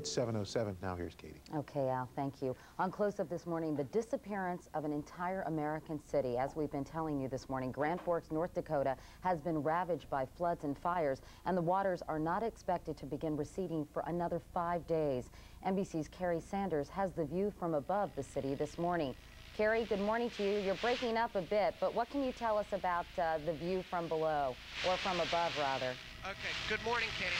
It's 7:07. Now here's Katie. Okay, Al, thank you. On Close Up this morning, the disappearance of an entire American city. As we've been telling you this morning, Grand Forks, North Dakota has been ravaged by floods and fires, and the waters are not expected to begin receding for another 5 days. NBC's Kerry Sanders has the view from above the city this morning. Kerry, good morning to you. You're breaking up a bit, but what can you tell us about the view from below, or from above, rather? Okay, good morning, Katie.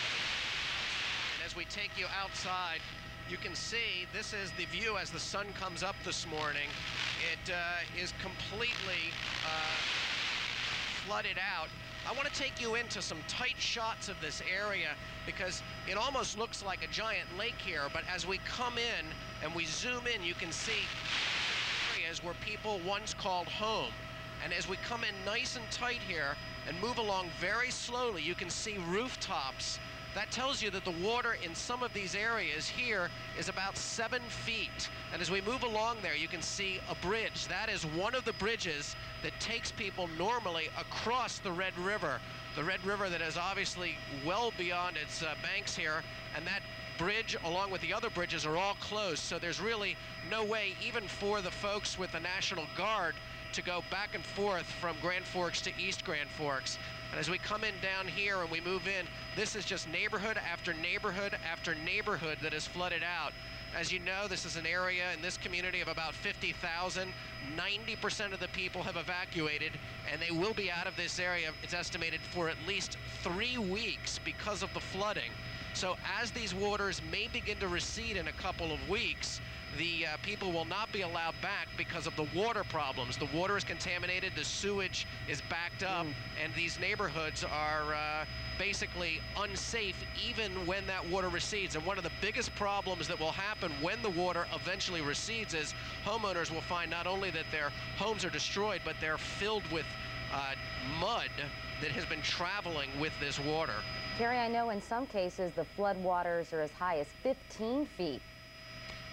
As we take you outside, you can see this is the view as the sun comes up this morning. It is completely flooded out. I want to take you into some tight shots of this area because it almost looks like a giant lake here, but as we come in and we zoom in, you can see areas where people once called home. And as we come in nice and tight here and move along very slowly, you can see rooftops. That tells you that the water in some of these areas here is about 7 feet. And as we move along there, you can see a bridge. That is one of the bridges that takes people normally across the Red River. The Red River that is obviously well beyond its banks here. And that bridge, along with the other bridges, are all closed. So there's really no way, even for the folks with the National Guard, to go back and forth from Grand Forks to East Grand Forks. And as we come in down here and we move in, this is just neighborhood after neighborhood after neighborhood that is flooded out. As you know, this is an area in this community of about 50,000. 90% of the people have evacuated, and they will be out of this area, it's estimated, for at least 3 weeks because of the flooding. So as these waters may begin to recede in a couple of weeks, the people will not be allowed back because of the water problems. The water is contaminated, the sewage is backed up, and these neighborhoods are basically unsafe even when that water recedes. And one of the biggest problems that will happen when the water eventually recedes is homeowners will find not only that their homes are destroyed, but they're filled with mud that has been traveling with this water. Kerry, I know in some cases the floodwaters are as high as 15 feet.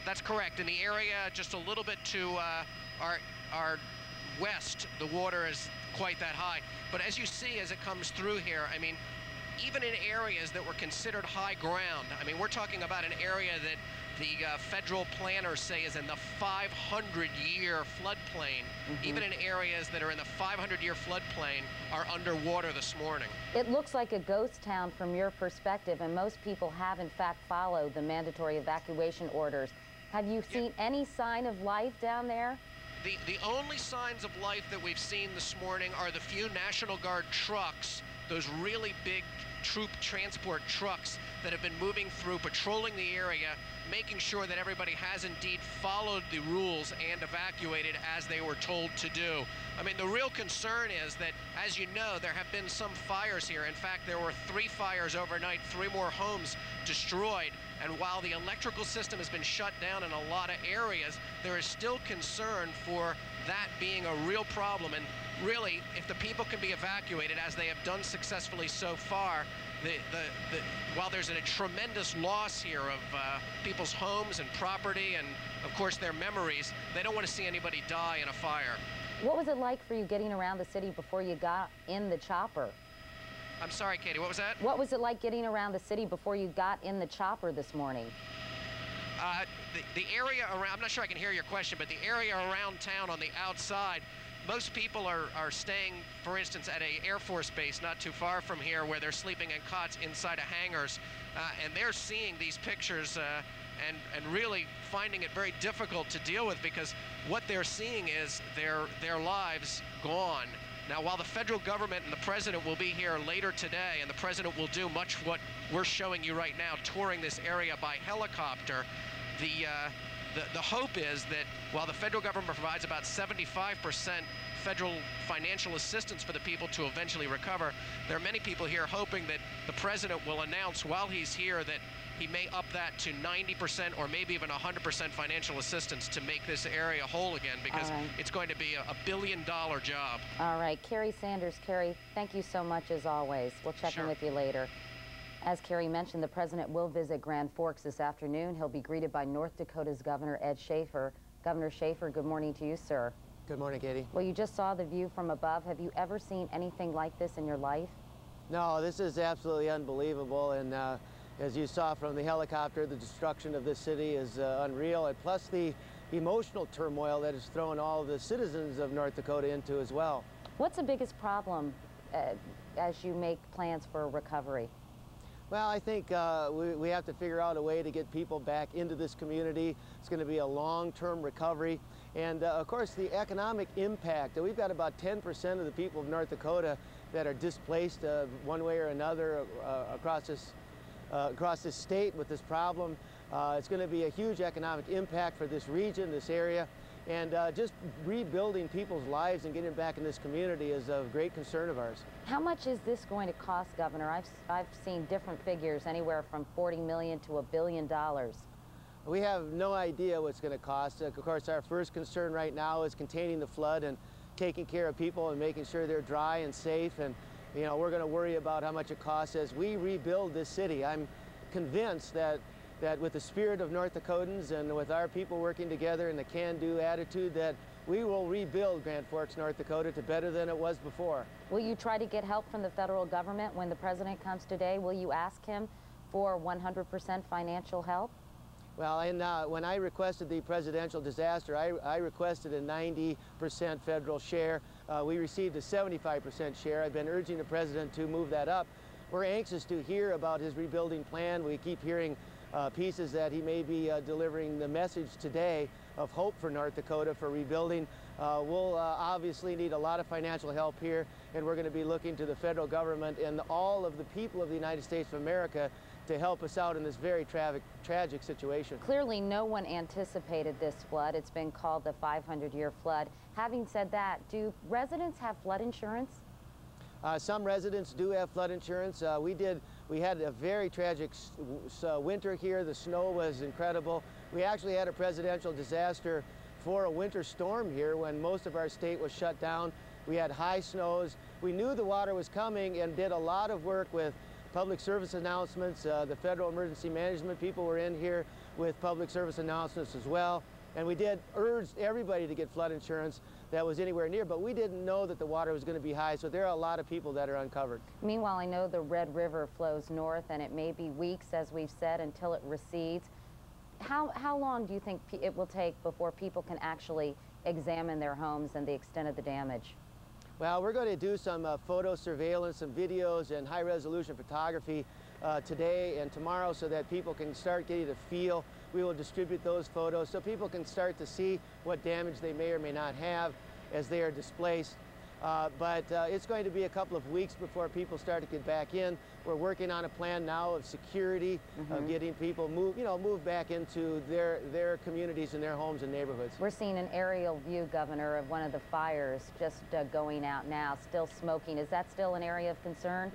That's correct. In the area just a little bit to our west, the water is quite that high. But as you see as it comes through here, I mean, even in areas that were considered high ground, I mean, we're talking about an area that the federal planners say is in the 500-year floodplain. Even in areas that are in the 500-year floodplain are underwater this morning. It looks like a ghost town from your perspective, and most people have, in fact, followed the mandatory evacuation orders. Have you seen any sign of life down there? The only signs of life that we've seen this morning are the few National Guard trucks, those really big troop transport trucks that have been moving through, patrolling the area, making sure that everybody has indeed followed the rules and evacuated as they were told to do. I mean, the real concern is that, as you know, there have been some fires here. In fact, there were 3 fires overnight, 3 more homes destroyed. And while the electrical system has been shut down in a lot of areas, there is still concern for that being a real problem. And really, if the people can be evacuated, as they have done successfully so far, while there's a tremendous loss here of people's homes and property and, of course, their memories, they don't want to see anybody die in a fire. What was it like for you getting around the city before you got in the chopper? I'm sorry, Katie, what was that? What was it like getting around the city before you got in the chopper this morning? The area around, I'm not sure I can hear your question, but the area around town on the outside, most people are staying, for instance, at an Air Force base not too far from here where they're sleeping in cots inside of hangars, and they're seeing these pictures and really finding it very difficult to deal with because what they're seeing is their lives gone. Now, while the federal government and the president will be here later today, and the president will do much what we're showing you right now, touring this area by helicopter, the hope is that while the federal government provides about 75% federal financial assistance for the people to eventually recover, there are many people here hoping that the president will announce while he's here that he may up that to 90% or maybe even 100% financial assistance to make this area whole again, because it's going to be a billion-dollar job. All right. Kerry Sanders. Kerry, thank you so much, as always. We'll check in with you later. As Kerry mentioned, the president will visit Grand Forks this afternoon. He'll be greeted by North Dakota's Governor Ed Schaefer. Governor Schaefer, good morning to you, sir. Good morning, Katie. Well, you just saw the view from above. Have you ever seen anything like this in your life? No, this is absolutely unbelievable, and as you saw from the helicopter, the destruction of this city is unreal, and plus the emotional turmoil that has thrown all the citizens of North Dakota into as well. What's the biggest problem as you make plans for recovery? Well, I think we have to figure out a way to get people back into this community. It's going to be a long-term recovery. And, of course, the economic impact. We've got about 10% of the people of North Dakota that are displaced one way or another across this state with this problem. It's going to be a huge economic impact for this region, this area. And just rebuilding people's lives and getting back in this community is of great concern of ours. How much is this going to cost, Governor? I've seen different figures, anywhere from $40 million to $1 billion. We have no idea what's going to cost. Of course, our first concern right now is containing the flood and taking care of people and making sure they're dry and safe. And you know, we're going to worry about how much it costs as we rebuild this city. I'm convinced that with the spirit of North Dakotans and with our people working together and the can-do attitude, that we will rebuild Grand Forks, North Dakota to better than it was before. Will you try to get help from the federal government when the president comes today? Will you ask him for 100% financial help? Well, and, when I requested the presidential disaster, I requested a 90% federal share. We received a 75% share. I've been urging the president to move that up. We're anxious to hear about his rebuilding plan. We keep hearing pieces that he may be delivering the message today of hope for North Dakota for rebuilding. We'll obviously need a lot of financial help here, and we're going to be looking to the federal government and all of the people of the United States of America to help us out in this very tragic situation. Clearly, no one anticipated this flood. It's been called the 500-year flood. Having said that, do residents have flood insurance? Some residents do have flood insurance. We had a very tragic winter here. The snow was incredible. We actually had a presidential disaster for a winter storm here when most of our state was shut down. We had high snows. We knew the water was coming and did a lot of work with public service announcements. The federal emergency management people were in here with public service announcements as well. And we did urge everybody to get flood insurance that was anywhere near, but we didn't know that the water was going to be high, so there are a lot of people that are uncovered. Meanwhile, I know the Red River flows north, and it may be weeks, as we've said, until it recedes. How long do you think it will take before people can actually examine their homes and the extent of the damage? Well, we're going to do some photo surveillance, some videos, and high-resolution photography today and tomorrow so that people can start getting a feel. We will distribute those photos so people can start to see what damage they may or may not have as they are displaced. But it's going to be a couple of weeks before people start to get back in. We're working on a plan now of security, of getting people moved back into their communities and their homes and neighborhoods. We're seeing an aerial view, Governor, of one of the fires just going out now, still smoking. Is that still an area of concern?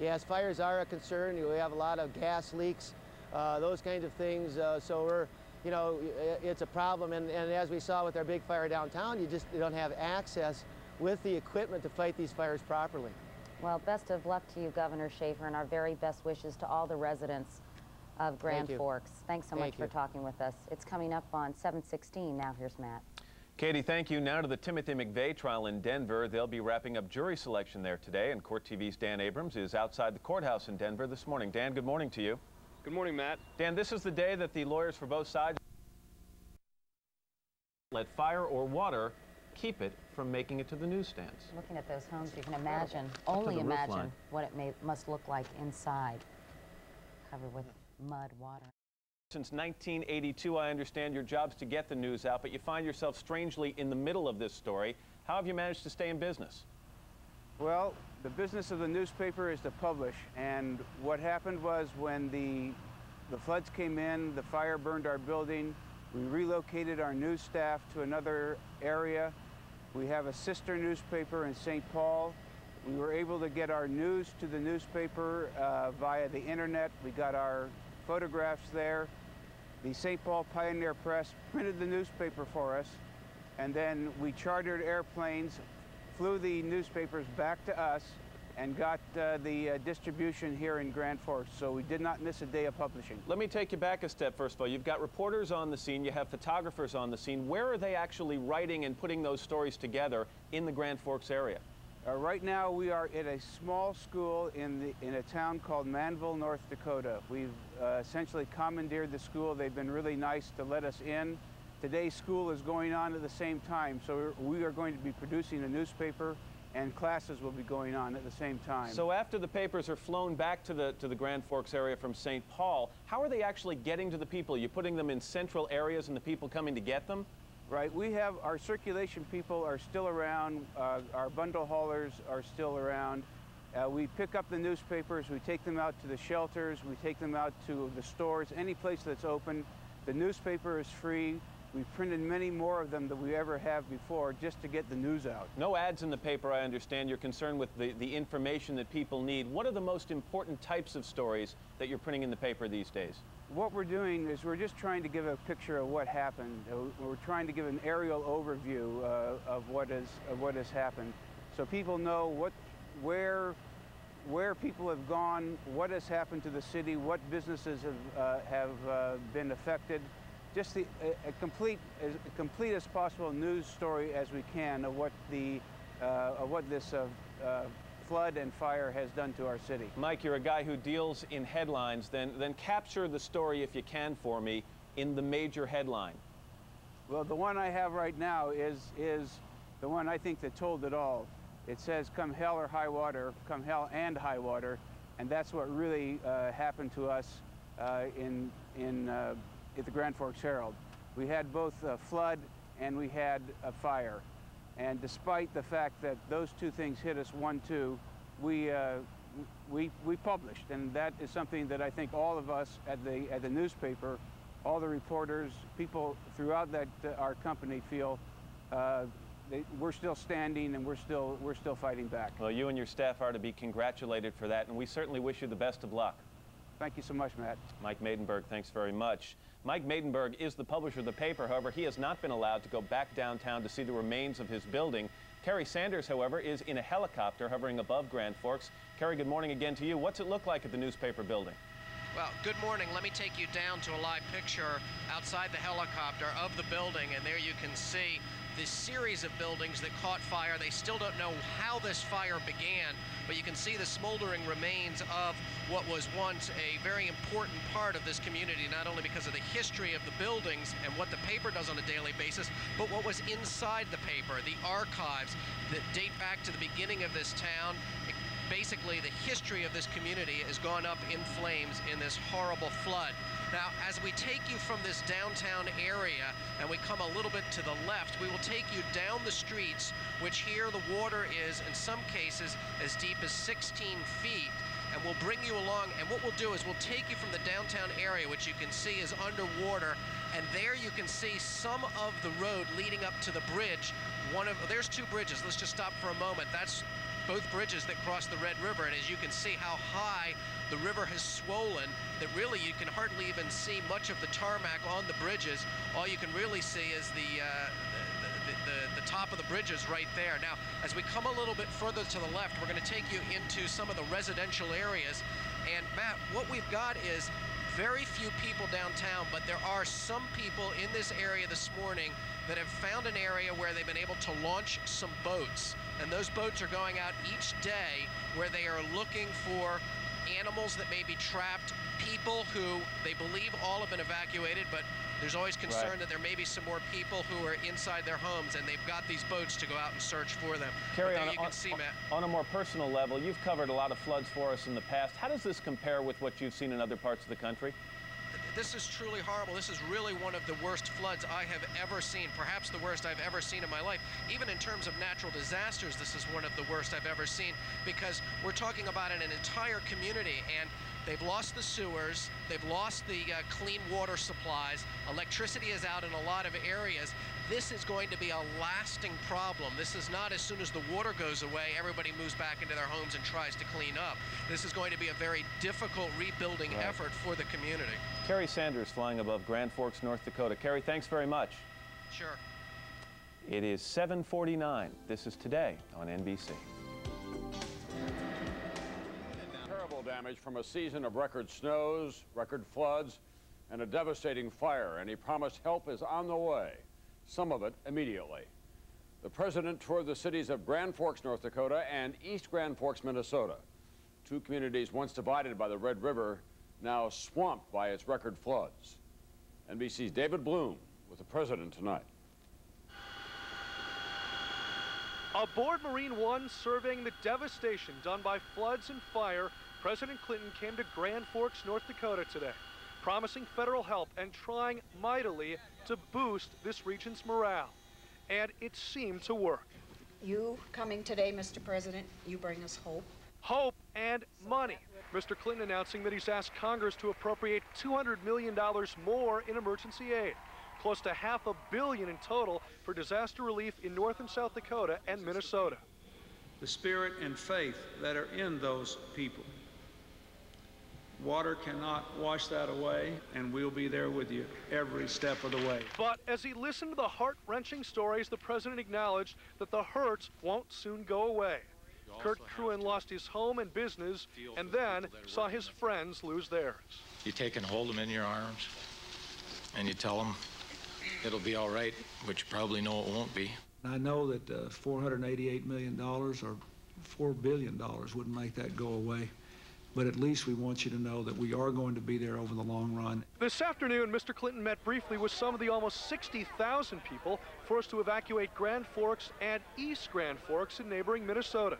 Yes, fires are a concern. We have a lot of gas leaks. Those kinds of things, so we're, it's a problem, and as we saw with our big fire downtown, you just don't have access with the equipment to fight these fires properly. Well, best of luck to you, Governor Schaefer, and our very best wishes to all the residents of Grand Forks. Thanks so much for talking with us. It's coming up on 7:16. Now here's Matt. Katie, thank you. Now to the Timothy McVeigh trial in Denver. They'll be wrapping up jury selection there today, and Court TV's Dan Abrams is outside the courthouse in Denver this morning. Dan, good morning to you. Good morning, Matt. Dan, this is the day that the lawyers for both sides let fire or water keep it from making it to the newsstands. Looking at those homes, you can imagine, only imagine what it must look like inside, covered with mud, water. Since 1982, I understand your job's to get the news out, but you find yourself strangely in the middle of this story. How have you managed to stay in business? Well, the business of the newspaper is to publish, and what happened was when the floods came in, the fire burned our building, we relocated our news staff to another area. We have a sister newspaper in St. Paul. We were able to get our news to the newspaper via the internet. We got our photographs there. The St. Paul Pioneer Press printed the newspaper for us, and then we chartered airplanes, flew the newspapers back to us, and got the distribution here in Grand Forks, so we did not miss a day of publishing. Let me take you back a step, first of all. You've got reporters on the scene, you have photographers on the scene. Where are they actually writing and putting those stories together in the Grand Forks area? Right now we are at a small school in a town called Mayville, North Dakota. We've essentially commandeered the school. They've been really nice to let us in. Today's school is going on at the same time, so we are going to be producing a newspaper and classes will be going on at the same time. So after the papers are flown back to the Grand Forks area from St. Paul, how are they actually getting to the people? Are you putting them in central areas and the people coming to get them? Right, we have our circulation people are still around, our bundle haulers are still around. We pick up the newspapers, we take them out to the shelters, we take them out to the stores, any place that's open. The newspaper is free. We've printed many more of them than we ever have before just to get the news out. No ads in the paper, I understand. You're concerned with the information that people need. What are the most important types of stories that you're printing in the paper these days? What we're doing is we're just trying to give a picture of what happened. We're trying to give an aerial overview of what has happened, so people know where people have gone, what has happened to the city, what businesses have been affected. Just a complete as possible news story as we can of what this flood and fire has done to our city. Mike, you're a guy who deals in headlines. Then capture the story, if you can, for me in the major headline. Well, the one I have right now is the one I think that told it all. It says, "Come hell or high water, come hell and high water," and that's what really happened to us at the Grand Forks Herald. We had both a flood and we had a fire. And despite the fact that those two things hit us 1-2, we published. And that is something that I think all of us at the newspaper, all the reporters, people throughout that our company feel we're still standing and we're still fighting back. Well, you and your staff are to be congratulated for that, and we certainly wish you the best of luck. Thank you so much, Matt. Mike Maidenberg, thanks very much. Mike Maidenberg is the publisher of the paper. However, he has not been allowed to go back downtown to see the remains of his building. Kerry Sanders, however, is in a helicopter hovering above Grand Forks. Kerry, good morning again to you. What's it look like at the newspaper building? Well, good morning. Let me take you down to a live picture outside the helicopter of the building, and there you can see this series of buildings that caught fire. They still don't know how this fire began, but you can see the smoldering remains of what was once a very important part of this community, not only because of the history of the buildings and what the paper does on a daily basis, but what was inside the paper, the archives that date back to the beginning of this town. Basically, the history of this community has gone up in flames in this horrible flood. Now, as we take you from this downtown area and we come a little bit to the left, we will take you down the streets, which here the water is, in some cases, as deep as 16 feet. And we'll bring you along, and what we'll do is we'll take you from the downtown area, which you can see is underwater, and there you can see some of the road leading up to the bridge. There's two bridges. Let's just stop for a moment. That's both bridges that cross the Red River, and as you can see how high the river has swollen, that really you can hardly even see much of the tarmac on the bridges. All you can really see is the top of the bridges right there. Now, as we come a little bit further to the left, we're going to take you into some of the residential areas. And Matt, what we've got is very few people downtown, but there are some people in this area this morning that have found an area where they've been able to launch some boats. And those boats are going out each day where they are looking for animals that may be trapped, people who they believe all have been evacuated, but there's always concern that there may be some more people who are inside their homes, and they've got these boats to go out and search for them. Kerry, on a more personal level, you've covered a lot of floods for us in the past. How does this compare with what you've seen in other parts of the country? This is truly horrible. This is really one of the worst floods I have ever seen, perhaps the worst I've ever seen in my life. Even in terms of natural disasters, this is one of the worst I've ever seen, because we're talking about an entire community, and they've lost the sewers, they've lost the clean water supplies, electricity is out in a lot of areas. This is going to be a lasting problem. This is not as soon as the water goes away, everybody moves back into their homes and tries to clean up. This is going to be a very difficult rebuilding effort for the community. Kerry Sanders flying above Grand Forks, North Dakota. Kerry, thanks very much. Sure. It is 7:49. This is Today on NBC. Terrible damage from a season of record snows, record floods, and a devastating fire, and he promised help is on the way. Some of it immediately. The president toured the cities of Grand Forks, North Dakota, and East Grand Forks, Minnesota, two communities once divided by the Red River, now swamped by its record floods. NBC's David Bloom with the president tonight. Aboard Marine One, surveying the devastation done by floods and fire, President Clinton came to Grand Forks, North Dakota today, promising federal help and trying mightily to boost this region's morale. And it seemed to work. You coming today, Mr. President, you bring us hope. Hope and money. Mr. Clinton announcing that he's asked Congress to appropriate $200 million more in emergency aid, close to $500 million in total for disaster relief in North and South Dakota and Minnesota. The spirit and faith that are in those people. Water cannot wash that away, and we'll be there with you every step of the way. But as he listened to the heart-wrenching stories, the president acknowledged that the hurts won't soon go away. Kurt Cruen lost his home and business, and then saw his friends lose theirs. You take and hold them in your arms, and you tell them it'll be all right, but you probably know it won't be. I know that $488 million or $4 billion wouldn't make that go away. But at least we want you to know that we are going to be there over the long run. This afternoon, Mr. Clinton met briefly with some of the almost 60,000 people forced to evacuate Grand Forks and East Grand Forks in neighboring Minnesota.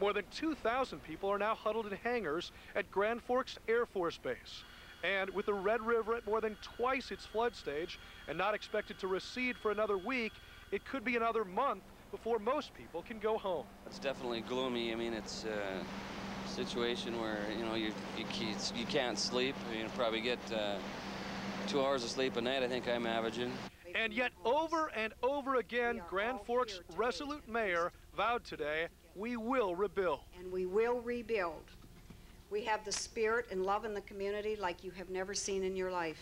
More than 2,000 people are now huddled in hangars at Grand Forks Air Force Base. And with the Red River at more than twice its flood stage and not expected to recede for another week, it could be another month before most people can go home. It's definitely gloomy. I mean, it's situation where, you know, you can't sleep. You probably get 2 hours of sleep a night, I think I'm averaging. And yet over and over again, Grand Forks' resolute mayor vowed today, we will rebuild. And we will rebuild. We have the spirit and love in the community like you have never seen in your life.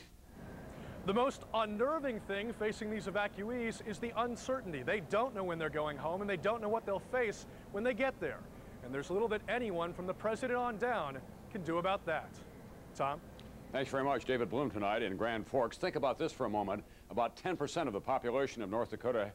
The most unnerving thing facing these evacuees is the uncertainty. They don't know when they're going home, and they don't know what they'll face when they get there. And there's little that anyone from the president on down can do about that. Tom? Thanks very much, David Bloom, tonight in Grand Forks. Think about this for a moment. About 10% of the population of North Dakota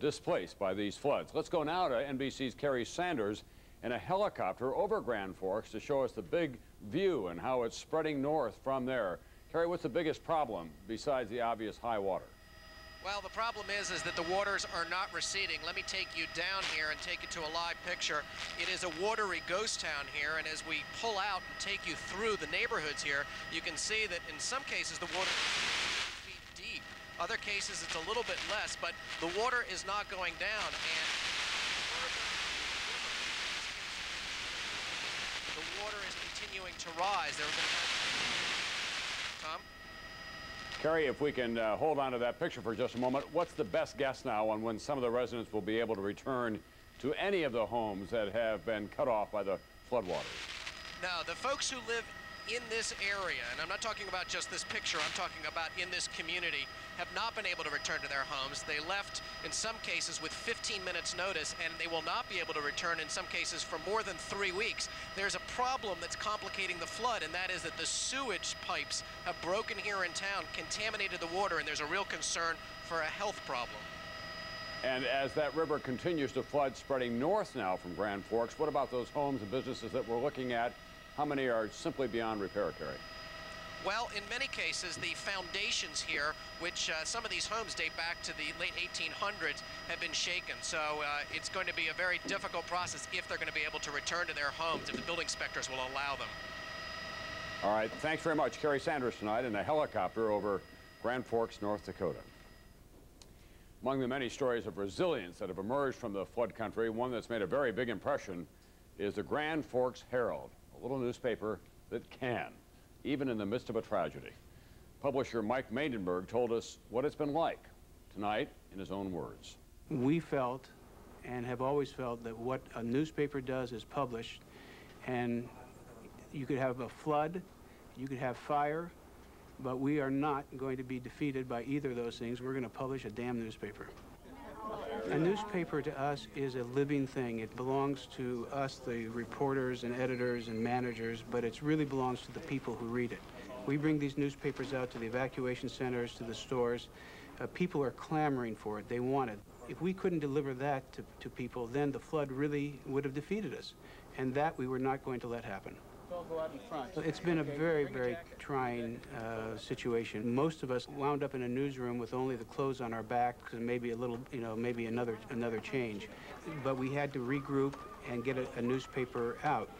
displaced by these floods. Let's go now to NBC's Kerry Sanders in a helicopter over Grand Forks to show us the big view and how it's spreading north from there. Kerry, what's the biggest problem besides the obvious high water? Well, the problem is that the waters are not receding. Let me take you down here and take you to a live picture. It is a watery ghost town here, and as we pull out and take you through the neighborhoods here, you can see that in some cases the water is 8 feet deep. Other cases it's a little bit less, but the water is not going down. And the water is continuing to rise. There have been... Tom? Kerry, if we can hold on to that picture for just a moment, what's the best guess now on when some of the residents will be able to return to any of the homes that have been cut off by the floodwaters? Now, the folks who live in this area, and I'm not talking about just this picture, I'm talking about in this community, have not been able to return to their homes. They left, in some cases, with 15 minutes notice, and they will not be able to return, in some cases, for more than 3 weeks. There's a problem that's complicating the flood, and that is that the sewage pipes have broken here in town, contaminated the water, and there's a real concern for a health problem. And as that river continues to flood, spreading north now from Grand Forks, what about those homes and businesses that we're looking at? How many are simply beyond repair, Kerry? Well, in many cases, the foundations here, which some of these homes date back to the late 1800s, have been shaken. So it's going to be a very difficult process if they're going to be able to return to their homes, if the building inspectors will allow them. All right, thanks very much. Kerry Sanders tonight in a helicopter over Grand Forks, North Dakota. Among the many stories of resilience that have emerged from the flood country, one that's made a very big impression is the Grand Forks Herald. Little newspaper that can, even in the midst of a tragedy. Publisher Mike Maidenberg told us what it's been like tonight in his own words. We felt and have always felt that what a newspaper does is published, and you could have a flood, you could have fire, but we are not going to be defeated by either of those things. We're going to publish a damn newspaper. A newspaper to us is a living thing. It belongs to us, the reporters and editors and managers, but it really belongs to the people who read it. We bring these newspapers out to the evacuation centers, to the stores. People are clamoring for it. They want it. If we couldn't deliver that to people, then the flood really would have defeated us. And that we were not going to let happen. It's been a very, very trying situation. Most of us wound up in a newsroom with only the clothes on our backs and maybe a little, you know, maybe another change. But we had to regroup and get a newspaper out.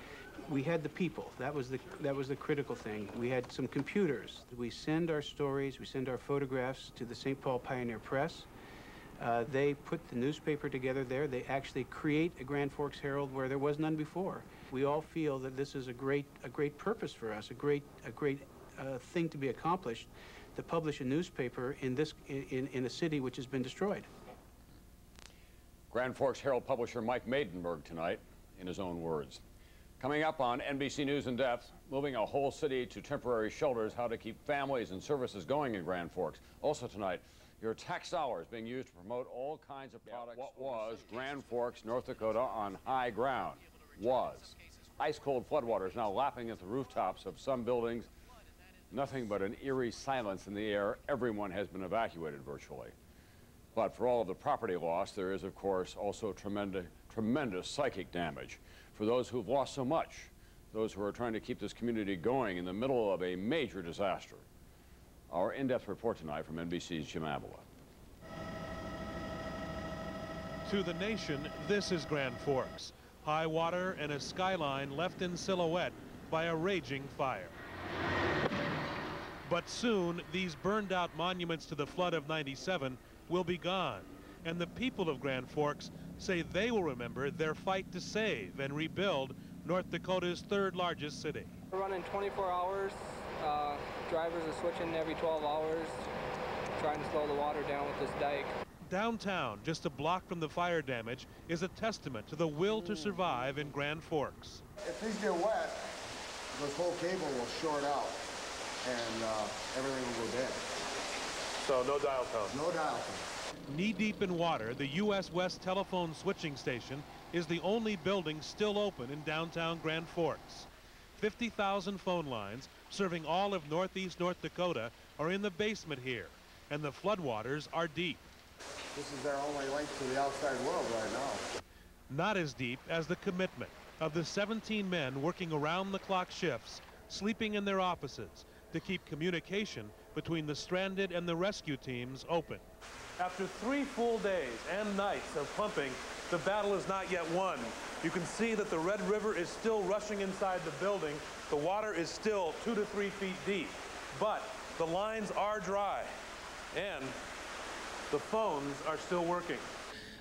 We had the people. That was the critical thing. We had some computers. We send our stories, we send our photographs to the St. Paul Pioneer Press. They put the newspaper together there. They actually create a Grand Forks Herald where there was none before. We all feel that this is a great purpose for us, a great thing to be accomplished, to publish a newspaper in a city which has been destroyed. Grand Forks Herald publisher Mike Maidenberg tonight, in his own words. Coming up on NBC News in Depth, moving a whole city to temporary shelters, how to keep families and services going in Grand Forks. Also tonight, your tax dollars being used to promote all kinds of products. What was Grand Forks, North Dakota, on high ground? Was. Ice-cold floodwaters now lapping at the rooftops of some buildings. Nothing but an eerie silence in the air. Everyone has been evacuated virtually. But for all of the property loss, there is, of course, also tremendous psychic damage. For those who've lost so much, those who are trying to keep this community going in the middle of a major disaster. Our in-depth report tonight from NBC's Jim Avila. To the nation, this is Grand Forks. High water and a skyline left in silhouette by a raging fire. But soon, these burned-out monuments to the flood of '97 will be gone, and the people of Grand Forks say they will remember their fight to save and rebuild North Dakota's third-largest city. We're running 24 hours. Drivers are switching every 12 hours, trying to slow the water down with this dike. Downtown, just a block from the fire damage, is a testament to the will to survive in Grand Forks. If things get wet, this whole cable will short out, and everything will go dead. So no dial tone. No dial tone. Knee-deep in water, the U.S. West telephone switching station is the only building still open in downtown Grand Forks. 50,000 phone lines serving all of northeast North Dakota are in the basement here, and the floodwaters are deep. This is their only link to the outside world right now. Not as deep as the commitment of the 17 men working around-the-clock shifts, sleeping in their offices, to keep communication between the stranded and the rescue teams open. After 3 full days and nights of pumping, the battle is not yet won. You can see that the Red River is still rushing inside the building. The water is still 2 to 3 feet deep, but the lines are dry and the phones are still working.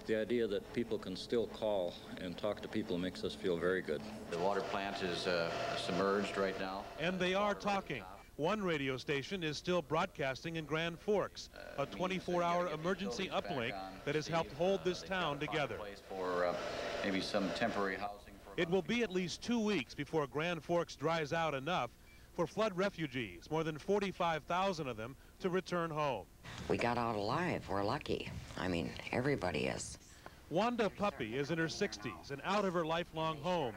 The idea that people can still call and talk to people makes us feel very good. The water plant is submerged right now. And they are talking. One radio station is still broadcasting in Grand Forks, a 24-hour emergency uplink that has helped hold this town together. Maybe some temporary housing. It will be at least 2 weeks before Grand Forks dries out enough for flood refugees, more than 45,000 of them, to return home. We got out alive. We're lucky. I mean, everybody is. Wanda Puppy is in her 60s and out of her lifelong home.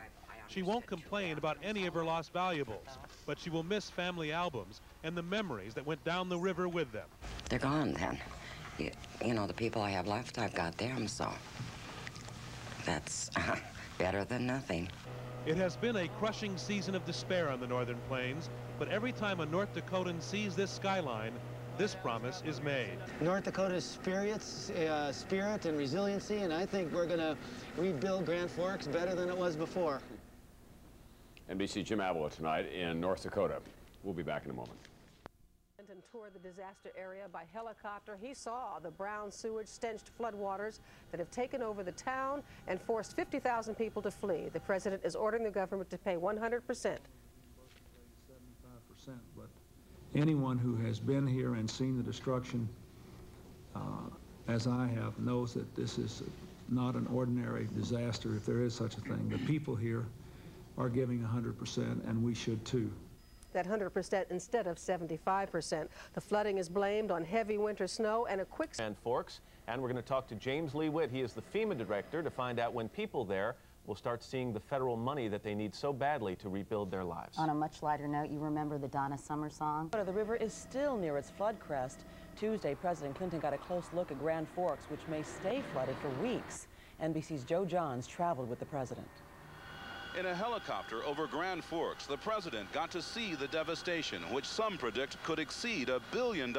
She won't complain about any of her lost valuables, but she will miss family albums and the memories that went down the river with them. They're gone then. You know, the people I have left, I've got them, so that's better than nothing. It has been a crushing season of despair on the northern plains, but every time a North Dakotan sees this skyline, this promise is made. North Dakota's spirit and resiliency, and I think we're going to rebuild Grand Forks better than it was before. NBC Jim Avila tonight in North Dakota. We'll be back in a moment. Clinton toured the disaster area by helicopter. He saw the brown sewage-stenched floodwaters that have taken over the town and forced 50,000 people to flee. The president is ordering the government to pay 100%. But anyone who has been here and seen the destruction, as I have, knows that this is not an ordinary disaster, if there is such a thing. The people here are giving 100%, and we should too. That 100% instead of 75%. The flooding is blamed on heavy winter snow and a quick... Grand Forks, and we're going to talk to James Lee Witt. He is the FEMA director, to find out when people there will start seeing the federal money that they need so badly to rebuild their lives. On a much lighter note, you remember the Donna Summer song? The river is still near its flood crest, Tuesday, President Clinton got a close look at Grand Forks, which may stay flooded for weeks. NBC's Joe Johns traveled with the president. In a helicopter over Grand Forks, the president got to see the devastation, which some predict could exceed $1 billion.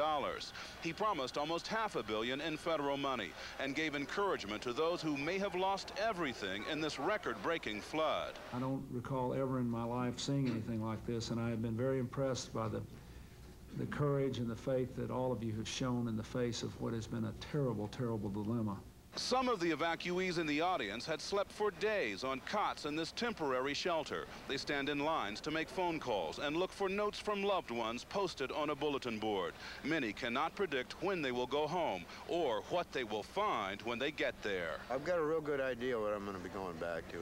He promised almost $500 million in federal money and gave encouragement to those who may have lost everything in this record-breaking flood. I don't recall ever in my life seeing anything like this, and I have been very impressed by the courage and the faith that all of you have shown in the face of what has been a terrible, terrible dilemma. Some of the evacuees in the audience had slept for days on cots in this temporary shelter. They stand in lines to make phone calls and look for notes from loved ones posted on a bulletin board. Many cannot predict when they will go home or what they will find when they get there. I've got a real good idea what I'm going to be going back to.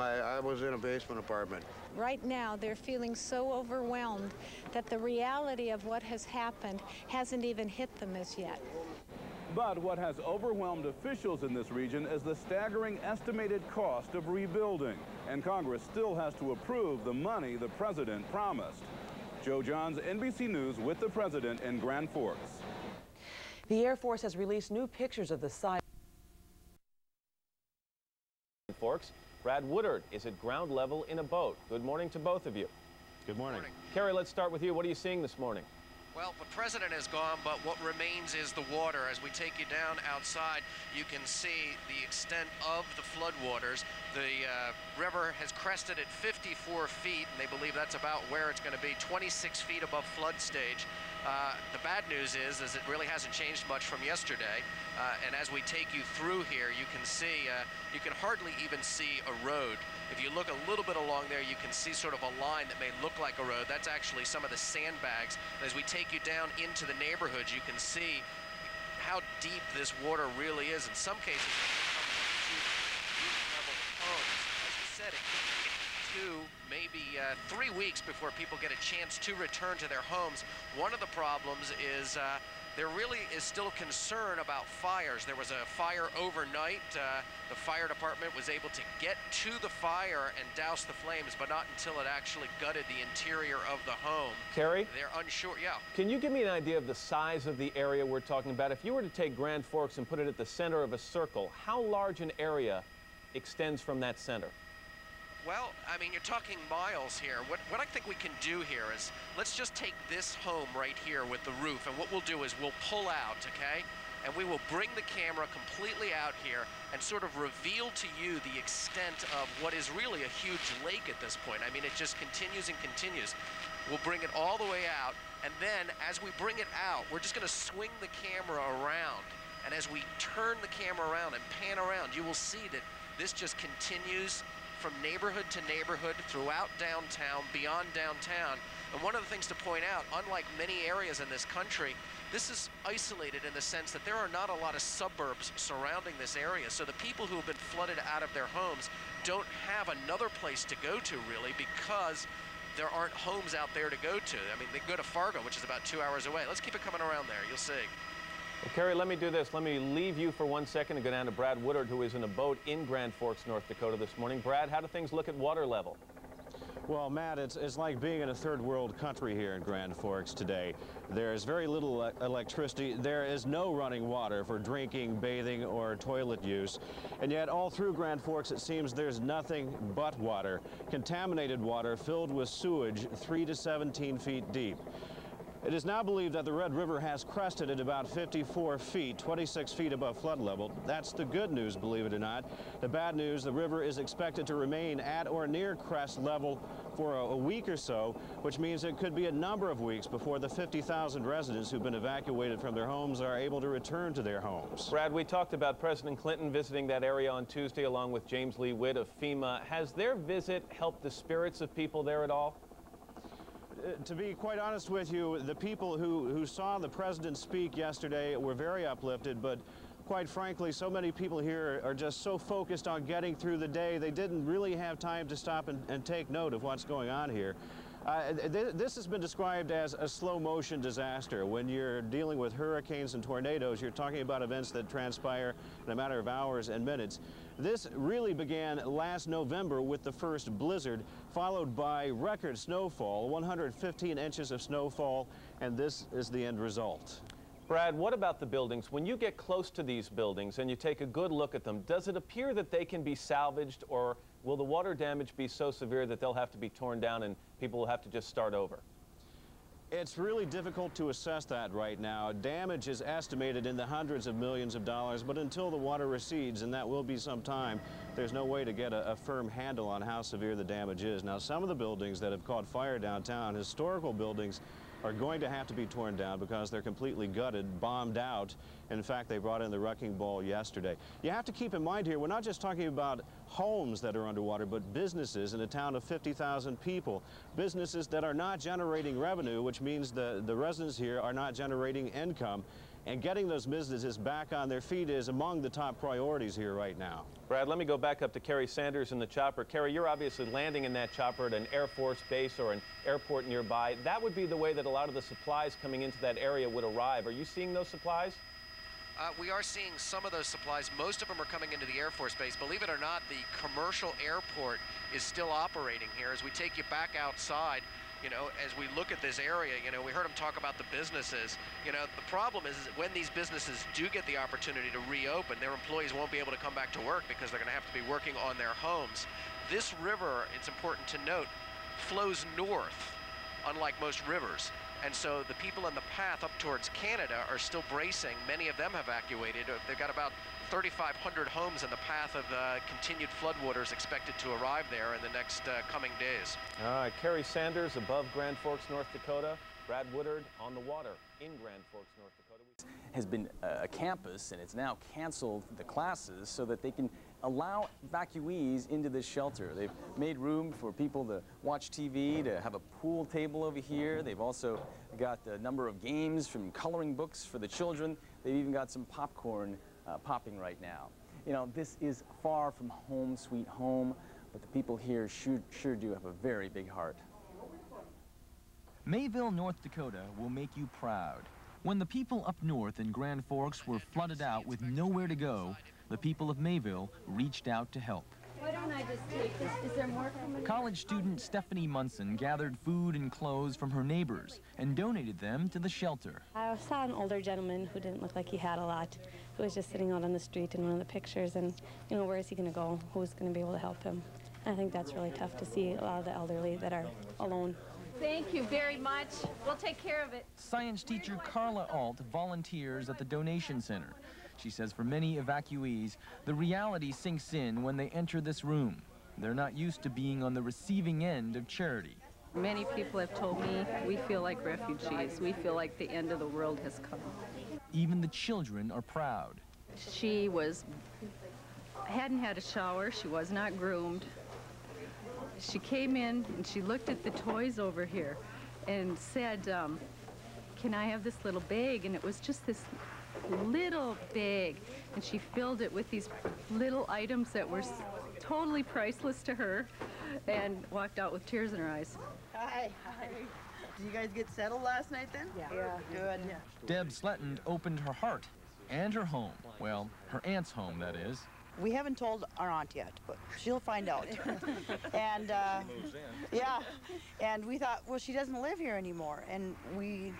I was in a basement apartment. Right now, they're feeling so overwhelmed that the reality of what has happened hasn't even hit them as yet. But what has overwhelmed officials in this region is the staggering estimated cost of rebuilding, and Congress still has to approve the money the president promised. Joe Johns, NBC News, with the president in Grand Forks. The Air Force has released new pictures of the site. Grand Forks. Brad Woodard is at ground level in a boat. Good morning to both of you. Good morning. Kerry, let's start with you. What are you seeing this morning? Well, the president is gone, but what remains is the water. As we take you down outside, you can see the extent of the floodwaters. The river has crested at 54 feet, and they believe that's about where it's going to be, 26 feet above flood stage. The bad news is it really hasn't changed much from yesterday. And as we take you through here, you can see, you can hardly even see a road. If you look a little bit along there, you can see sort of a line that may look like a road. That's actually some of the sandbags. As we take you down into the neighborhoods, you can see how deep this water really is. In some cases, as you said, maybe 3 weeks before people get a chance to return to their homes. One of the problems is there really is still concern about fires. There was a fire overnight. The fire department was able to get to the fire and douse the flames, but not until it actually gutted the interior of the home. Kerry? They're unsure, yeah. Can you give me an idea of the size of the area we're talking about? If you were to take Grand Forks and put it at the center of a circle, how large an area extends from that center? Well, I mean, you're talking miles here. What I think we can do here is, let's just take this home right here with the roof, and what we'll do is we'll pull out, okay? And we will bring the camera completely out here and sort of reveal to you the extent of what is really a huge lake at this point. I mean, it just continues and continues. We'll bring it all the way out, and then as we bring it out, we're just gonna swing the camera around. And as we turn the camera around and pan around, you will see that this just continues from neighborhood to neighborhood, throughout downtown, beyond downtown. And one of the things to point out, unlike many areas in this country, this is isolated in the sense that there are not a lot of suburbs surrounding this area. So the people who have been flooded out of their homes don't have another place to go to, really, because there aren't homes out there to go to. I mean, they go to Fargo, which is about 2 hours away. Let's keep it coming around there. You'll see. Well, Kerry, let me do this. Let me leave you for 1 second and go down to Brad Woodard, who is in a boat in Grand Forks, North Dakota this morning. Brad, how do things look at water level? Well, Matt, it's like being in a third world country here in Grand Forks today. There is very little electricity. There is no running water for drinking, bathing, or toilet use. And yet all through Grand Forks, it seems there's nothing but water, contaminated water filled with sewage 3 to 17 feet deep. It is now believed that the Red River has crested at about 54 feet, 26 feet above flood level. That's the good news, believe it or not. The bad news, the river is expected to remain at or near crest level for a week or so, which means it could be a number of weeks before the 50,000 residents who've been evacuated from their homes are able to return to their homes. Brad, we talked about President Clinton visiting that area on Tuesday along with James Lee Witt of FEMA. Has their visit helped the spirits of people there at all? To be quite honest with you, the people who saw the president speak yesterday were very uplifted, but quite frankly, so many people here are just so focused on getting through the day, they didn't really have time to stop and take note of what's going on here. This has been described as a slow-motion disaster. When you're dealing with hurricanes and tornadoes, you're talking about events that transpire in a matter of hours and minutes. This really began last November with the first blizzard, followed by record snowfall, 115 inches of snowfall and this is the end result. Brad, what about the buildings? When you get close to these buildings and you take a good look at them, does it appear that they can be salvaged, or will the water damage be so severe that they'll have to be torn down and people will have to just start over? It's really difficult to assess that right now. Damage is estimated in the hundreds of millions of dollars, but until the water recedes, and that will be some time, there's no way to get a firm handle on how severe the damage is. Now, some of the buildings that have caught fire downtown, historical buildings, are going to have to be torn down because they're completely gutted, bombed out. In fact, they brought in the wrecking ball yesterday. You have to keep in mind here, we're not just talking about homes that are underwater, but businesses in a town of 50,000 people, businesses that are not generating revenue, which means the residents here are not generating income. And getting those businesses back on their feet is among the top priorities here right now. Brad, let me go back up to Kerry Sanders in the chopper. Kerry, you're obviously landing in that chopper at an Air Force base or an airport nearby. That would be the way that a lot of the supplies coming into that area would arrive. Are you seeing those supplies? We are seeing some of those supplies. Most of them are coming into the Air Force Base. Believe it or not, the commercial airport is still operating here. As we take you back outside, you know, as we look at this area, you know, we heard them talk about the businesses. You know, the problem is that when these businesses do get the opportunity to reopen, their employees won't be able to come back to work because they're going to have to be working on their homes. This river, it's important to note, flows north, unlike most rivers. And so the people in the path up towards Canada are still bracing. Many of them have evacuated. They've got about 3,500 homes in the path of continued floodwaters expected to arrive there in the next coming days. All right, Kerry Sanders above Grand Forks, North Dakota. Brad Woodard on the water in Grand Forks, North Dakota. Has been a campus, and it's now canceled the classes so that they can allow evacuees into this shelter. They've made room for people to watch TV, to have a pool table over here. They've also got a number of games from coloring books for the children. They've even got some popcorn popping right now. You know, this is far from home sweet home, but the people here sure do have a very big heart. Mayville, North Dakota will make you proud. When the people up north in Grand Forks were flooded out with nowhere to go, the people of Mayville reached out to help. Why don't I just take this? Is there more coming? College student Stephanie Munson gathered food and clothes from her neighbors and donated them to the shelter. I saw an older gentleman who didn't look like he had a lot, who was just sitting out on the street in one of the pictures, and, you know, where is he going to go? Who's going to be able to help him? I think that's really tough to see a lot of the elderly that are alone. Thank you very much. We'll take care of it. Science teacher Carla Alt volunteers at the donation center. She says for many evacuees, the reality sinks in when they enter this room. They're not used to being on the receiving end of charity. Many people have told me we feel like refugees. We feel like the end of the world has come. Even the children are proud. She hadn't had a shower. She was not groomed. She came in and she looked at the toys over here and said, can I have this little bag? And it was just this little bag, and she filled it with these little items that were totally priceless to her, and walked out with tears in her eyes. Hi. Hi. Did you guys get settled last night then? Yeah. Good. Yeah. Deb Sletton opened her heart and her home. Well, her aunt's home, that is. We haven't told our aunt yet, but she'll find out. And yeah, and we thought, well, she doesn't live here anymore, and we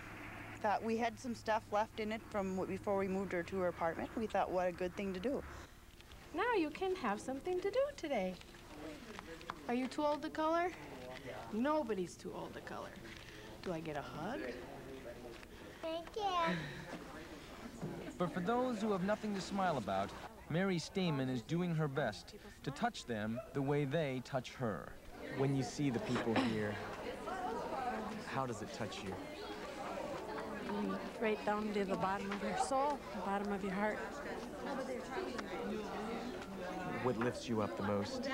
thought we had some stuff left in it from before we moved her to her apartment. We thought, what a good thing to do. Now you can have something to do today. Are you too old to color? Nobody's too old to color. Do I get a hug? Thank you. But for those who have nothing to smile about, Mary Stamen is doing her best to touch them the way they touch her. When you see the people here, how does it touch you? Right down to the bottom of your soul, the bottom of your heart. What lifts you up the most?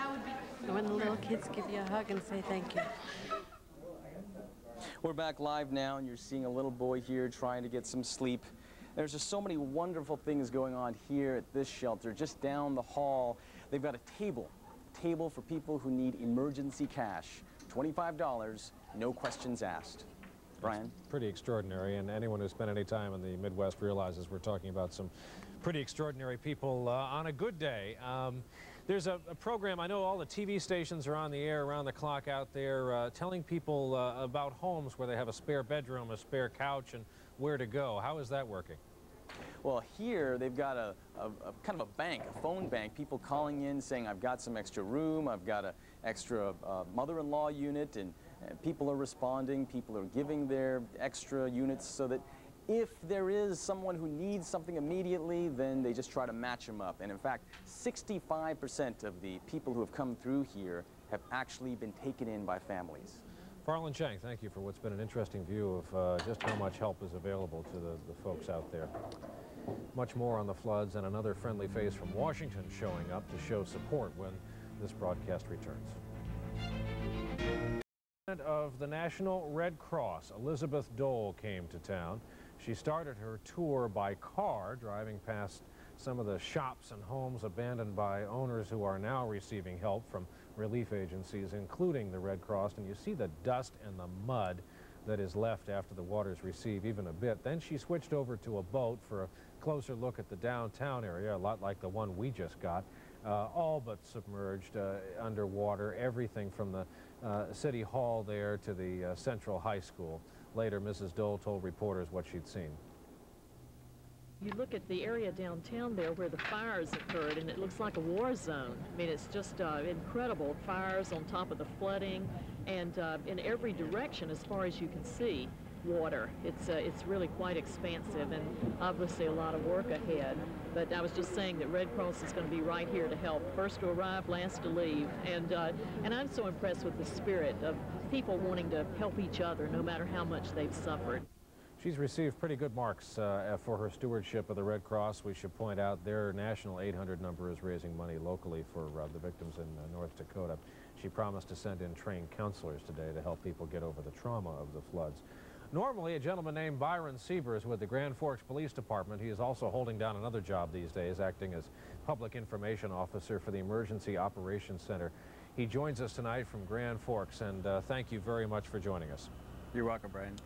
When the little kids give you a hug and say thank you. We're back live now, and you're seeing a little boy here trying to get some sleep. There's just so many wonderful things going on here at this shelter. Just down the hall, they've got a table for people who need emergency cash. $25, no questions asked. Brian? It's pretty extraordinary, and anyone who spent any time in the Midwest realizes we're talking about some pretty extraordinary people on a good day. There's a program, I know all the TV stations are on the air around the clock out there, telling people about homes where they have a spare bedroom, a spare couch, and where to go. How is that working? Well, here they've got a kind of a bank, a phone bank, people calling in saying, I've got some extra room, I've got an extra mother-in-law unit, and people are responding, people are giving their extra units so that if there is someone who needs something immediately, then they just try to match them up. And in fact, 65% of the people who have come through here have actually been taken in by families. Farland Chang, thank you for what's been an interesting view of just how much help is available to the folks out there. Much more on the floods and another friendly face from Washington showing up to show support when this broadcast returns. Of the National Red Cross, Elizabeth Dole came to town. She started her tour by car, driving past some of the shops and homes abandoned by owners who are now receiving help from relief agencies, including the Red Cross. And you see the dust and the mud that is left after the waters recede even a bit. Then she switched over to a boat for a closer look at the downtown area, a lot like the one we just got, all but submerged underwater, everything from the City Hall there to the Central High School. Later, Mrs. Dole told reporters what she'd seen. You look at the area downtown there where the fires occurred, and it looks like a war zone. I mean, it's just incredible. Fires on top of the flooding, and in every direction, as far as you can see, water. It's really quite expansive, and obviously a lot of work ahead. But I was just saying that Red Cross is going to be right here to help. First to arrive, last to leave. And I'm so impressed with the spirit of people wanting to help each other, no matter how much they've suffered. She's received pretty good marks for her stewardship of the Red Cross. We should point out their national 800 number is raising money locally for the victims in North Dakota. She promised to send in trained counselors today to help people get over the trauma of the floods. Normally, a gentleman named Byron Sieber is with the Grand Forks Police Department. He is also holding down another job these days, acting as public information officer for the Emergency Operations Center. He joins us tonight from Grand Forks, and thank you very much for joining us. You're welcome, Brian.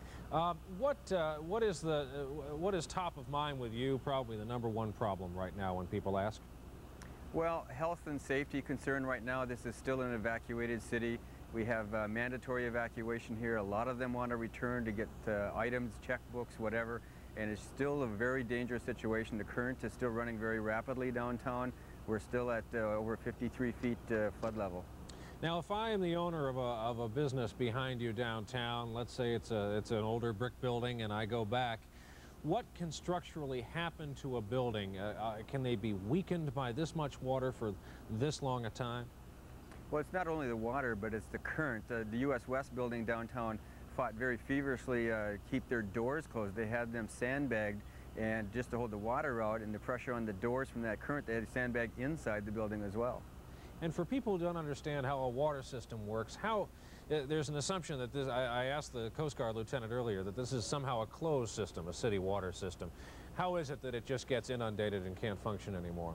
What is top of mind with you, probably the #1 problem right now when people ask? Well, health and safety concern right now. This is still an evacuated city. We have mandatory evacuation here. A lot of them want to return to get items, checkbooks, whatever, and it's still a very dangerous situation. The current is still running very rapidly downtown. We're still at over 53 feet flood level. Now, if I am the owner of a business behind you downtown, let's say it's an older brick building and I go back, what can structurally happen to a building? Can they be weakened by this much water for this long a time? Well, it's not only the water, but it's the current. The U.S. West building downtown fought very feverishly to keep their doors closed. They had them sandbagged and just to hold the water out, and the pressure on the doors from that current, they had a sandbag inside the building as well. And for people who don't understand how a water system works, how there's an assumption that this, I asked the Coast Guard lieutenant earlier, that this is somehow a closed system, a city water system. How is it that it just gets inundated and can't function anymore?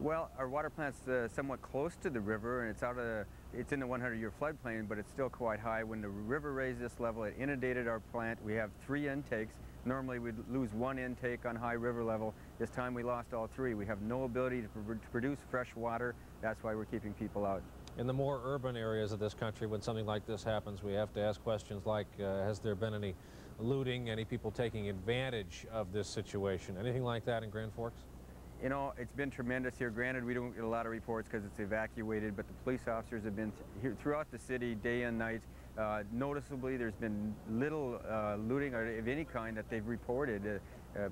Well, our water plant's somewhat close to the river, and it's out of, it's in the 100-year floodplain, but it's still quite high. When the river raised this level, it inundated our plant. We have 3 intakes. Normally, we'd lose 1 intake on high river level. This time, we lost all 3. We have no ability to produce fresh water. That's why we're keeping people out. In the more urban areas of this country, when something like this happens, we have to ask questions like, has there been any looting, any people taking advantage of this situation? Anything like that in Grand Forks? You know, it's been tremendous here. Granted, we don't get a lot of reports because it's evacuated, but the police officers have been here throughout the city, day and night. Noticeably, there's been little looting of any kind that they've reported.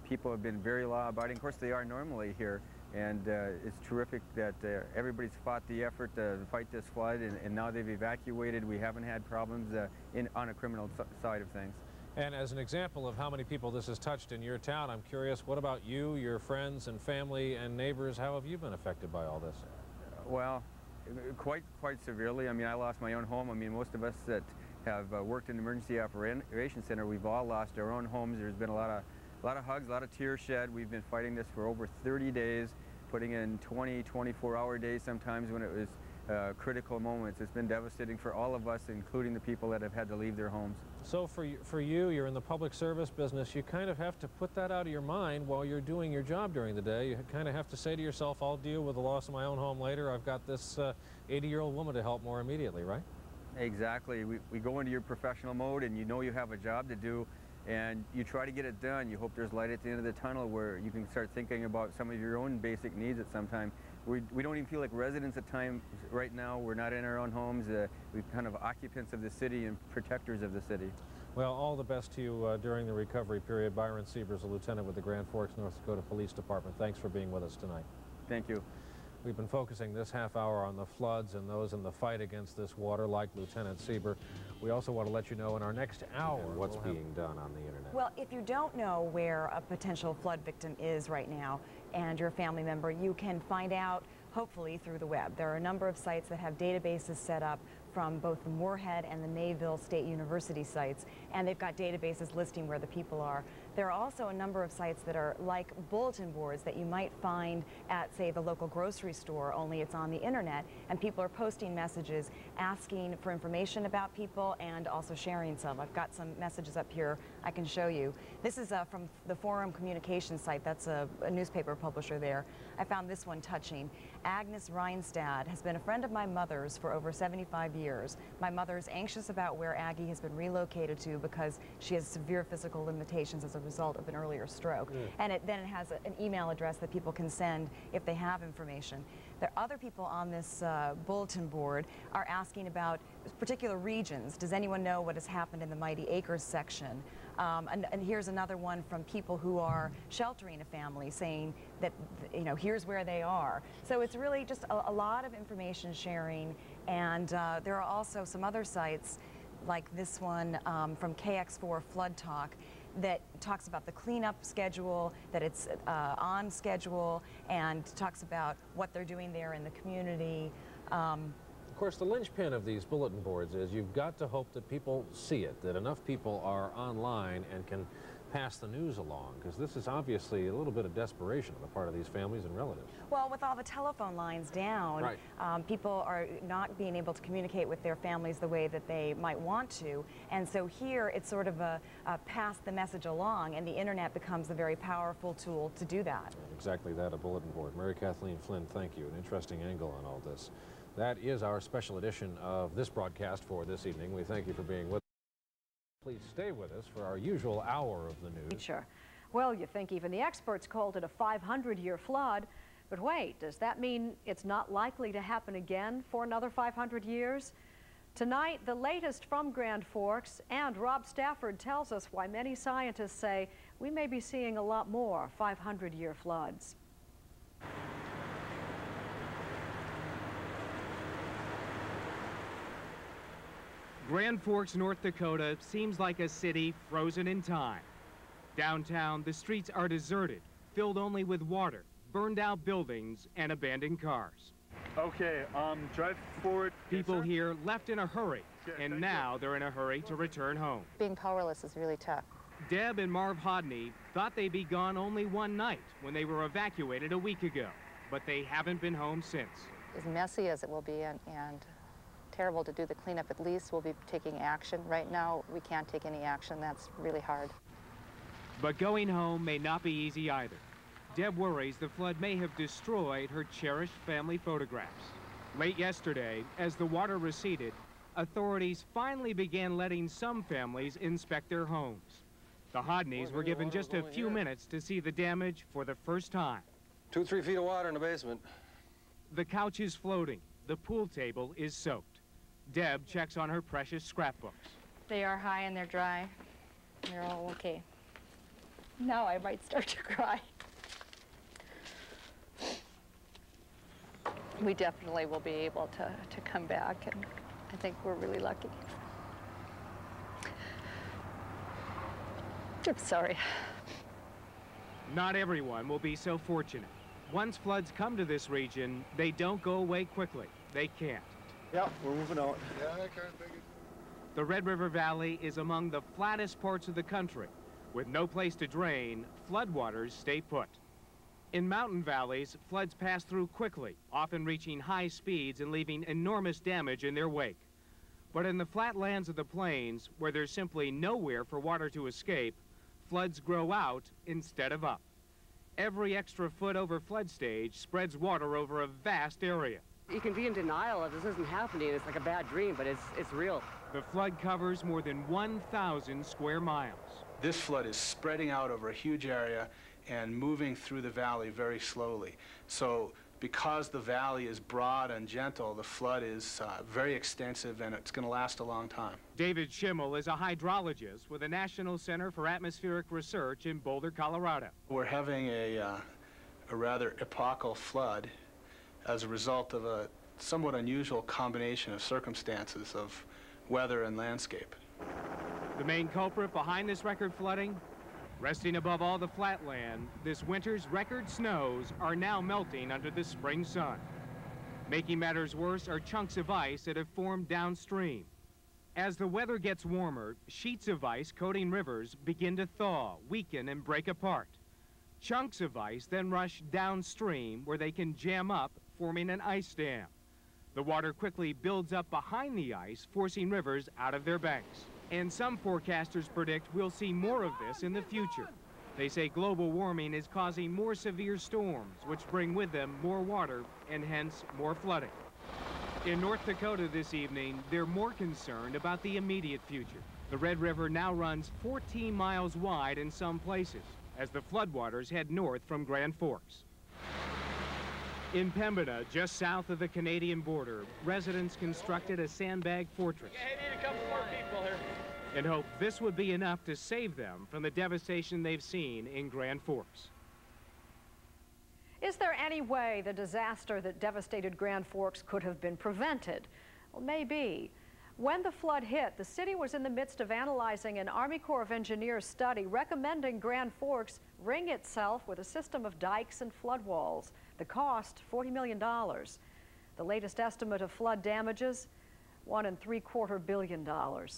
People have been very law-abiding. Of course, they are normally here, and it's terrific that everybody's fought the effort to fight this flood, and now they've evacuated. We haven't had problems on a criminal side of things. And as an example of how many people this has touched in your town, I'm curious, what about you, your friends and family and neighbors? How have you been affected by all this? Well, quite severely. I mean, I lost my own home. I mean, most of us that have worked in the Emergency Operations Center, we've all lost our own homes. There's been a lot of hugs, a lot of tears shed. We've been fighting this for over 30 days, putting in 20-, 24-hour days sometimes when it was critical moments. It's been devastating for all of us, including the people that have had to leave their homes. So for you, you're in the public service business. You kind of have to put that out of your mind while you're doing your job during the day. You kind of have to say to yourself, I'll deal with the loss of my own home later. I've got this 80-year-old woman to help more immediately, right? Exactly. We go into your professional mode, and you know you have a job to do, and you try to get it done. You hope there's light at the end of the tunnel where you can start thinking about some of your own basic needs at some time. We don't even feel like residents at times right now. We're not in our own homes. We're kind of occupants of the city and protectors of the city. Well, all the best to you during the recovery period. Byron Sievers, a lieutenant with the Grand Forks, North Dakota Police Department. Thanks for being with us tonight. Thank you. We've been focusing this half hour on the floods and those in the fight against this water, like Lieutenant Sieber. We also want to let you know in our next hour what's being done on the internet. Well, if you don't know where a potential flood victim is right now and you're a family member, you can find out, hopefully, through the web. There are a number of sites that have databases set up from both the Moorhead and the Mayville State University sites, and they've got databases listing where the people are. There are also a number of sites that are like bulletin boards that you might find at, say, the local grocery store, only it's on the internet, and people are posting messages asking for information about people and also sharing some. I've got some messages up here I can show you. This is from the Forum Communications site. That's a newspaper publisher there. I found this one touching. Agnes Reinstad has been a friend of my mother's for over 75 years. My mother's anxious about where Aggie has been relocated to because she has severe physical limitations as a result of an earlier stroke. And then it has an email address that people can send if they have information. There are other people on this bulletin board are asking about particular regions. Does anyone know what has happened in the Mighty Acres section? And here's another one from people who are sheltering a family saying that, you know, here's where they are. So it's really just a lot of information sharing. And there are also some other sites like this one from KX4 Flood Talk that talks about the cleanup schedule, that it's on schedule, and talks about what they're doing there in the community. Of course, the linchpin of these bulletin boards is you've got to hope that people see it, that enough people are online and can pass the news along, because this is obviously a little bit of desperation on the part of these families and relatives. Well, with all the telephone lines down, right. People are not being able to communicate with their families the way that they might want to, and so here it's sort of a pass the message along, and the internet becomes a very powerful tool to do that. Exactly that, a bulletin board. Mary Kathleen Flynn, thank you. An interesting angle on all this. That is our special edition of this broadcast for this evening. We thank you for being with us. Please stay with us for our usual hour of the news. Sure. Well, you think even the experts called it a 500-year flood, but wait, does that mean it's not likely to happen again for another 500 years? Tonight, the latest from Grand Forks, and Rob Stafford tells us why many scientists say we may be seeing a lot more 500-year floods. Grand Forks, North Dakota seems like a city frozen in time. Downtown, the streets are deserted, filled only with water, burned out buildings, and abandoned cars. Okay, drive forward. People here left in a hurry, and now they're in a hurry to return home. Being powerless is really tough. Deb and Marv Hodney thought they'd be gone only one night when they were evacuated a week ago, but they haven't been home since. As messy as it will be, and terrible to do the cleanup, at least we'll be taking action. Right now, we can't take any action. That's really hard. But going home may not be easy either. Deb worries the flood may have destroyed her cherished family photographs. Late yesterday, as the water receded, authorities finally began letting some families inspect their homes. The Hodneys were given just a few minutes to see the damage for the first time. 2 or 3 feet of water in the basement. The couch is floating. The pool table is soaked. Deb checks on her precious scrapbooks. They are high and they're dry. They're all okay. Now I might start to cry. We definitely will be able to come back, and I think we're really lucky. I'm sorry. Not everyone will be so fortunate. Once floods come to this region, they don't go away quickly. They can't. Yep, we're moving on. Yeah, I can't think it. The Red River Valley is among the flattest parts of the country. With no place to drain, floodwaters stay put. In mountain valleys, floods pass through quickly, often reaching high speeds and leaving enormous damage in their wake. But in the flatlands of the plains, where there's simply nowhere for water to escape, floods grow out instead of up. Every extra foot over flood stage spreads water over a vast area. You can be in denial if this isn't happening. It's like a bad dream, but it's real. The flood covers more than 1,000 square miles. This flood is spreading out over a huge area and moving through the valley very slowly. So because the valley is broad and gentle, the flood is very extensive, and it's going to last a long time. David Schimmel is a hydrologist with the National Center for Atmospheric Research in Boulder, Colorado. We're having a rather epochal flood as a result of a somewhat unusual combination of circumstances of weather and landscape. The main culprit behind this record flooding? Resting above all the flatland, this winter's record snows are now melting under the spring sun. Making matters worse are chunks of ice that have formed downstream. As the weather gets warmer, sheets of ice coating rivers begin to thaw, weaken, and break apart. Chunks of ice then rush downstream where they can jam up, forming an ice dam. The water quickly builds up behind the ice, forcing rivers out of their banks. And some forecasters predict we'll see more of this in the future. They say global warming is causing more severe storms, which bring with them more water and hence more flooding. In North Dakota this evening, they're more concerned about the immediate future. The Red River now runs 14 miles wide in some places as the floodwaters head north from Grand Forks. In Pembina, just south of the Canadian border, residents constructed a sandbag fortress. I need a couple more people here. And hope this would be enough to save them from the devastation they've seen in Grand Forks. Is there any way the disaster that devastated Grand Forks could have been prevented? Well, maybe. When the flood hit, the city was in the midst of analyzing an Army Corps of Engineers study recommending Grand Forks ring itself with a system of dikes and flood walls. The cost, $40 million. The latest estimate of flood damages, $1.75 billion. Of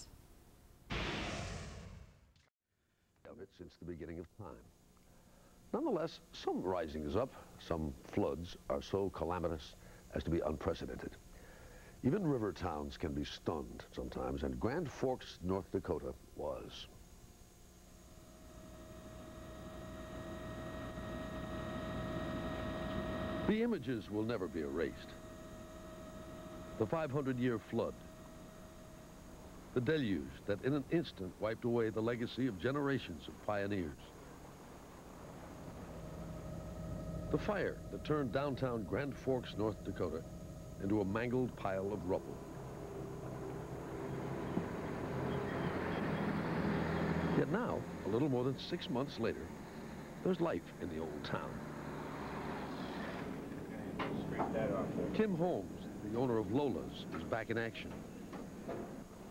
it since the beginning of time. Nonetheless, some risings up, some floods are so calamitous as to be unprecedented. Even river towns can be stunned sometimes, and Grand Forks, North Dakota was. The images will never be erased. The 500-year flood, the deluge that in an instant wiped away the legacy of generations of pioneers, the fire that turned downtown Grand Forks, North Dakota into a mangled pile of rubble. Yet now, a little more than 6 months later, there's life in the old town. Tim Holmes, the owner of Lola's, is back in action.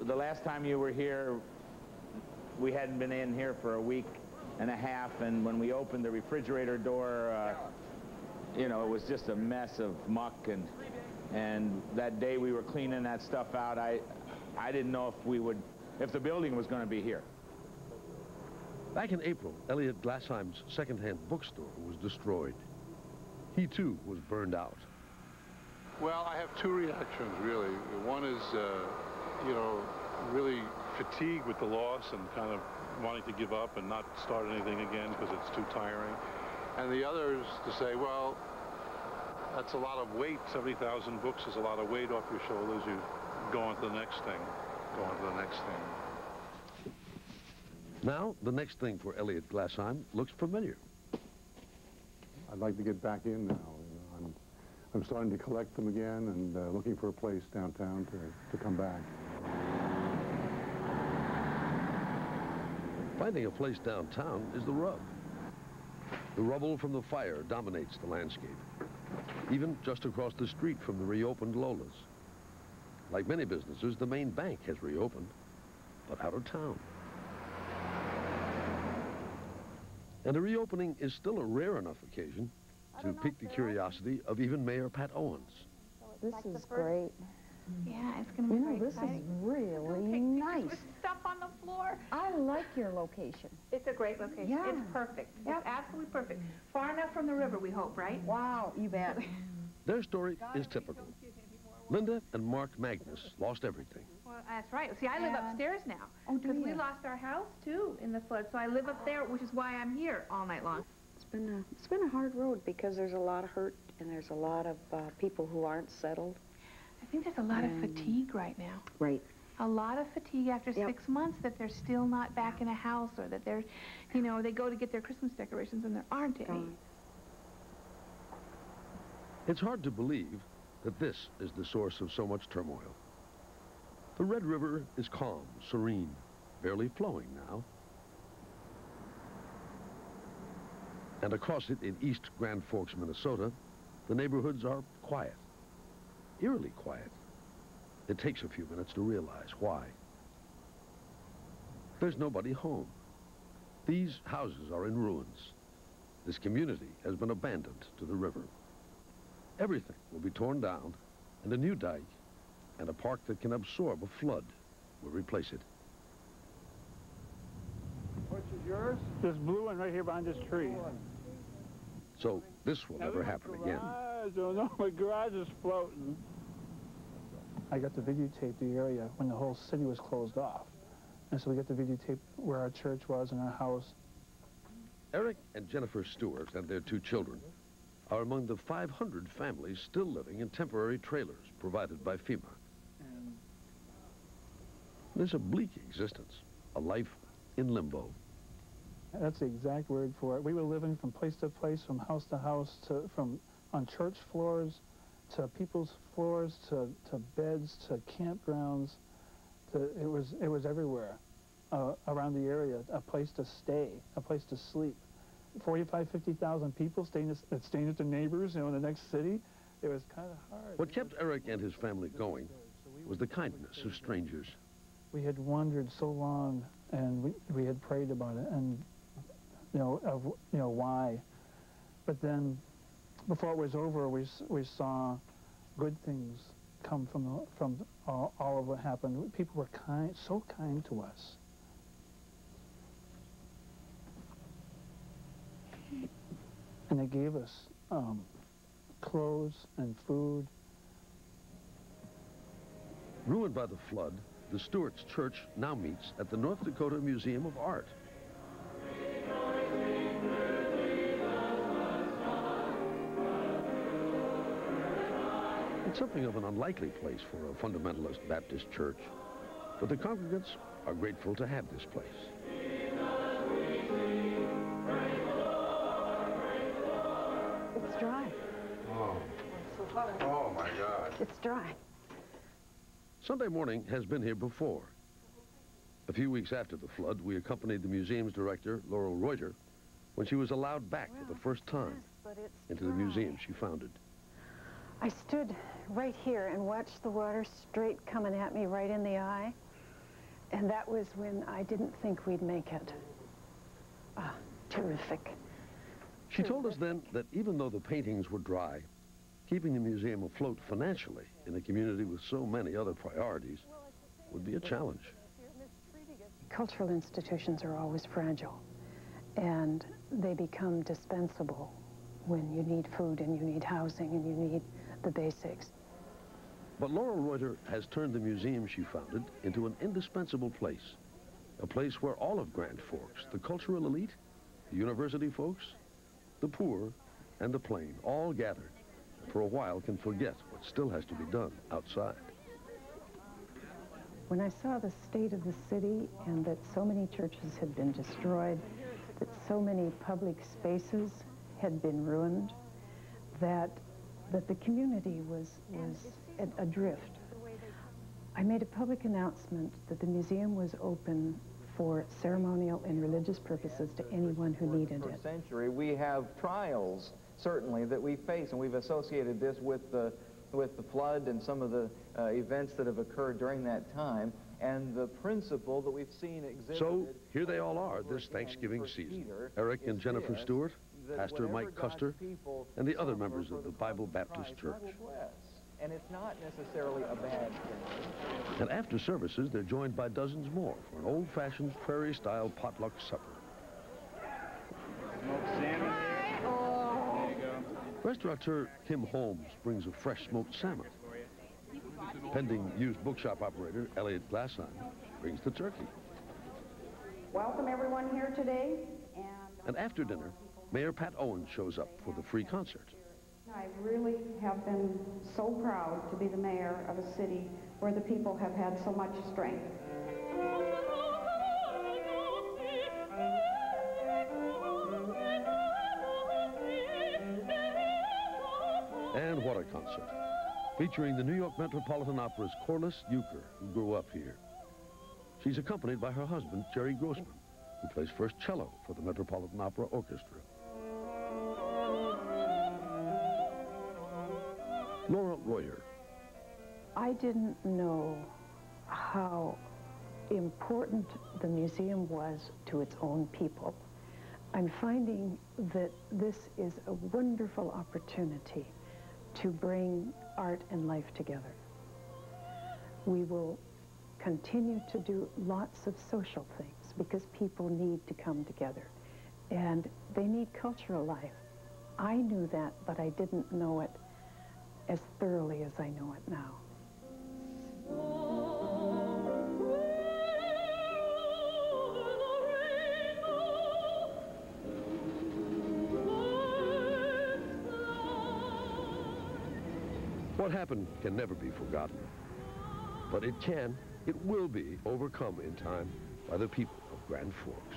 The last time you were here, we hadn't been in here for a week and a half, and when we opened the refrigerator door, you know, it was just a mess of muck, and that day we were cleaning that stuff out, I didn't know if we would, if the building was going to be here. Back in April, Elliot Glassheim's secondhand bookstore was destroyed. He too was burned out. Well, I have two reactions really. One is, you know, really fatigued with the loss and kind of wanting to give up and not start anything again because it's too tiring. And the other is to say, well, that's a lot of weight. 70,000 books is a lot of weight off your shoulders. You go on to the next thing, go on to the next thing. Now, the next thing for Elliot Glassheim looks familiar. I'd like to get back in now. You know, I'm starting to collect them again and looking for a place downtown to come back. Finding a place downtown is the rub. The rubble from the fire dominates the landscape, even just across the street from the reopened Lola's. Like many businesses, the main bank has reopened, but out of town. And a reopening is still a rare enough occasion to pique the curiosity of even Mayor Pat Owens. This is great. Yeah, it's going to be very exciting. This is really nice. With stuff on the floor. I like your location. It's a great location. Yeah. It's perfect. Yep. It's absolutely perfect. Far enough from the river, we hope, right? Wow, you bet. Their story is typical. Linda and Mark Magnus lost everything. Well, that's right. See, I live upstairs now. Oh, because we lost our house, too, in the flood. So I live up there, which is why I'm here all night long. It's been a hard road because there's a lot of hurt and there's a lot of people who aren't settled. I think there's a lot of fatigue right now. Right. A lot of fatigue after 6 months that they're still not back in a house, or that they're, you know, they go to get their Christmas decorations and there aren't any. It's hard to believe that this is the source of so much turmoil. The Red River is calm, serene, barely flowing now. And across it in East Grand Forks, Minnesota, the neighborhoods are quiet, eerily quiet. It takes a few minutes to realize why. There's nobody home. These houses are in ruins. This community has been abandoned to the river. Everything will be torn down, and a new dike and a park that can absorb a flood will replace it. Which is yours? This blue one right here behind this tree. So this will never happen again. Oh no, my garage is floating. I got to videotape the area when the whole city was closed off. And so we got to videotape where our church was and our house. Eric and Jennifer Stewart and their two children are among the 500 families still living in temporary trailers provided by FEMA. There's a bleak existence, a life in limbo. That's the exact word for it. We were living from place to place, from house to house, on church floors, to people's floors, to beds, to campgrounds. It was everywhere around the area, a place to stay, a place to sleep. 45, 50,000 people staying at the neighbors, in the next city. It was kind of hard. What kept Eric and his family going was the kindness of strangers. We had wandered so long, and we had prayed about it, and why. But then, before it was over, we saw good things come from all of what happened. People were kind, so kind to us. And they gave us clothes and food. Ruined by the flood, the Stewart's church now meets at the North Dakota Museum of Art. It's something of an unlikely place for a fundamentalist Baptist church, but the congregants are grateful to have this place. It's dry. Oh. Oh, my God. It's dry. Sunday morning has been here before. A few weeks after the flood, we accompanied the museum's director, Laurel Reuter, when she was allowed back for the first time into the museum she founded. I stood right here and watched the water straight coming at me right in the eye, and that was when I didn't think we'd make it. Ah, terrific. She told us then that even though the paintings were dry, keeping the museum afloat financially in a community with so many other priorities would be a challenge. Cultural institutions are always fragile, and they become dispensable when you need food and you need housing and you need the basics. But Laurel Reuter has turned the museum she founded into an indispensable place, a place where all of Grand Forks, the cultural elite, the university folks, the poor and the plain, all gathered, for a while can forget what still has to be done outside. When I saw the state of the city and that so many churches had been destroyed, that so many public spaces had been ruined, that the community was adrift, I made a public announcement that the museum was open for ceremonial and religious purposes to anyone who needed it. Century, we have trials, certainly, that we face, and we've associated this with the flood and some of the events that have occurred during that time, and the principle that we've seen exhibited. So here they all are this Thanksgiving season. Eric and Jennifer Stewart, Pastor Mike Custer, and the other members of the Bible Baptist Church. and it's not necessarily a bad thing. And after services, they're joined by dozens more for an old-fashioned prairie-style potluck supper. Smoked salmon. Oh. There you go. Restaurateur Tim Holmes brings a fresh smoked salmon. Pending used bookshop operator Elliot Glasson brings the turkey. Welcome everyone here today. And after dinner, Mayor Pat Owens shows up for the free concert. I really have been so proud to be the mayor of a city where the people have had so much strength. And what a concert, featuring the New York Metropolitan Opera's Corliss Euchre, who grew up here. She's accompanied by her husband, Jerry Grossman, who plays first cello for the Metropolitan Opera Orchestra. Laura Royer. I didn't know how important the museum was to its own people. I'm finding that this is a wonderful opportunity to bring art and life together. We will continue to do lots of social things because people need to come together and they need cultural life. I knew that, but I didn't know it as thoroughly as I know it now. What happened can never be forgotten, but it will be overcome in time by the people of Grand Forks.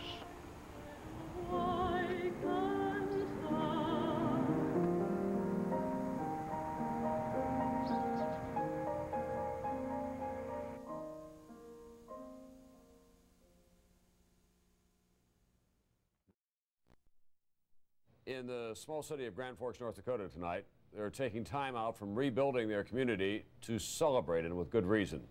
In the small city of Grand Forks, North Dakota tonight, they're taking time out from rebuilding their community to celebrate, and with good reason.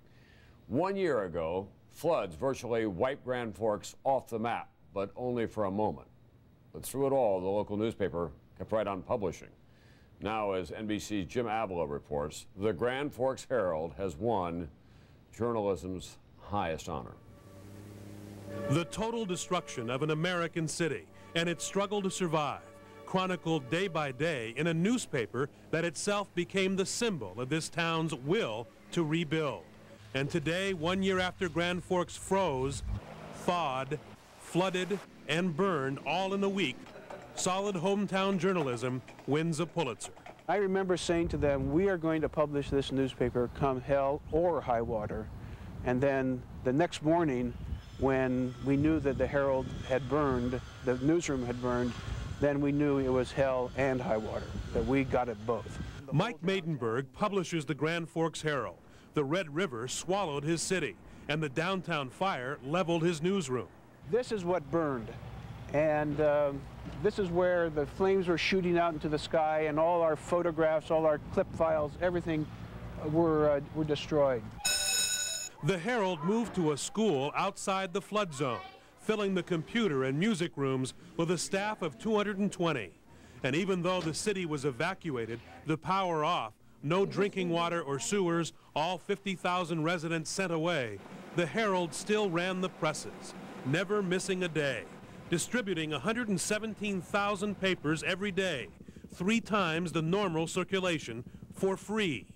1 year ago, floods virtually wiped Grand Forks off the map, but only for a moment. But through it all, the local newspaper kept right on publishing. Now, as NBC's Jim Avila reports, the Grand Forks Herald has won journalism's highest honor. The total destruction of an American city and its struggle to survive, chronicled day by day in a newspaper that itself became the symbol of this town's will to rebuild. And today, 1 year after Grand Forks froze, thawed, flooded, and burned all in a week, solid hometown journalism wins a Pulitzer. I remember saying to them, we are going to publish this newspaper come hell or high water. And then the next morning, when we knew that the Herald had burned, the newsroom had burned, then we knew it was hell and high water, that we got it both. Mike Maidenberg publishes the Grand Forks Herald. The Red River swallowed his city, and the downtown fire leveled his newsroom. This is what burned, and this is where the flames were shooting out into the sky, and all our photographs, all our clip files, everything were destroyed. The Herald moved to a school outside the flood zone, filling the computer and music rooms with a staff of 220. And even though the city was evacuated, the power off, no drinking water or sewers, all 50,000 residents sent away, the Herald still ran the presses, never missing a day, distributing 117,000 papers every day, 3 times the normal circulation, for free.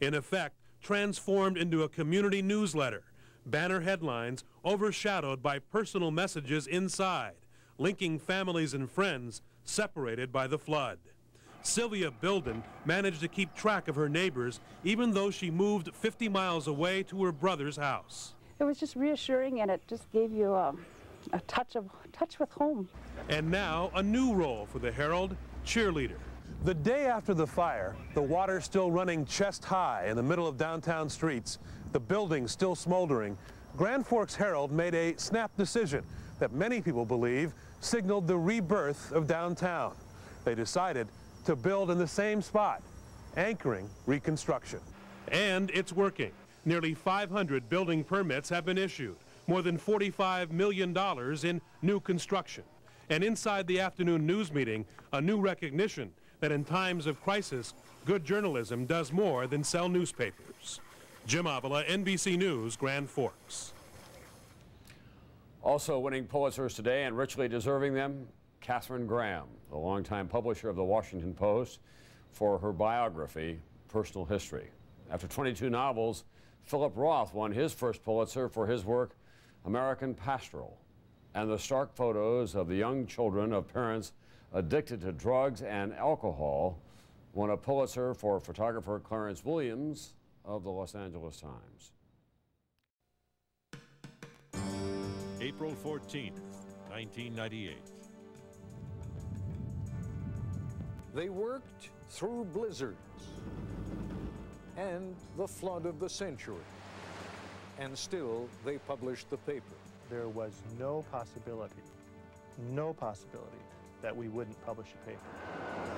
In effect, transformed into a community newsletter, banner headlines overshadowed by personal messages inside, linking families and friends separated by the flood. Sylvia Bilden managed to keep track of her neighbors even though she moved 50 miles away to her brother's house. It was just reassuring, and it just gave you a touch with home. And now a new role for the Herald, cheerleader. The day after the fire, the water still running chest high in the middle of downtown streets, the buildings still smoldering, Grand Forks Herald made a snap decision that many people believe signaled the rebirth of downtown. They decided to build in the same spot, anchoring reconstruction. And it's working. Nearly 500 building permits have been issued, more than $45 million in new construction. And inside the afternoon news meeting, a new recognition that in times of crisis, Good journalism does more than sell newspapers. Jim Avila, NBC News, Grand Forks. Also winning Pulitzers today and richly deserving them, Katharine Graham, the longtime publisher of the Washington Post, for her biography, Personal History. After 22 novels, Philip Roth won his first Pulitzer for his work, American Pastoral, and the stark photos of the young children of parents addicted to drugs and alcohol won a Pulitzer for photographer Clarence Williams of the Los Angeles Times. April 14th, 1998. They worked through blizzards and the flood of the century, and still they published the paper. There was no possibility that we wouldn't publish a paper.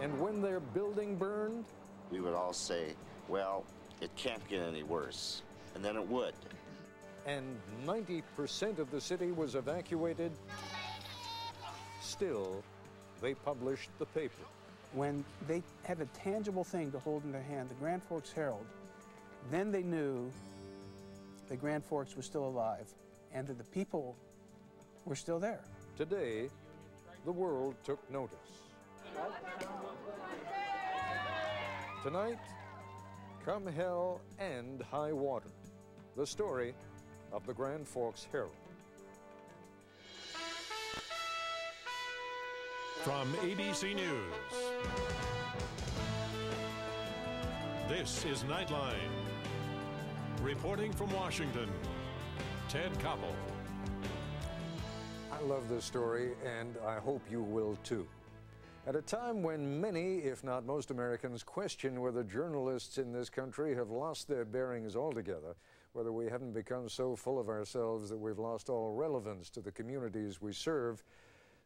And when their building burned, we would all say, well, it can't get any worse, and then it would. And 90% of the city was evacuated. Still, they published the paper. When they had a tangible thing to hold in their hand, the Grand Forks Herald, then they knew the Grand Forks was still alive and that the people were still there. Today, the world took notice. Tonight, come hell and high water, the story of the Grand Forks Herald. From ABC News, this is Nightline. Reporting from Washington, Ted Koppel. I love this story, and I hope you will too. At a time when many, if not most Americans, question whether journalists in this country have lost their bearings altogether, whether we haven't become so full of ourselves that we've lost all relevance to the communities we serve,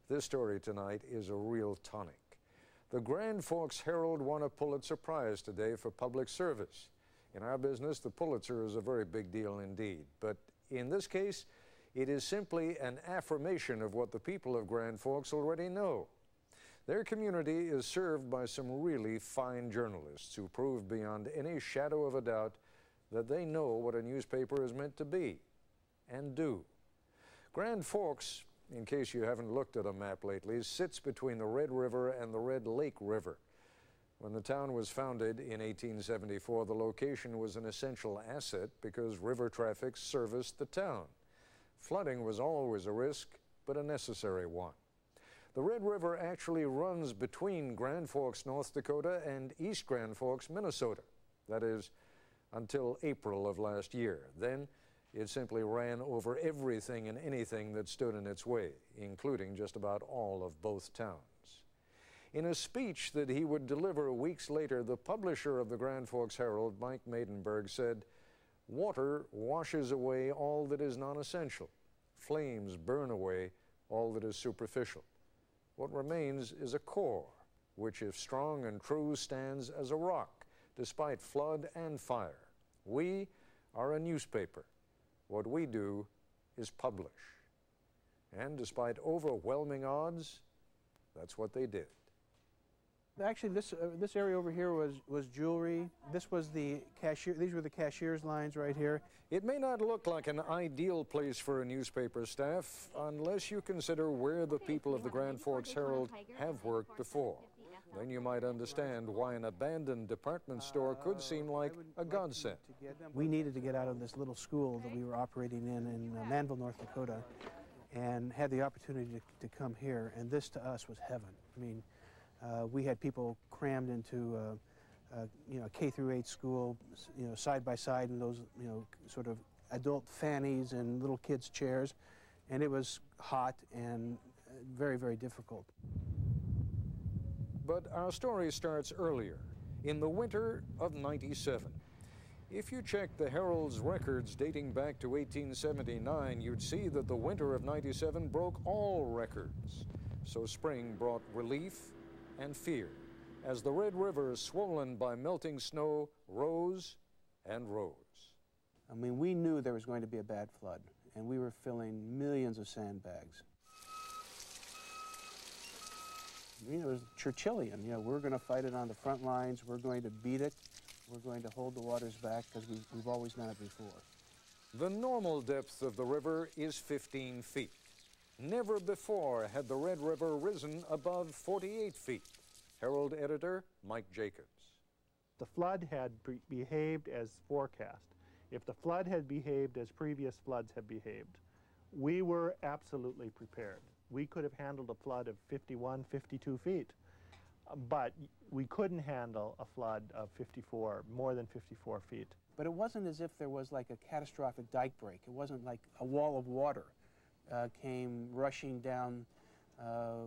this story tonight is a real tonic. The Grand Forks Herald won a Pulitzer Prize today for public service. In our business, the Pulitzer is a very big deal indeed. But in this case, it is simply an affirmation of what the people of Grand Forks already know. Their community is served by some really fine journalists who prove beyond any shadow of a doubt that they know what a newspaper is meant to be and do. Grand Forks, in case you haven't looked at a map lately, sits between the Red River and the Red Lake River. When the town was founded in 1874, the location was an essential asset because river traffic serviced the town. Flooding was always a risk, but a necessary one. The Red River actually runs between Grand Forks, North Dakota, and East Grand Forks, Minnesota. That is, until April of last year. Then, it simply ran over everything and anything that stood in its way, including just about all of both towns. In a speech that he would deliver weeks later, the publisher of the Grand Forks Herald, Mike Maidenberg, said, "Water washes away all that is non-essential. Flames burn away all that is superficial. What remains is a core, which, if strong and true, stands as a rock, despite flood and fire. We are a newspaper. What we do is publish." And despite overwhelming odds, that's what they did. Actually, this area over here was jewelry. This was the cashier. These were the cashier's lines right here. It may not look like an ideal place for a newspaper staff unless you consider where the people of the Grand Forks Herald have worked before. Then you might understand why an abandoned department store could seem like a godsend. We needed to get out of this little school that we were operating in Mayville, North Dakota, and had the opportunity to come here, and this to us was heaven. I mean, we had people crammed into a K through 8 school, side by side in those, sort of adult fannies and little kids' chairs, and it was hot and very, very difficult. But our story starts earlier, in the winter of '97. If you check the Herald's records dating back to 1879, you'd see that the winter of '97 broke all records. So spring brought relief and fear as the Red River, swollen by melting snow, rose and rose. I mean, we knew there was going to be a bad flood, and we were filling millions of sandbags. you know, it was Churchillian. You know, we're going to fight it on the front lines. We're going to beat it. We're going to hold the waters back because we've always done it before. The normal depth of the river is 15 feet. Never before had the Red River risen above 48 feet. Herald editor Mike Jacobs. The flood had behaved as forecast. If the flood had behaved as previous floods have behaved, we were absolutely prepared. We could have handled a flood of 51, 52 feet, but we couldn't handle a flood of 54, more than 54 feet. But it wasn't as if there was like a catastrophic dike break. It wasn't like a wall of water came rushing down the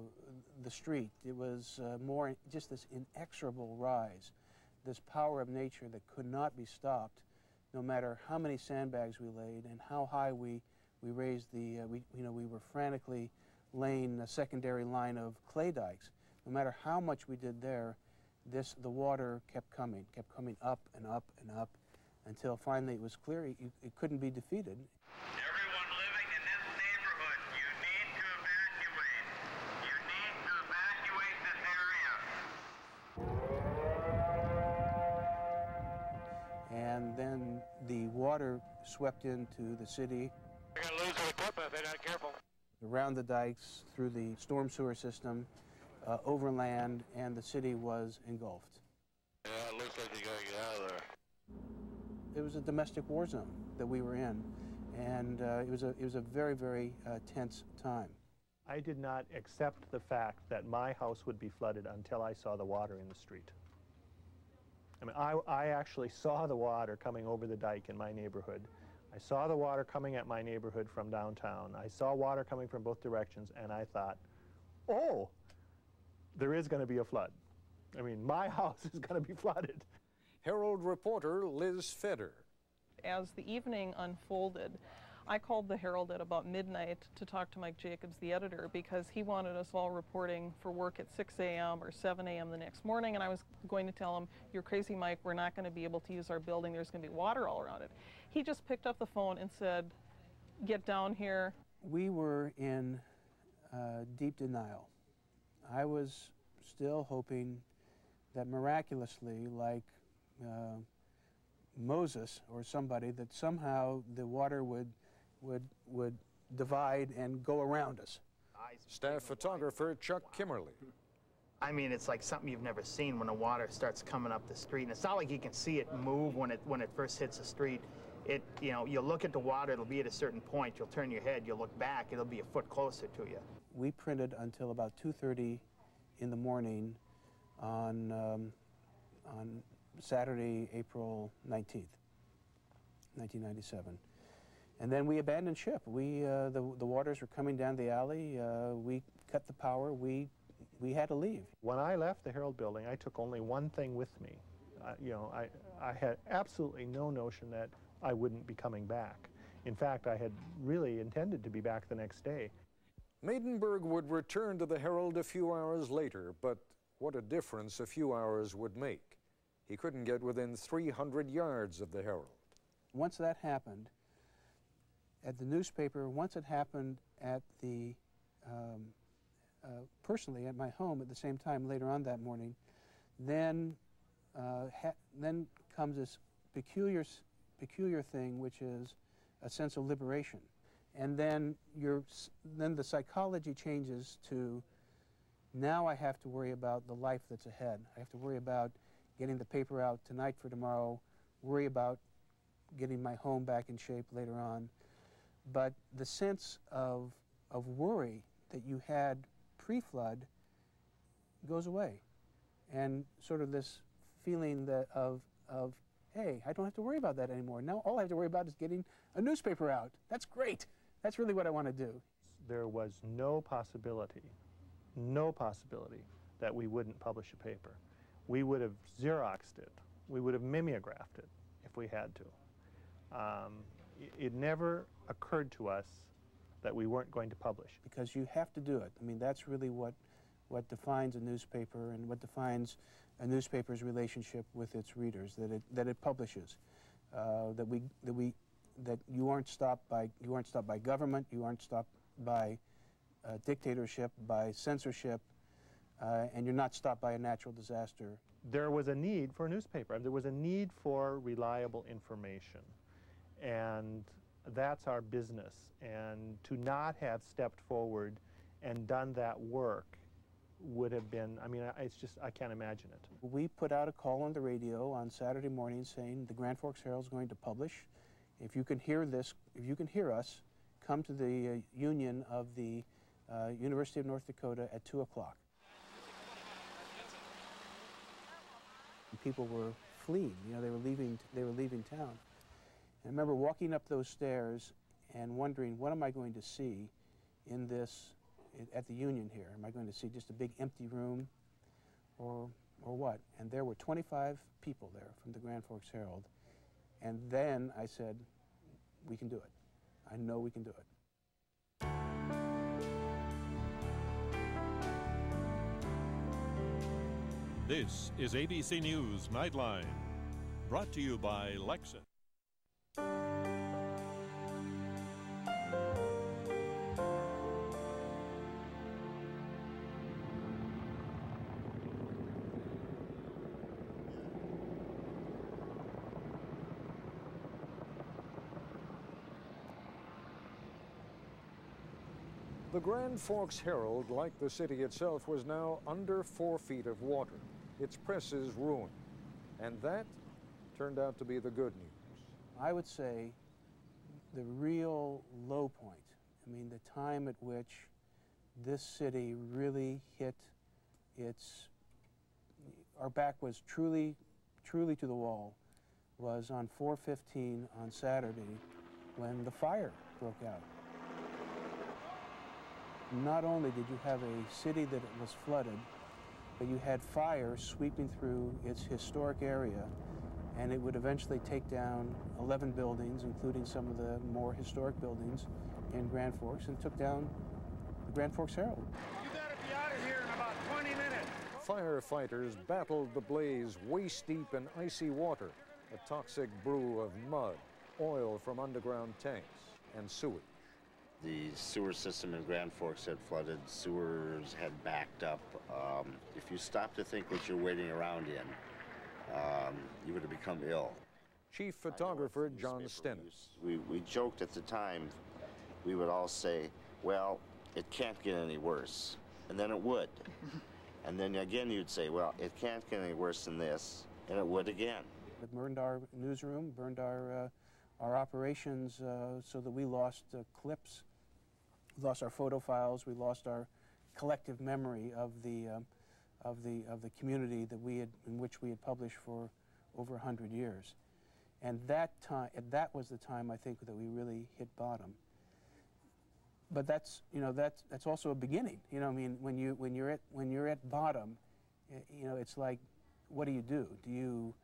street. It was more just this inexorable rise, this power of nature that could not be stopped, no matter how many sandbags we laid and how high we raised the, we were frantically laying a secondary line of clay dikes. No matter how much we did there, the water kept coming up and up and up until finally it was clear it couldn't be defeated. Everyone living in this neighborhood, you need to evacuate. You need to evacuate this area. And then the water swept into the city. They're going to lose their equipment if they're not careful. Around the dikes, through the storm sewer system, overland, and the city was engulfed. Yeah, it looks like you gotta get out of there. It was a domestic war zone that we were in, and it was a very, very tense time. I did not accept the fact that my house would be flooded until I saw the water in the street. I mean, I actually saw the water coming over the dike in my neighborhood. I saw the water coming at my neighborhood from downtown. I saw water coming from both directions, and I thought, oh, there is going to be a flood. I mean, my house is going to be flooded. Herald reporter Liz Feder. As the evening unfolded, I called the Herald at about midnight to talk to Mike Jacobs, the editor, because he wanted us all reporting for work at 6 a.m. or 7 a.m. the next morning, and I was going to tell him, you're crazy, Mike, we're not going to be able to use our building, there's going to be water all around it. He just picked up the phone and said, get down here. We were in deep denial. I was still hoping that miraculously, like Moses or somebody, that somehow the water would divide and go around us. Staff photographer Chuck Kimmerly. I mean, it's like something you've never seen when the water starts coming up the street, and it's not like you can see it move when it first hits the street. It, you know, you'll look at the water, it'll be at a certain point, you'll turn your head, you'll look back, it'll be a foot closer to you. We printed until about 2:30 in the morning on Saturday, April 19th, 1997. And then we abandoned ship. We, the waters were coming down the alley. We cut the power. We had to leave. When I left the Herald building, I took only one thing with me. You know, I had absolutely no notion that I wouldn't be coming back. In fact, I had really intended to be back the next day. Maidenberg would return to the Herald a few hours later, but what a difference a few hours would make. He couldn't get within 300 yards of the Herald. Once that happened, at the newspaper, once it happened at the, personally at my home at the same time later on that morning, then comes this peculiar thing, which is a sense of liberation. And then the psychology changes to, now I have to worry about the life that's ahead. I have to worry about getting the paper out tonight for tomorrow, worry about getting my home back in shape later on. But the sense of worry that you had pre-flood goes away. And sort of this feeling that of, hey, I don't have to worry about that anymore. Now all I have to worry about is getting a newspaper out. That's great. That's really what I want to do. There was no possibility that we wouldn't publish a paper. We would have Xeroxed it. We would have mimeographed it if we had to. It never occurred to us that we weren't going to publish. Because you have to do it. I mean, that's really what defines a newspaper and what defines a newspaper's relationship with its readers, that it publishes, that you aren't stopped by government, you aren't stopped by dictatorship, by censorship, and you're not stopped by a natural disaster. There was a need for a newspaper, and there was a need for reliable information. And that's our business. And to not have stepped forward and done that work would have been, I mean, it's just, I can't imagine it. We put out a call on the radio on Saturday morning saying the Grand Forks Herald is going to publish. If you can hear this, if you can hear us, come to the union of the University of North Dakota at 2 o'clock. People were fleeing, you know, they were leaving town. And I remember walking up those stairs and wondering, what am I going to see in this, at the union here? Am I going to see just a big empty room or what? And there were 25 people there from the Grand Forks Herald. And then I said, we can do it. I know we can do it. This is ABC News Nightline, brought to you by Lexan. The Grand Forks Herald, like the city itself, was now under 4 feet of water. Its press is ruined. And that turned out to be the good news. I would say the real low point, I mean, the time at which this city really hit its, our back was truly, truly to the wall, was on 4/15 on Saturday when the fire broke out. Not only did you have a city that was flooded, but you had fire sweeping through its historic area, and it would eventually take down 11 buildings, including some of the more historic buildings in Grand Forks, and took down the Grand Forks Herald. You better be out of here in about 20 minutes. Firefighters battled the blaze waist-deep in icy water, a toxic brew of mud, oil from underground tanks, and sewage. The sewer system in Grand Forks had flooded, sewers had backed up. If you stopped to think what you're waiting around in, you would have become ill. Chief photographer John Stennis. We joked at the time, we would all say, well, it can't get any worse. And then it would. And then again you'd say, well, it can't get any worse than this. And it would again. It burned our newsroom, burned our operations, so that we lost clips. We lost our photo files, we lost our collective memory of the community that we had, in which we had published for over 100 years. And that time, that was the time I think that we really hit bottom. But that's, you know, that's also a beginning. You know, I mean, when you're at bottom, you know, it's like, what do you do? Do you,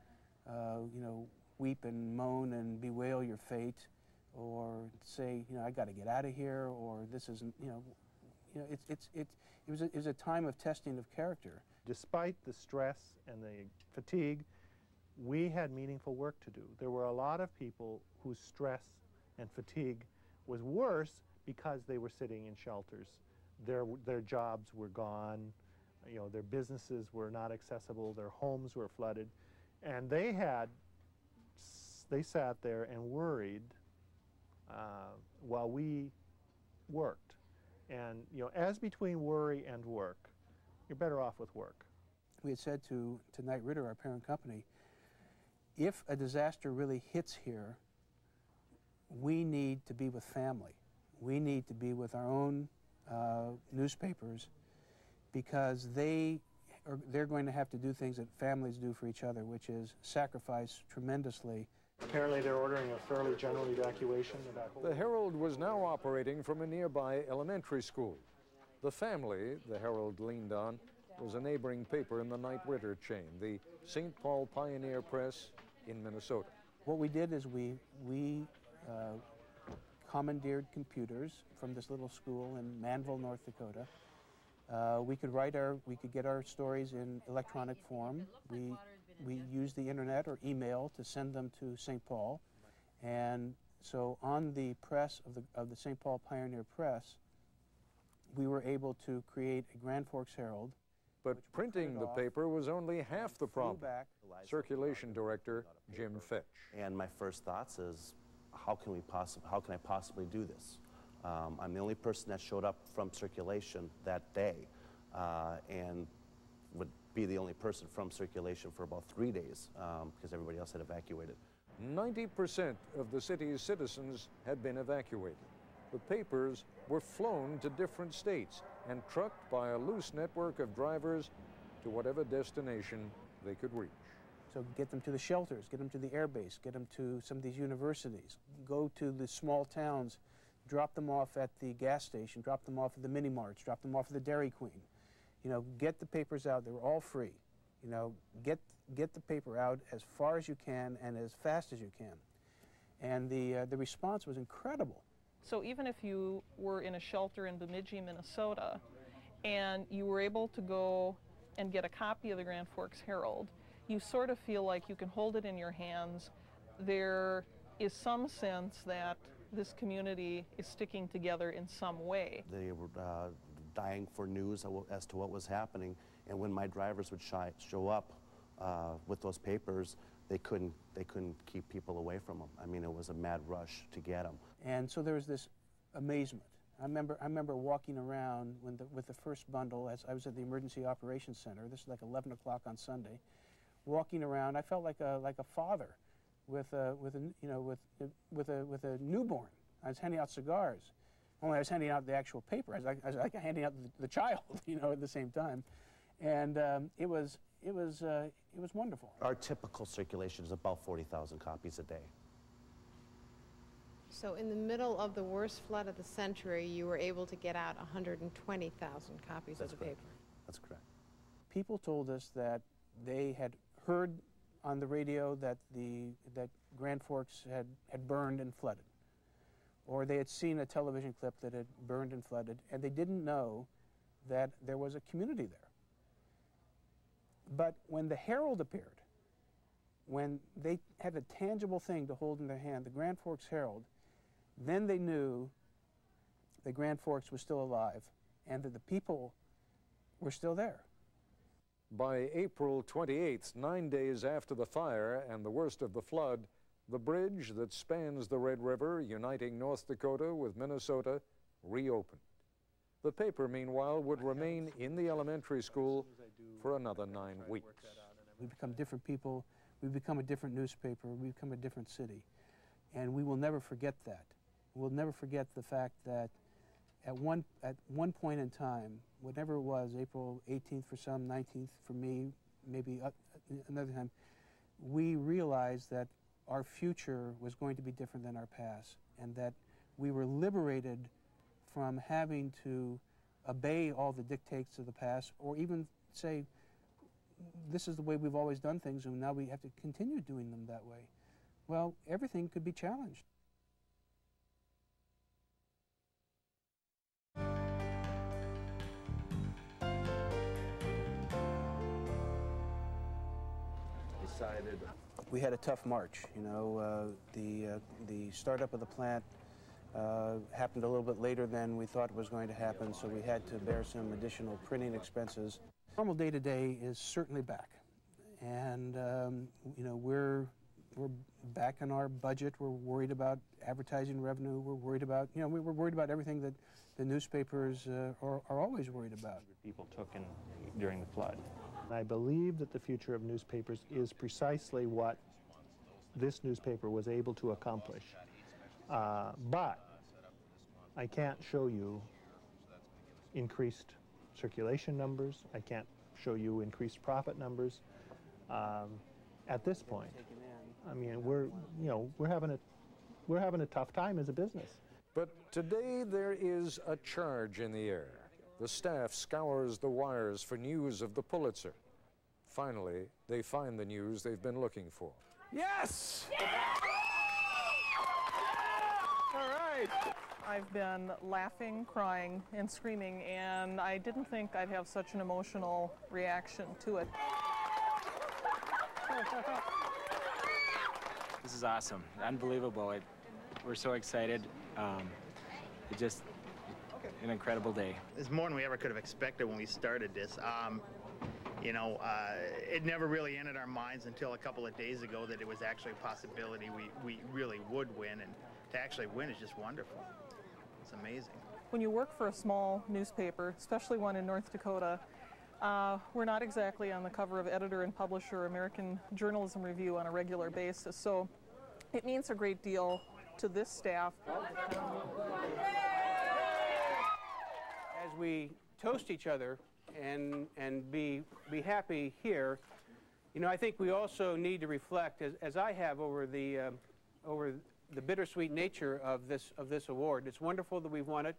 you know, weep and moan and bewail your fate, or say, you know, I got to get out of here, or this isn't, you know, it was a time of testing of character. Despite the stress and the fatigue, we had meaningful work to do. There were a lot of people whose stress and fatigue was worse because they were sitting in shelters. Their jobs were gone, you know, their businesses were not accessible, their homes were flooded, and they sat there and worried while we worked. And, you know, as between worry and work, you're better off with work. We had said to Knight Ridder, our parent company, if a disaster really hits here, we need to be with family. We need to be with our own newspapers, because they're going to have to do things that families do for each other, which is sacrifice tremendously. Apparently they're ordering a fairly general evacuation. The Herald was now operating from a nearby elementary school. The family the Herald leaned on was a neighboring paper in the Knight Ridder chain, the St. Paul Pioneer Press in Minnesota. What we did is we commandeered computers from this little school in Mayville, North Dakota. We could get our stories in electronic form. We used the internet or email to send them to St. Paul. And so on the press of the St. Paul Pioneer Press, we were able to create a Grand Forks Herald But printing the paper was only half the problem. Circulation director Jim Fetch. And my first thoughts is, how can I possibly do this? I'm the only person that showed up from circulation that day, and would be the only person from circulation for about 3 days, because everybody else had evacuated. 90% of the city's citizens had been evacuated. The papers were flown to different states and trucked by a loose network of drivers to whatever destination they could reach. So get them to the shelters, get them to the air base, get them to some of these universities, go to the small towns, drop them off at the gas station, drop them off at the mini marts, drop them off at the Dairy Queen. You know, get the papers out. They were all free. You know, get the paper out as far as you can and as fast as you can. And the response was incredible. So even if you were in a shelter in Bemidji, Minnesota, and you were able to go and get a copy of the Grand Forks Herald, you sort of feel like you can hold it in your hands. There is some sense that this community is sticking together in some way. They were dying for news as to what was happening, and when my drivers would show up with those papers, they couldn't keep people away from them. I mean, it was a mad rush to get them. And so there was this amazement. I remember walking around with the first bundle, as I was at the Emergency Operations Center. This is like 11 o'clock on Sunday. Walking around, I felt like a father with a newborn. I was handing out cigars. Only I was handing out the actual paper. I was like handing out the child, you know, at the same time. And it was wonderful. Our typical circulation is about 40,000 copies a day. So in the middle of the worst flood of the century, you were able to get out 120,000 copies of the paper. That's correct. People told us that they had heard on the radio that that Grand Forks had burned and flooded, or they had seen a television clip that had burned and flooded, and they didn't know that there was a community there. But when the Herald appeared, when they had a tangible thing to hold in their hand, the Grand Forks Herald, then they knew that Grand Forks was still alive and that the people were still there. By April 28th, 9 days after the fire and the worst of the flood, the bridge that spans the Red River, uniting North Dakota with Minnesota, reopened. The paper, meanwhile, would remain in the elementary school for another 9 weeks. We become different people. We become a different newspaper. We become a different city. And we will never forget that. We'll never forget the fact that at one point in time, whatever it was, April 18th for some, 19th for me, maybe another time, we realized that our future was going to be different than our past, and that we were liberated from having to obey all the dictates of the past, or even say, this is the way we've always done things, and now we have to continue doing them that way. Well, everything could be challenged. Decided. We had a tough March. You know, the startup of the plant happened a little bit later than we thought was going to happen, so we had to bear some additional printing expenses. Normal day-to-day is certainly back, and you know, we're back in our budget. We're worried about advertising revenue. We're worried about, you know, we were worried about everything that the newspapers are always worried about. People took in during the flood. I believe that the future of newspapers is precisely what this newspaper was able to accomplish. But I can't show you increased circulation numbers. I can't show you increased profit numbers at this point. I mean, we're having a tough time as a business. But today there is a charge in the air. The staff scours the wires for news of the Pulitzer. Finally, they find the news they've been looking for. Yes! Yeah! All right. I've been laughing, crying, and screaming, and I didn't think I'd have such an emotional reaction to it. This is awesome, unbelievable. We're so excited. An incredible day. It's more than we ever could have expected when we started this. you know, it never really entered our minds until a couple of days ago that it was actually a possibility we really would win, and to actually win is just wonderful. It's amazing. When you work for a small newspaper, especially one in North Dakota, we're not exactly on the cover of Editor and Publisher American Journalism Review on a regular basis, so it means a great deal to this staff. As we toast each other and be happy here, you know, I think we also need to reflect, as I have over the bittersweet nature of this award. It's wonderful that we've won it.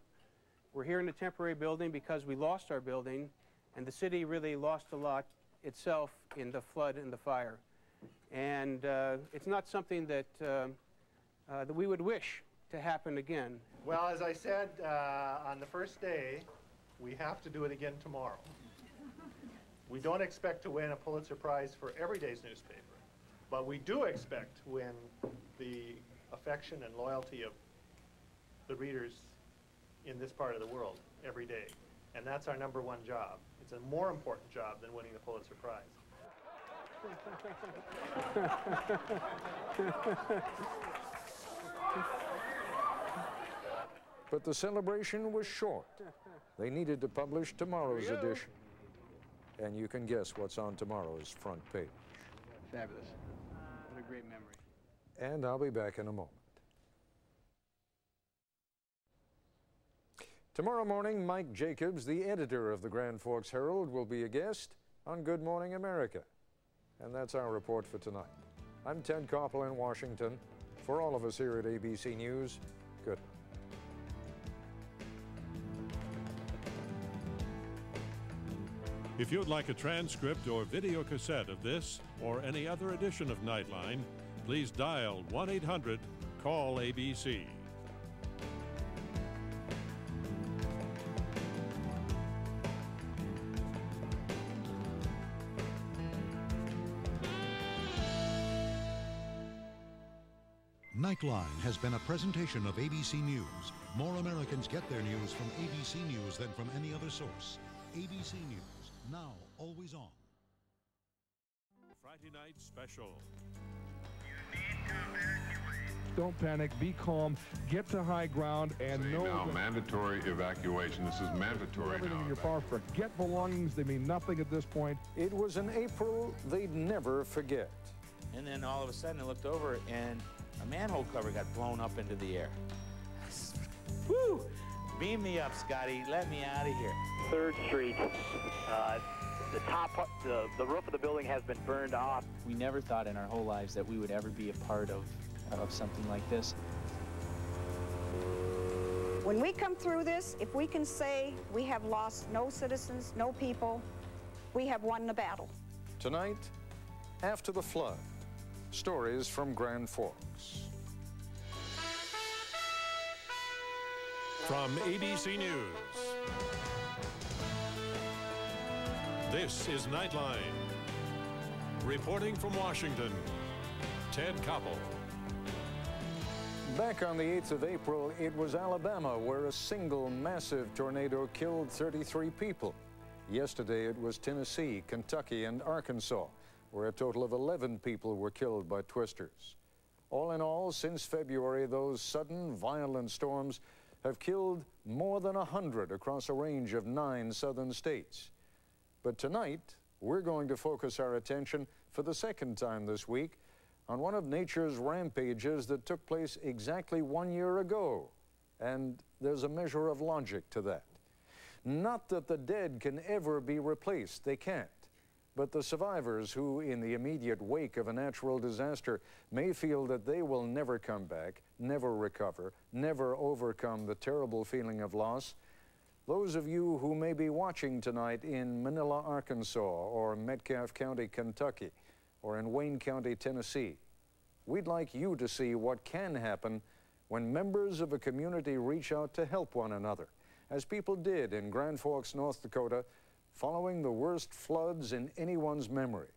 We're here in a temporary building because we lost our building, and the city really lost a lot itself in the flood and the fire. And it's not something that that we would wish to happen again. Well, as I said on the first day, we have to do it again tomorrow. We don't expect to win a Pulitzer Prize for every day's newspaper, but we do expect to win the affection and loyalty of the readers in this part of the world every day. And that's our number one job. It's a more important job than winning the Pulitzer Prize. But the celebration was short. They needed to publish tomorrow's edition. And you can guess what's on tomorrow's front page. Fabulous. What a great memory. And I'll be back in a moment. Tomorrow morning, Mike Jacobs, the editor of the Grand Forks Herald, will be a guest on Good Morning America. And that's our report for tonight. I'm Ted Koppel in Washington. For all of us here at ABC News, good night. If you'd like a transcript or video cassette of this or any other edition of Nightline, please dial 1-800-CALL-ABC. Nightline has been a presentation of ABC News. More Americans get their news from ABC News than from any other source. ABC News, now always on. Friday night special. You need to evacuate. Don't panic, be calm, get to high ground, and no. Now, mandatory evacuation. This is mandatory. Everything now in your power. Forget belongings, they mean nothing at this point. It was an April they'd never forget. And then all of a sudden I looked over and a manhole cover got blown up into the air. Woo! Beam me up, Scotty. Let me out of here. 3rd Street. The top, the roof of the building has been burned off. We never thought in our whole lives that we would ever be a part of something like this. When we come through this, if we can say we have lost no citizens, no people, we have won the battle. Tonight, after the flood, stories from Grand Forks. From ABC News, this is Nightline. Reporting from Washington, Ted Koppel. Back on the 8th of April, it was Alabama where a single massive tornado killed 33 people. Yesterday, it was Tennessee, Kentucky, and Arkansas, where a total of 11 people were killed by twisters. All in all, since February, those sudden, violent storms have killed more than 100 across a range of 9 southern states. But tonight, we're going to focus our attention for the second time this week on one of nature's rampages that took place exactly 1 year ago. And there's a measure of logic to that. Not that the dead can ever be replaced, they can't. But the survivors who, in the immediate wake of a natural disaster, may feel that they will never come back, never recover, never overcome the terrible feeling of loss. Those of you who may be watching tonight in Manila, Arkansas, or Metcalf County, Kentucky, or in Wayne County, Tennessee, we'd like you to see what can happen when members of a community reach out to help one another, as people did in Grand Forks, North Dakota, following the worst floods in anyone's memory.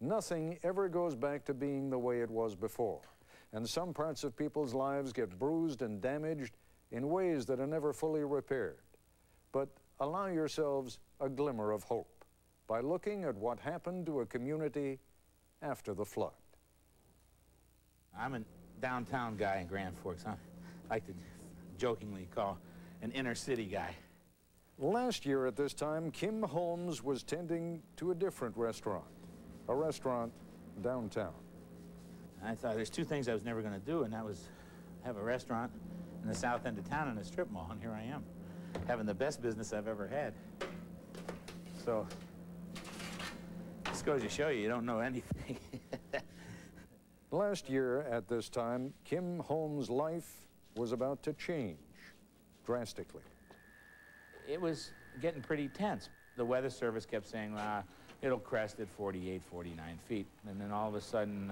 Nothing ever goes back to being the way it was before, and some parts of people's lives get bruised and damaged in ways that are never fully repaired. But allow yourselves a glimmer of hope. by looking at what happened to a community after the flood. I'm a downtown guy in Grand Forks. I like to jokingly call an inner city guy. Last year at this time, Tim Holmes was tending to a different restaurant, a restaurant downtown. I thought there's two things I was never going to do, and that was have a restaurant in the south end of town in a strip mall, and here I am, having the best business I've ever had. So, this goes to show you, you don't know anything. Last year at this time, Tim Holmes' life was about to change drastically. It was getting pretty tense. The Weather Service kept saying, it'll crest at 48, 49 feet. And then all of a sudden,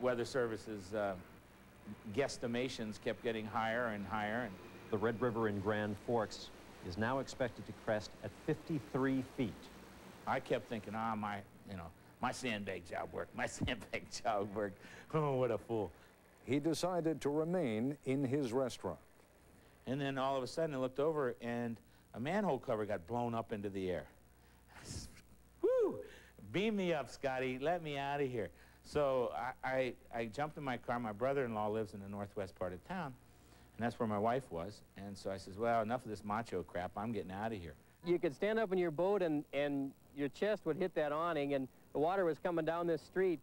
Weather Service's guesstimations kept getting higher and higher. And the Red River in Grand Forks is now expected to crest at 53 feet. I kept thinking, my sandbag job worked, my sandbag job worked. Oh, what a fool. He decided to remain in his restaurant. And then all of a sudden, I looked over, and a manhole cover got blown up into the air. I said, whoo, beam me up, Scotty, let me out of here. So I jumped in my car. My brother-in-law lives in the northwest part of town, and that's where my wife was. And so I says, well, enough of this macho crap, I'm getting out of here. You could stand up in your boat, and your chest would hit that awning, and the water was coming down this street,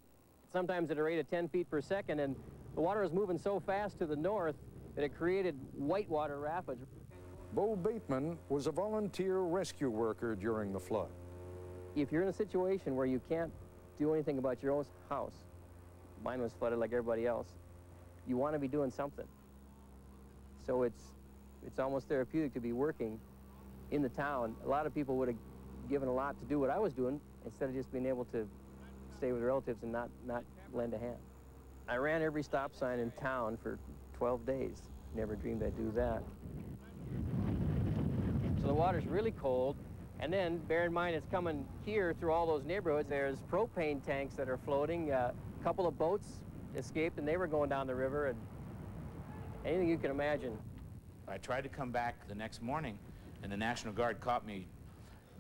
sometimes at a rate of 10 feet per second, and the water was moving so fast to the north that it created whitewater rapids. Bo Bateman was a volunteer rescue worker during the flood. If you're in a situation where you can't do anything about your own house, mine was flooded like everybody else, you want to be doing something. So it's almost therapeutic to be working in the town. A lot of people would have given a lot to do what I was doing instead of just being able to stay with relatives and not lend a hand. I ran every stop sign in town for 12 days. Never dreamed I'd do that. So the water's really cold, and then bear in mind it's coming here through all those neighborhoods. There's propane tanks that are floating. A couple of boats escaped, and they were going down the river, and anything you can imagine. I tried to come back the next morning, and the National Guard caught me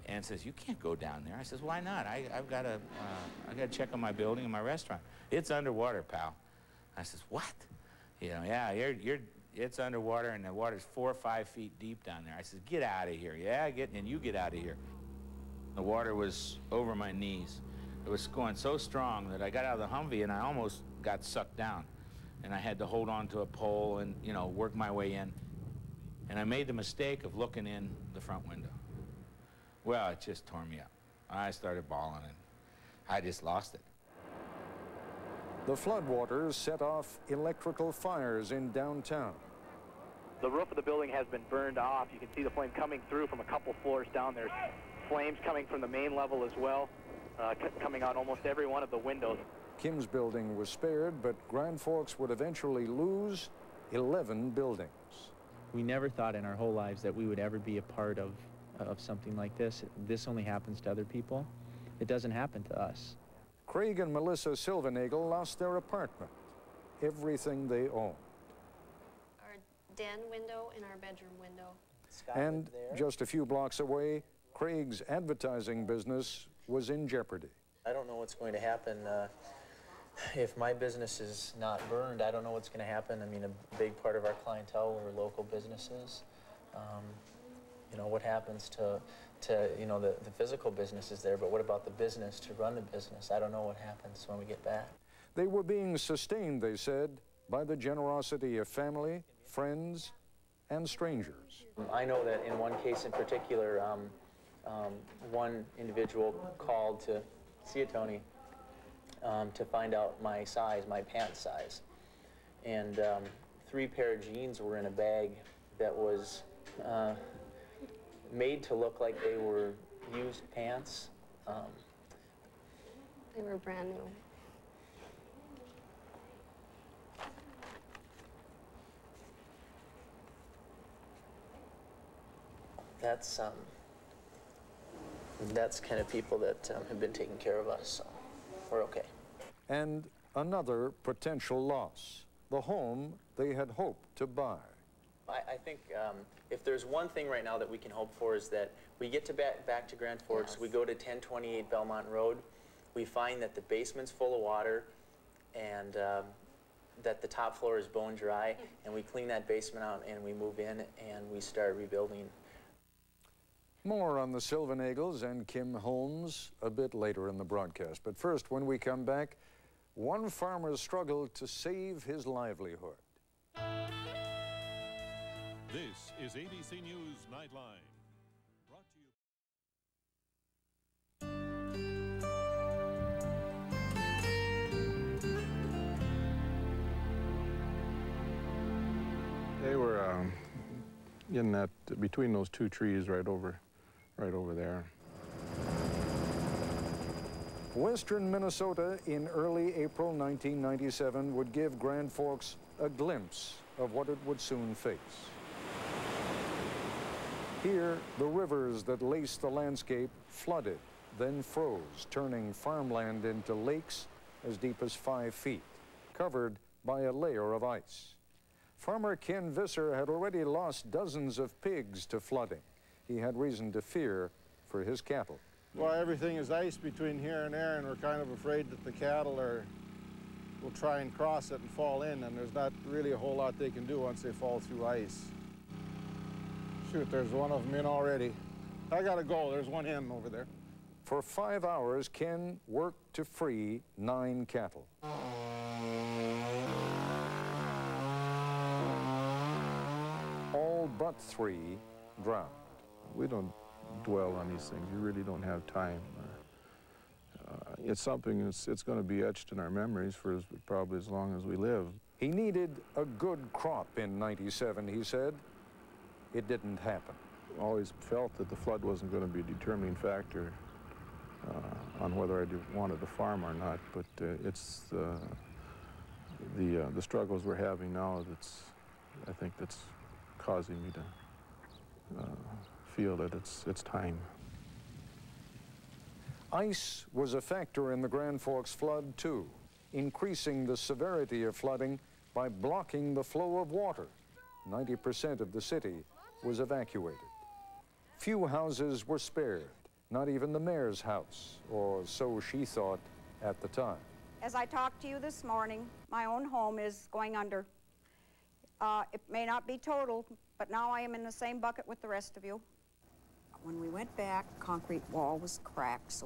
and says, you can't go down there. I says, why not? I've got to check on my building and my restaurant. It's underwater, pal. I says, what? You know, yeah, it's underwater, and the water's 4 or 5 feet deep down there. I says, get out of here. Yeah, and you get out of here. The water was over my knees. It was going so strong that I got out of the Humvee, and I almost got sucked down. And I had to hold on to a pole and, you know, work my way in. And I made the mistake of looking in the front window. Well, it just tore me up. I started bawling, and I just lost it. The floodwaters set off electrical fires in downtown. The roof of the building has been burned off. You can see the flame coming through from a couple floors down. There's flames coming from the main level as well, coming out almost every one of the windows. Kim's building was spared, but Grand Forks would eventually lose 11 buildings. We never thought in our whole lives that we would ever be a part of something like this. This only happens to other people. It doesn't happen to us. Craig and Melissa Silvenagel lost their apartment, everything they owned. Our den window and our bedroom window. And just a few blocks away, Craig's advertising business was in jeopardy. I don't know what's going to happen. If my business is not burned, I don't know what's going to happen. I mean, a big part of our clientele were local businesses. You know, what happens to you know, the physical business is there, but what about the business to run the business? I don't know what happens when we get back. They were being sustained, they said, by the generosity of family, friends, and strangers. I know that in one case in particular, one individual called to see a Tony to find out my size, my pants size. And 3 pair of jeans were in a bag that was made to look like they were used pants. They were brand new. That's kind of people that have been taking care of us, so we're okay. And another potential loss, the home they had hoped to buy. I think if there's one thing right now that we can hope for is that we get to back to Grand Forks, yes. We go to 1028 Belmont Road, we find that the basement's full of water and that the top floor is bone dry, and we clean that basement out and we move in and we start rebuilding. More on the Sylvan Eagles and Kim Holmes a bit later in the broadcast. But first, when we come back, one farmer's struggle to save his livelihood. This is ABC News Nightline. Brought to you. They were in that between those two trees right over there. Western Minnesota in early April 1997 would give Grand Forks a glimpse of what it would soon face. Here, the rivers that laced the landscape flooded, then froze, turning farmland into lakes as deep as 5 feet, covered by a layer of ice. Farmer Ken Visser had already lost dozens of pigs to flooding. He had reason to fear for his cattle. Well, everything is ice between here and there, and we're kind of afraid that the cattle will try and cross it and fall in, and there's not really a whole lot they can do once they fall through ice. Shoot, there's one of them in already. I gotta go, there's one in over there. For 5 hours, Ken worked to free 9 cattle. All but 3 drowned. We don't dwell on these things, you really don't have time. It's something that's gonna be etched in our memories for probably as long as we live. He needed a good crop in 97, he said. It didn't happen. Always felt that the flood wasn't going to be a determining factor on whether I wanted to farm or not, but it's the struggles we're having now I think that's causing me to feel that it's time. Ice was a factor in the Grand Forks flood too, increasing the severity of flooding by blocking the flow of water. 90% of the city was evacuated. Few houses were spared, not even the mayor's house, or so she thought at the time. As I talked to you this morning, my own home is going under. It may not be total, but now I am in the same bucket with the rest of you. When we went back, concrete wall was cracked, so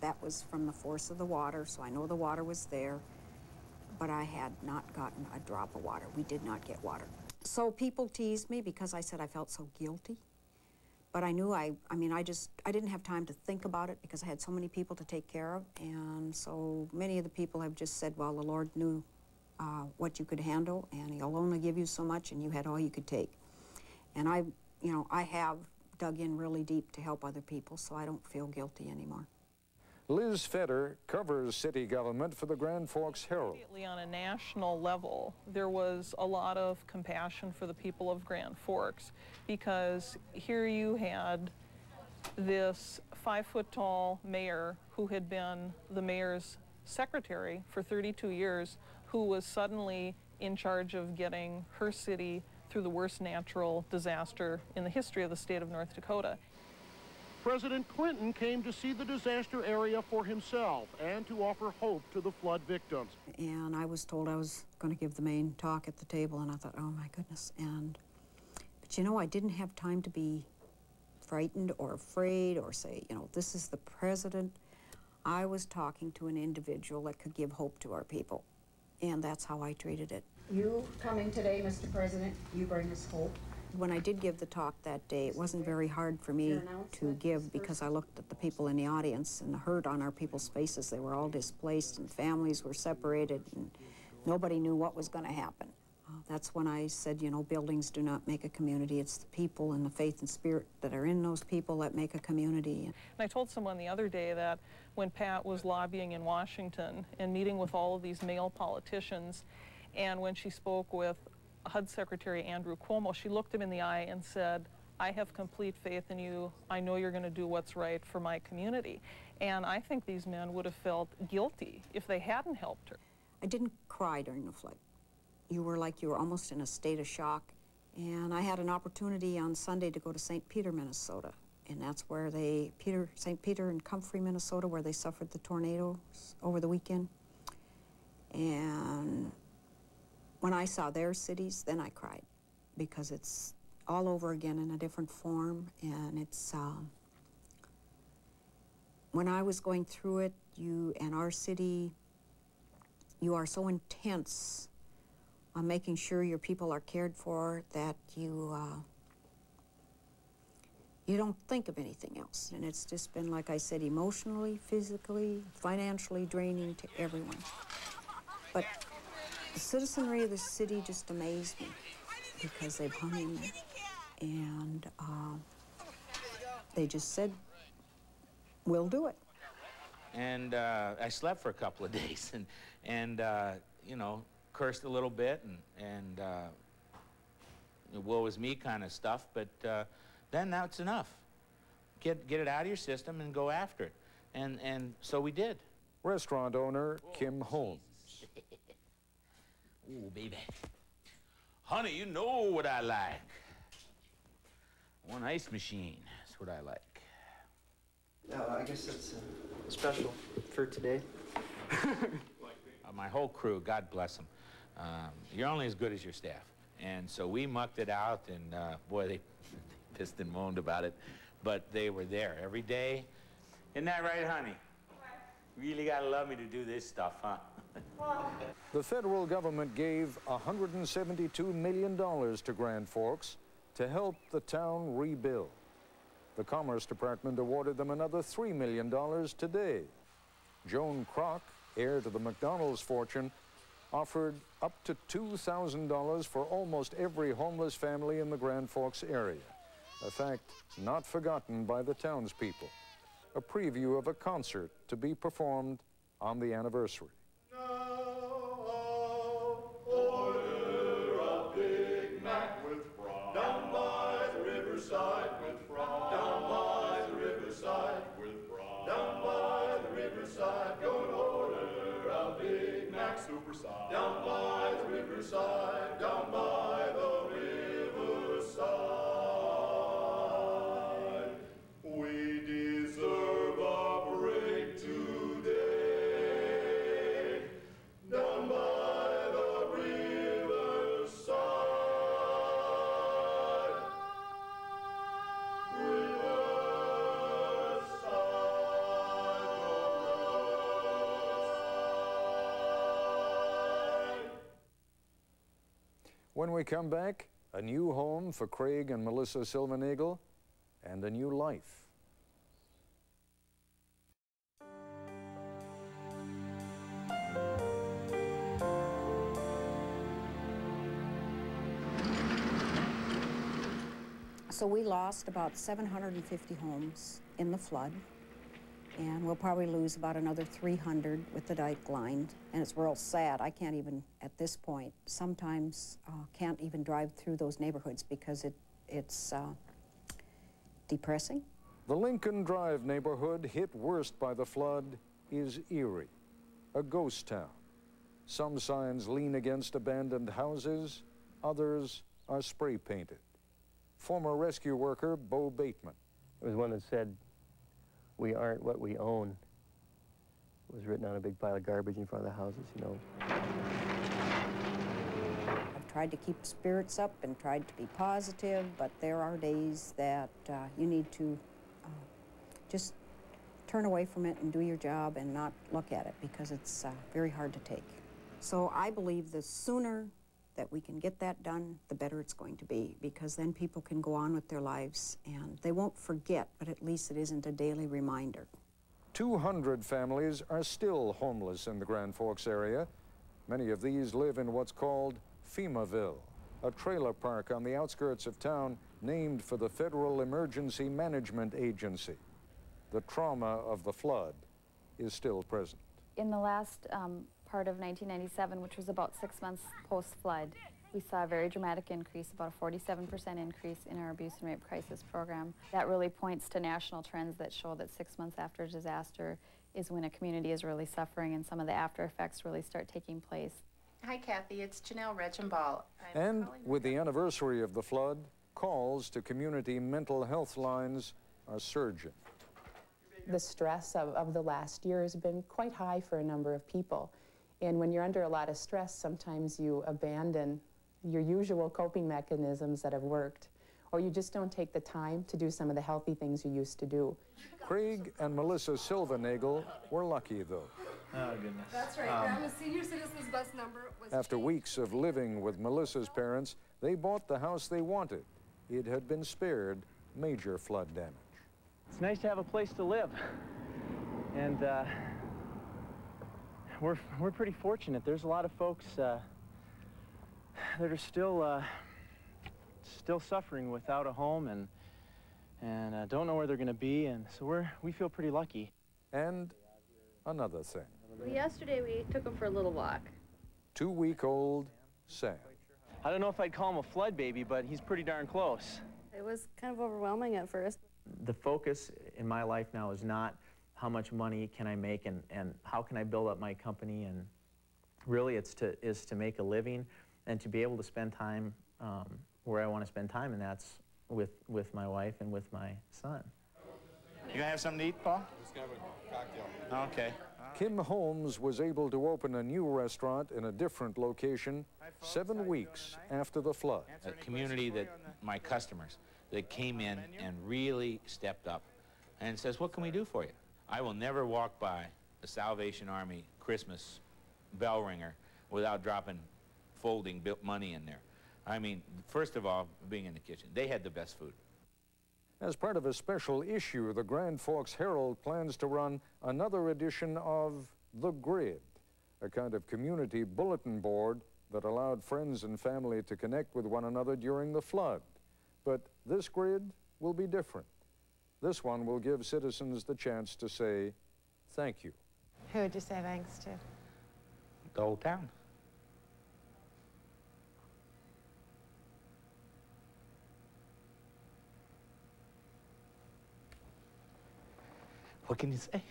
that was from the force of the water, so I know the water was there, but I had not gotten a drop of water. We did not get water. So people teased me because I said I felt so guilty, but I knew I didn't have time to think about it because I had so many people to take care of, and so many of the people have just said, well, the Lord knew what you could handle, and He'll only give you so much, and you had all you could take. And I have dug in really deep to help other people, so I don't feel guilty anymore. Liz Fetter covers city government for the Grand Forks Herald. Immediately on a national level, there was a lot of compassion for the people of Grand Forks, because here you had this 5-foot-tall mayor who had been the mayor's secretary for 32 years, who was suddenly in charge of getting her city through the worst natural disaster in the history of the state of North Dakota. President Clinton came to see the disaster area for himself and to offer hope to the flood victims. And I was told I was going to give the main talk at the table, and I thought, oh my goodness. But you know, I didn't have time to be frightened or afraid or say, you know, this is the president. I was talking to an individual that could give hope to our people, and that's how I treated it. You coming today, Mr. President, you bring us hope. When I did give the talk that day, it wasn't very hard for me to give because I looked at the people in the audience and the hurt on our people's faces. They were all displaced and families were separated and nobody knew what was going to happen. That's when I said, you know, buildings do not make a community. It's the people and the faith and spirit that are in those people that make a community. And I told someone the other day that when Pat was lobbying in Washington and meeting with all of these male politicians, and when she spoke with HUD Secretary Andrew Cuomo, she looked him in the eye and said, I have complete faith in you. I know you're going to do what's right for my community. And I think these men would have felt guilty if they hadn't helped her. I didn't cry during the flood. You were like you were almost in a state of shock, And I had an opportunity on Sunday to go to St. Peter, Minnesota. And that's where they, St. Peter and Comfrey, Minnesota, where they suffered the tornadoes over the weekend. And when I saw their cities, then I cried, because it's all over again in a different form. And it's, when I was going through it, you and our city, you are so intense on making sure your people are cared for that you, you don't think of anything else. And it's just been, like I said, emotionally, physically, financially draining to everyone. But the citizenry of the city just amazed me, because they've hung in there. And they just said, we'll do it. And I slept for a couple of days and you know, cursed a little bit and woe is me kind of stuff, but then that's enough. Get it out of your system and go after it. And so we did. Restaurant owner Kim Holmes. Ooh, baby. Honey, you know what I like. One ice machine, that's what I like. I guess that's special for today. My whole crew, God bless them. You're only as good as your staff. And so we mucked it out, and boy, they pissed and moaned about it. But they were there every day. Isn't that right, honey? Really gotta love me to do this stuff, huh? The federal government gave $172 million to Grand Forks to help the town rebuild. The Commerce Department awarded them another $3 million today. Joan Kroc, heir to the McDonald's fortune, offered up to $2,000 for almost every homeless family in the Grand Forks area, a fact not forgotten by the townspeople. A preview of a concert to be performed on the anniversary. Down by the riverside, down by the riverside, we deserve a break today. Down by the riverside, When we come back, a new home for Craig and Melissa Silvernagle and a new life. So we lost about 750 homes in the flood, and we'll probably lose about another 300 with the dike line. And it's real sad. I can't even, at this point, sometimes can't even drive through those neighborhoods because it's depressing. The Lincoln Drive neighborhood hit worst by the flood is Erie, a ghost town. Some signs lean against abandoned houses, others are spray painted. Former rescue worker Bo Bateman. It was one that said, "We aren't what we own." It was written on a big pile of garbage in front of the houses, you know. I've tried to keep spirits up and tried to be positive, but there are days that you need to just turn away from it and do your job and not look at it, because it's very hard to take. So I believe the sooner that we can get that done, the better it's going to be, because then people can go on with their lives and they won't forget, but at least it isn't a daily reminder. 200 families are still homeless in the Grand Forks area. Many of these live in what's called FEMAville, a trailer park on the outskirts of town named for the Federal Emergency Management Agency. The trauma of the flood is still present. In the last part of 1997, which was about 6 months post-flood, we saw a very dramatic increase, about a 47% increase in our abuse and rape crisis program. That really points to national trends that show that 6 months after a disaster is when a community is really suffering and some of the after effects really start taking place. Hi, Kathy. It's Janelle Regenball. And with the anniversary of the flood, calls to community mental health lines are surging. The stress of the last year has been quite high for a number of people. And when you're under a lot of stress, sometimes you abandon your usual coping mechanisms that have worked, or you just don't take the time to do some of the healthy things you used to do. Craig and Melissa Silvanagel were lucky, though. Oh, goodness. That's right. Grandma's senior citizen's bus number was after changed. Weeks of living with Melissa's parents, they bought the house they wanted. It had been spared major flood damage. It's nice to have a place to live. And we're pretty fortunate. There's a lot of folks that are still suffering without a home and don't know where they're going to be, and so we feel pretty lucky. And another thing. Yesterday we took him for a little walk. 2-week-old Sam. I don't know if I'd call him a flood baby, but he's pretty darn close. It was kind of overwhelming at first. The focus in my life now is not how much money can I make and how can I build up my company, and really it's to make a living and to be able to spend time where I want to spend time, and that's with my wife and with my son. You gonna have something to eat, Paul? Just gonna have a cocktail. Okay. Tim Holmes was able to open a new restaurant in a different location 7 weeks after the flood. A community that my customers that came in and really stepped up and says, what can we do for you? I will never walk by a Salvation Army Christmas bell ringer without dropping folding money in there. I mean, first of all, being in the kitchen. They had the best food. As part of a special issue, the Grand Forks Herald plans to run another edition of The Grid, a kind of community bulletin board that allowed friends and family to connect with one another during the flood. But this grid will be different. This one will give citizens the chance to say thank you. Who would you say thanks to? The whole town. What can you say? Place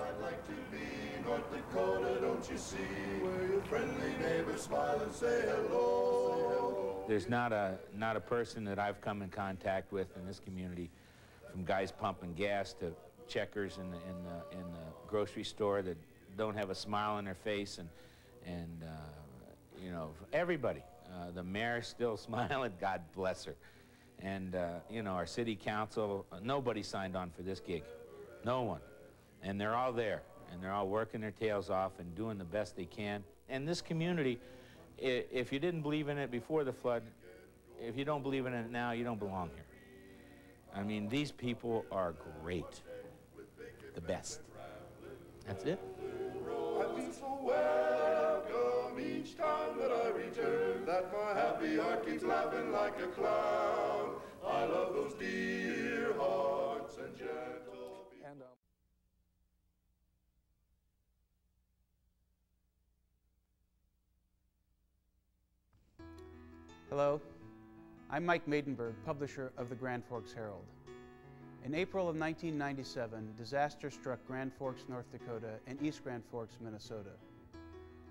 I'd like to be, North Dakota, don't you see? Where your friendly neighbors smile and say hello. There's not a person that I've come in contact with in this community, from guys pumping gas to checkers in the grocery store, that don't have a smile on their face, and you know, everybody. The mayor's still smiling. God bless her. And, you know, our city council, nobody signed on for this gig. No one. And they're all there. And they're all working their tails off and doing the best they can. And this community, if you didn't believe in it before the flood, if you don't believe in it now, you don't belong here. I mean, these people are great. The best. That's it. I've been so well, I've come each time that I return, that my happy heart keeps laughing like a clown. I love those dear hearts and gentle people. And, hello, I'm Mike Maidenberg, publisher of the Grand Forks Herald. In April of 1997, disaster struck Grand Forks, North Dakota, and East Grand Forks, Minnesota.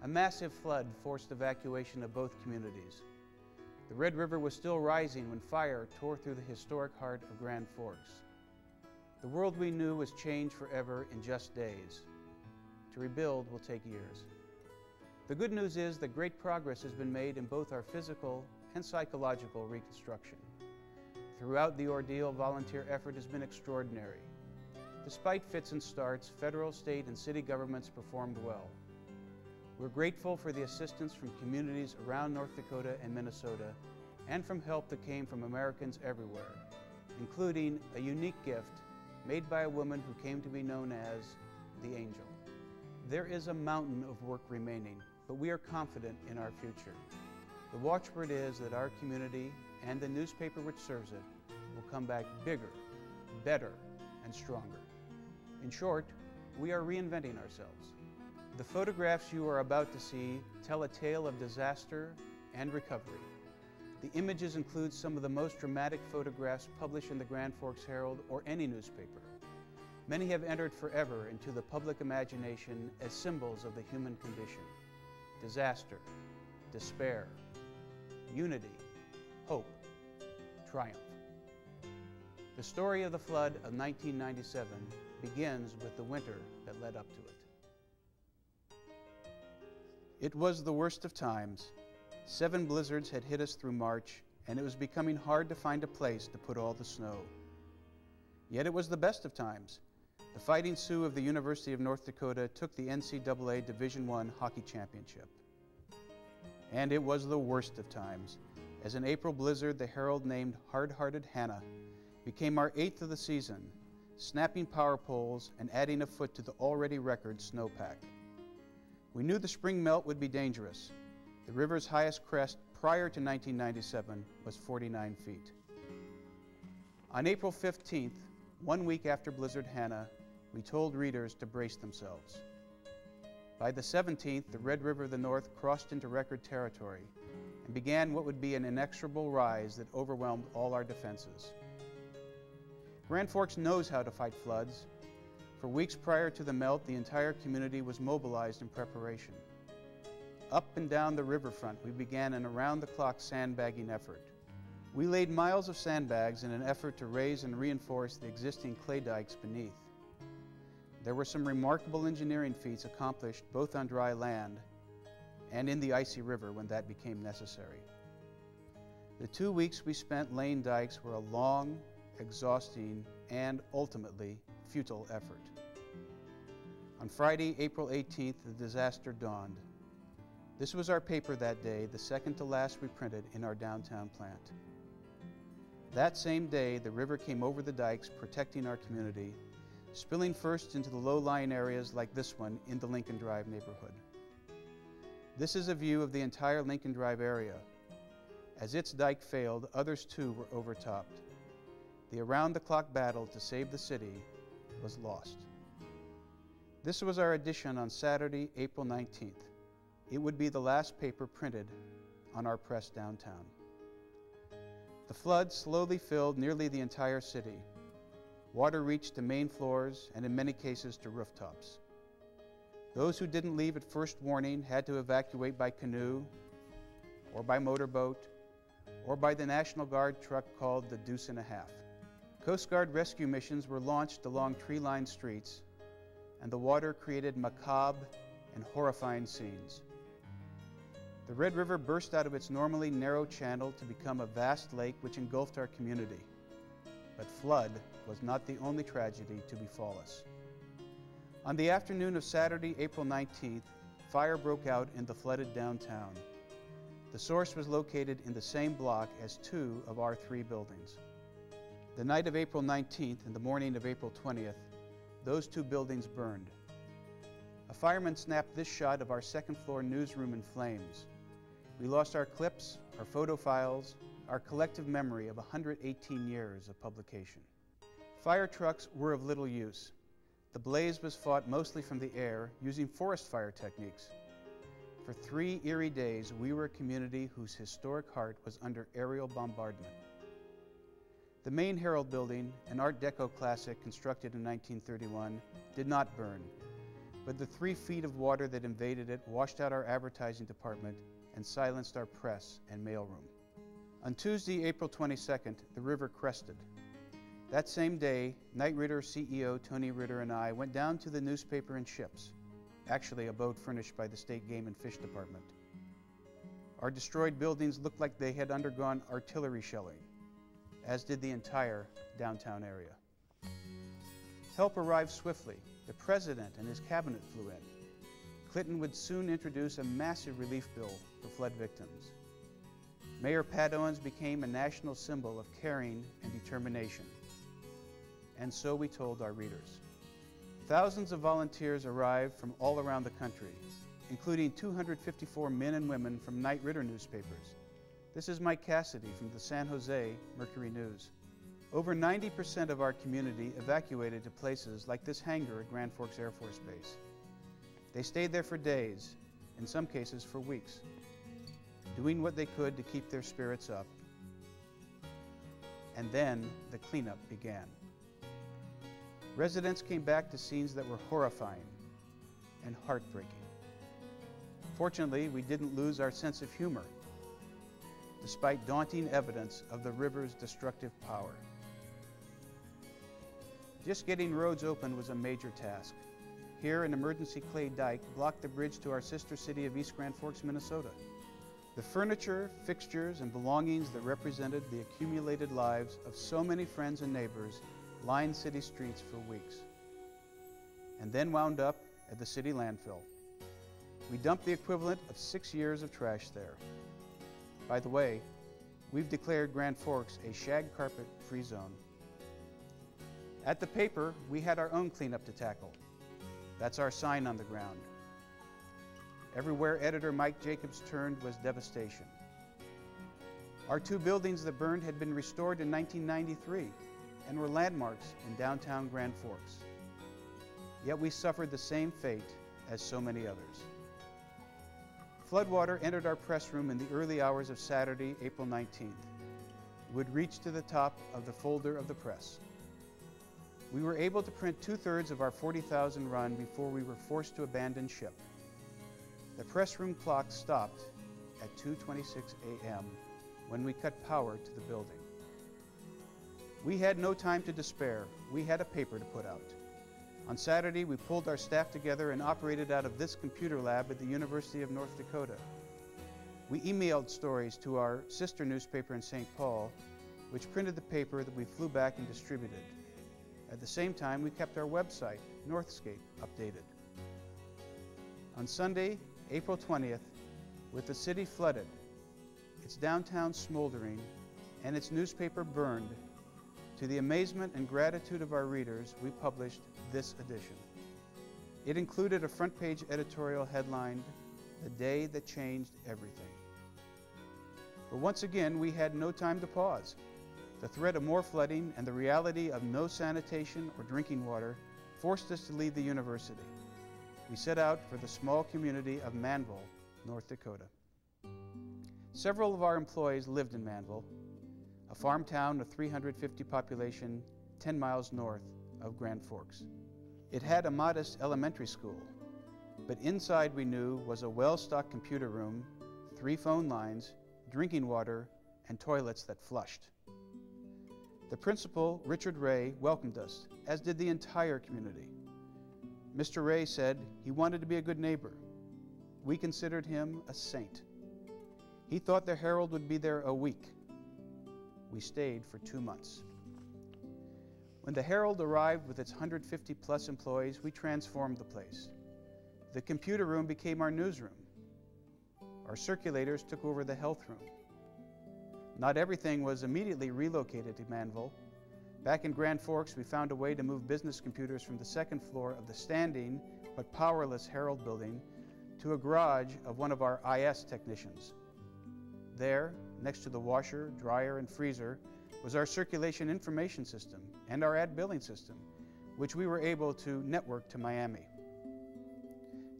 A massive flood forced evacuation of both communities. The Red River was still rising when fire tore through the historic heart of Grand Forks. The world we knew was changed forever in just days. To rebuild will take years. The good news is that great progress has been made in both our physical and psychological reconstruction. Throughout the ordeal, volunteer effort has been extraordinary. Despite fits and starts, federal, state, and city governments performed well. We're grateful for the assistance from communities around North Dakota and Minnesota, and from help that came from Americans everywhere, including a unique gift made by a woman who came to be known as the Angel. There is a mountain of work remaining, but we are confident in our future. The watchword is that our community and the newspaper which serves it will come back bigger, better, and stronger. In short, we are reinventing ourselves. The photographs you are about to see tell a tale of disaster and recovery. The images include some of the most dramatic photographs published in the Grand Forks Herald or any newspaper. Many have entered forever into the public imagination as symbols of the human condition: disaster, despair, unity, hope, triumph. The story of the flood of 1997 begins with the winter that led up to it. It was the worst of times. 7 blizzards had hit us through March, and it was becoming hard to find a place to put all the snow. Yet it was the best of times. The Fighting Sioux of the University of North Dakota took the NCAA Division I hockey championship. And it was the worst of times, as an April blizzard the Herald named Hard-Hearted Hannah became our 8th of the season, snapping power poles and adding a foot to the already record snowpack. We knew the spring melt would be dangerous. The river's highest crest prior to 1997 was 49 feet. On April 15th, one week after Blizzard Hannah, we told readers to brace themselves. By the 17th, the Red River of the North crossed into record territory and began what would be an inexorable rise that overwhelmed all our defenses. Grand Forks knows how to fight floods. For weeks prior to the melt, the entire community was mobilized in preparation. Up and down the riverfront, we began an around-the-clock sandbagging effort. We laid miles of sandbags in an effort to raise and reinforce the existing clay dikes beneath. There were some remarkable engineering feats accomplished both on dry land and in the icy river when that became necessary. The 2 weeks we spent laying dikes were a long, exhausting, and ultimately futile effort. On Friday, April 18th, the disaster dawned. This was our paper that day, the second to last we printed in our downtown plant. That same day, the river came over the dikes, protecting our community, spilling first into the low-lying areas like this one in the Lincoln Drive neighborhood. This is a view of the entire Lincoln Drive area. As its dike failed, others too were overtopped. The around-the-clock battle to save the city was lost. This was our edition on Saturday, April 19th. It would be the last paper printed on our press downtown. The flood slowly filled nearly the entire city. Water reached to main floors and in many cases to rooftops. Those who didn't leave at first warning had to evacuate by canoe or by motorboat or by the National Guard truck called the Deuce and a Half. Coast Guard rescue missions were launched along tree-lined streets, and the water created macabre and horrifying scenes. The Red River burst out of its normally narrow channel to become a vast lake which engulfed our community. But flood was not the only tragedy to befall us. On the afternoon of Saturday, April 19th, fire broke out in the flooded downtown. The source was located in the same block as 2 of our 3 buildings. The night of April 19th and the morning of April 20th, those 2 buildings burned. A fireman snapped this shot of our second-floor newsroom in flames. We lost our clips, our photo files, our collective memory of 118 years of publication. Fire trucks were of little use. The blaze was fought mostly from the air using forest fire techniques. For 3 eerie days, we were a community whose historic heart was under aerial bombardment. The main Herald building, an Art Deco classic constructed in 1931, did not burn. But the 3 feet of water that invaded it washed out our advertising department and silenced our press and mailroom. On Tuesday, April 22nd, the river crested. That same day, Knight Ridder CEO Tony Ridder and I went down to the newspaper in ships, actually a boat furnished by the State Game and Fish Department. Our destroyed buildings looked like they had undergone artillery shelling, as did the entire downtown area. Help arrived swiftly. The president and his cabinet flew in. Clinton would soon introduce a massive relief bill for flood victims. Mayor Pat Owens became a national symbol of caring and determination. And so we told our readers. Thousands of volunteers arrived from all around the country, including 254 men and women from Knight Ridder newspapers. This is Mike Cassidy from the San Jose Mercury News. Over 90% of our community evacuated to places like this hangar at Grand Forks Air Force Base. They stayed there for days, in some cases for weeks, doing what they could to keep their spirits up. And then the cleanup began. Residents came back to scenes that were horrifying and heartbreaking. Fortunately, we didn't lose our sense of humor, despite daunting evidence of the river's destructive power. Just getting roads open was a major task. Here, an emergency clay dike blocked the bridge to our sister city of East Grand Forks, Minnesota. The furniture, fixtures, and belongings that represented the accumulated lives of so many friends and neighbors lined city streets for weeks, and then wound up at the city landfill. We dumped the equivalent of 6 years of trash there. By the way, we've declared Grand Forks a shag carpet-free zone. At the paper, we had our own cleanup to tackle. That's our sign on the ground. Everywhere editor Mike Jacobs turned was devastation. Our two buildings that burned had been restored in 1993 and were landmarks in downtown Grand Forks. Yet we suffered the same fate as so many others. Floodwater entered our press room in the early hours of Saturday, April 19th. It would reach to the top of the folder of the press. We were able to print two-thirds of our 40,000 run before we were forced to abandon ship. The press room clock stopped at 2:26 a.m. when we cut power to the building. We had no time to despair. We had a paper to put out. On Saturday, we pulled our staff together and operated out of this computer lab at the University of North Dakota. We emailed stories to our sister newspaper in St. Paul, which printed the paper that we flew back and distributed. At the same time, we kept our website, Northscape, updated. On Sunday, April 20th, with the city flooded, its downtown smoldering, and its newspaper burned, to the amazement and gratitude of our readers, we published this edition. It included a front-page editorial headlined, "The Day That Changed Everything." But once again, we had no time to pause. The threat of more flooding and the reality of no sanitation or drinking water forced us to leave the university. We set out for the small community of Mayville, North Dakota. Several of our employees lived in Mayville, a farm town of 350 population, 10 miles north of Grand Forks. It had a modest elementary school, but inside, we knew, was a well-stocked computer room, 3 phone lines, drinking water, and toilets that flushed. The principal, Richard Ray, welcomed us, as did the entire community. Mr. Ray said he wanted to be a good neighbor. We considered him a saint. He thought the Herald would be there a week. We stayed for 2 months. When the Herald arrived with its 150-plus employees, we transformed the place. The computer room became our newsroom. Our circulators took over the health room. Not everything was immediately relocated to Mayville. Back in Grand Forks, we found a way to move business computers from the second floor of the standing but powerless Herald building to a garage of one of our IS technicians. There, next to the washer, dryer, and freezer, was our circulation information system and our ad billing system, which we were able to network to Miami.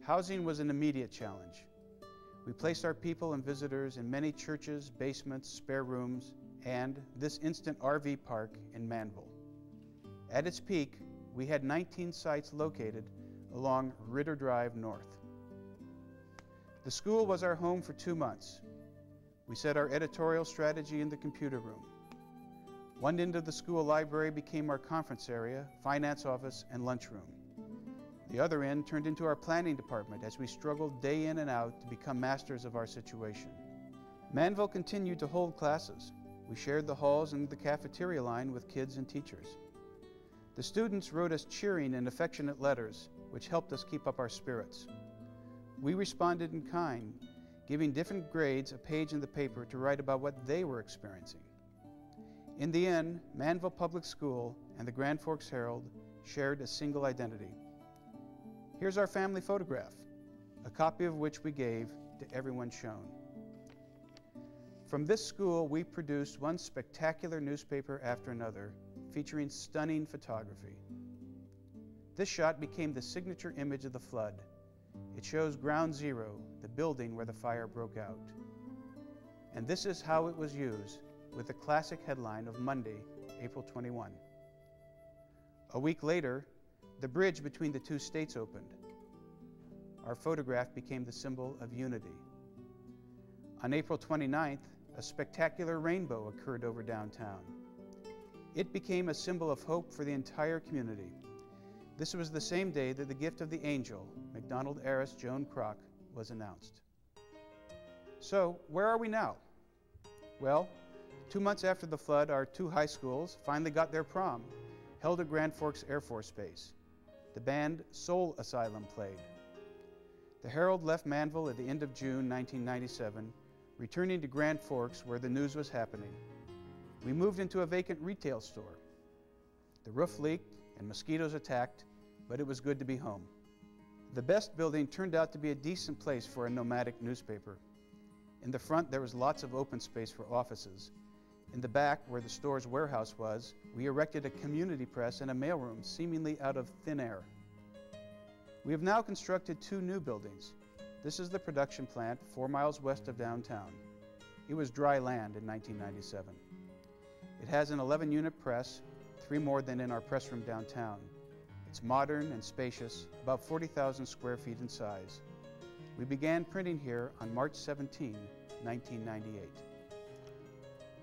Housing was an immediate challenge. We placed our people and visitors in many churches, basements, spare rooms, and this instant RV park in Mayville. At its peak, we had 19 sites located along Ridder Drive North. The school was our home for 2 months. We set our editorial strategy in the computer room. One end of the school library became our conference area, finance office, and lunchroom. The other end turned into our planning department as we struggled day in and out to become masters of our situation. Mayville continued to hold classes. We shared the halls and the cafeteria line with kids and teachers. The students wrote us cheering and affectionate letters, which helped us keep up our spirits. We responded in kind, giving different grades a page in the paper to write about what they were experiencing. In the end, Mayville Public School and the Grand Forks Herald shared a single identity. Here's our family photograph, a copy of which we gave to everyone shown. From this school, we produced one spectacular newspaper after another, featuring stunning photography. This shot became the signature image of the flood. It shows Ground Zero, the building where the fire broke out. And this is how it was used, with the classic headline of Monday, April 21. A week later, the bridge between the two states opened. Our photograph became the symbol of unity. On April 29th, a spectacular rainbow occurred over downtown. It became a symbol of hope for the entire community. This was the same day that the gift of the angel, MacDonald heiress Joan Kroc, was announced. So, where are we now? Well, 2 months after the flood, our two high schools finally got their prom, held at Grand Forks Air Force Base. The band Soul Asylum played. The Herald left Manvel at the end of June 1997, returning to Grand Forks where the news was happening. We moved into a vacant retail store. The roof leaked and mosquitoes attacked, but it was good to be home. The Best building turned out to be a decent place for a nomadic newspaper. In the front, there was lots of open space for offices. In the back, where the store's warehouse was, we erected a community press and a mailroom seemingly out of thin air. We have now constructed two new buildings. This is the production plant 4 miles west of downtown. It was dry land in 1997. It has an 11-unit press, 3 more than in our press room downtown. It's modern and spacious, about 40,000 square feet in size. We began printing here on March 17, 1998.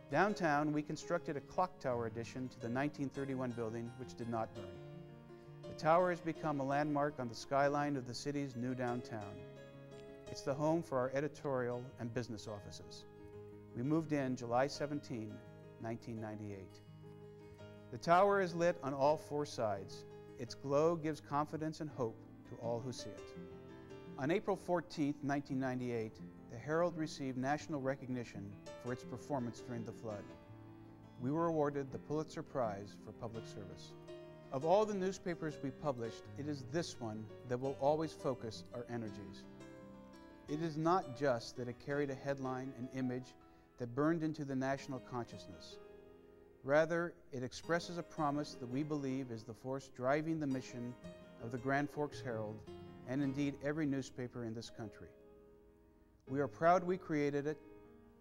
Downtown, we constructed a clock tower addition to the 1931 building, which did not burn. The tower has become a landmark on the skyline of the city's new downtown. It's the home for our editorial and business offices. We moved in July 17, 1998. The tower is lit on all 4 sides. Its glow gives confidence and hope to all who see it. On April 14, 1998, the Herald received national recognition for its performance during the flood. We were awarded the Pulitzer Prize for Public Service. Of all the newspapers we published, it is this one that will always focus our energies. It is not just that it carried a headline, an image, that burned into the national consciousness. Rather, it expresses a promise that we believe is the force driving the mission of the Grand Forks Herald, and indeed every newspaper in this country. We are proud we created it,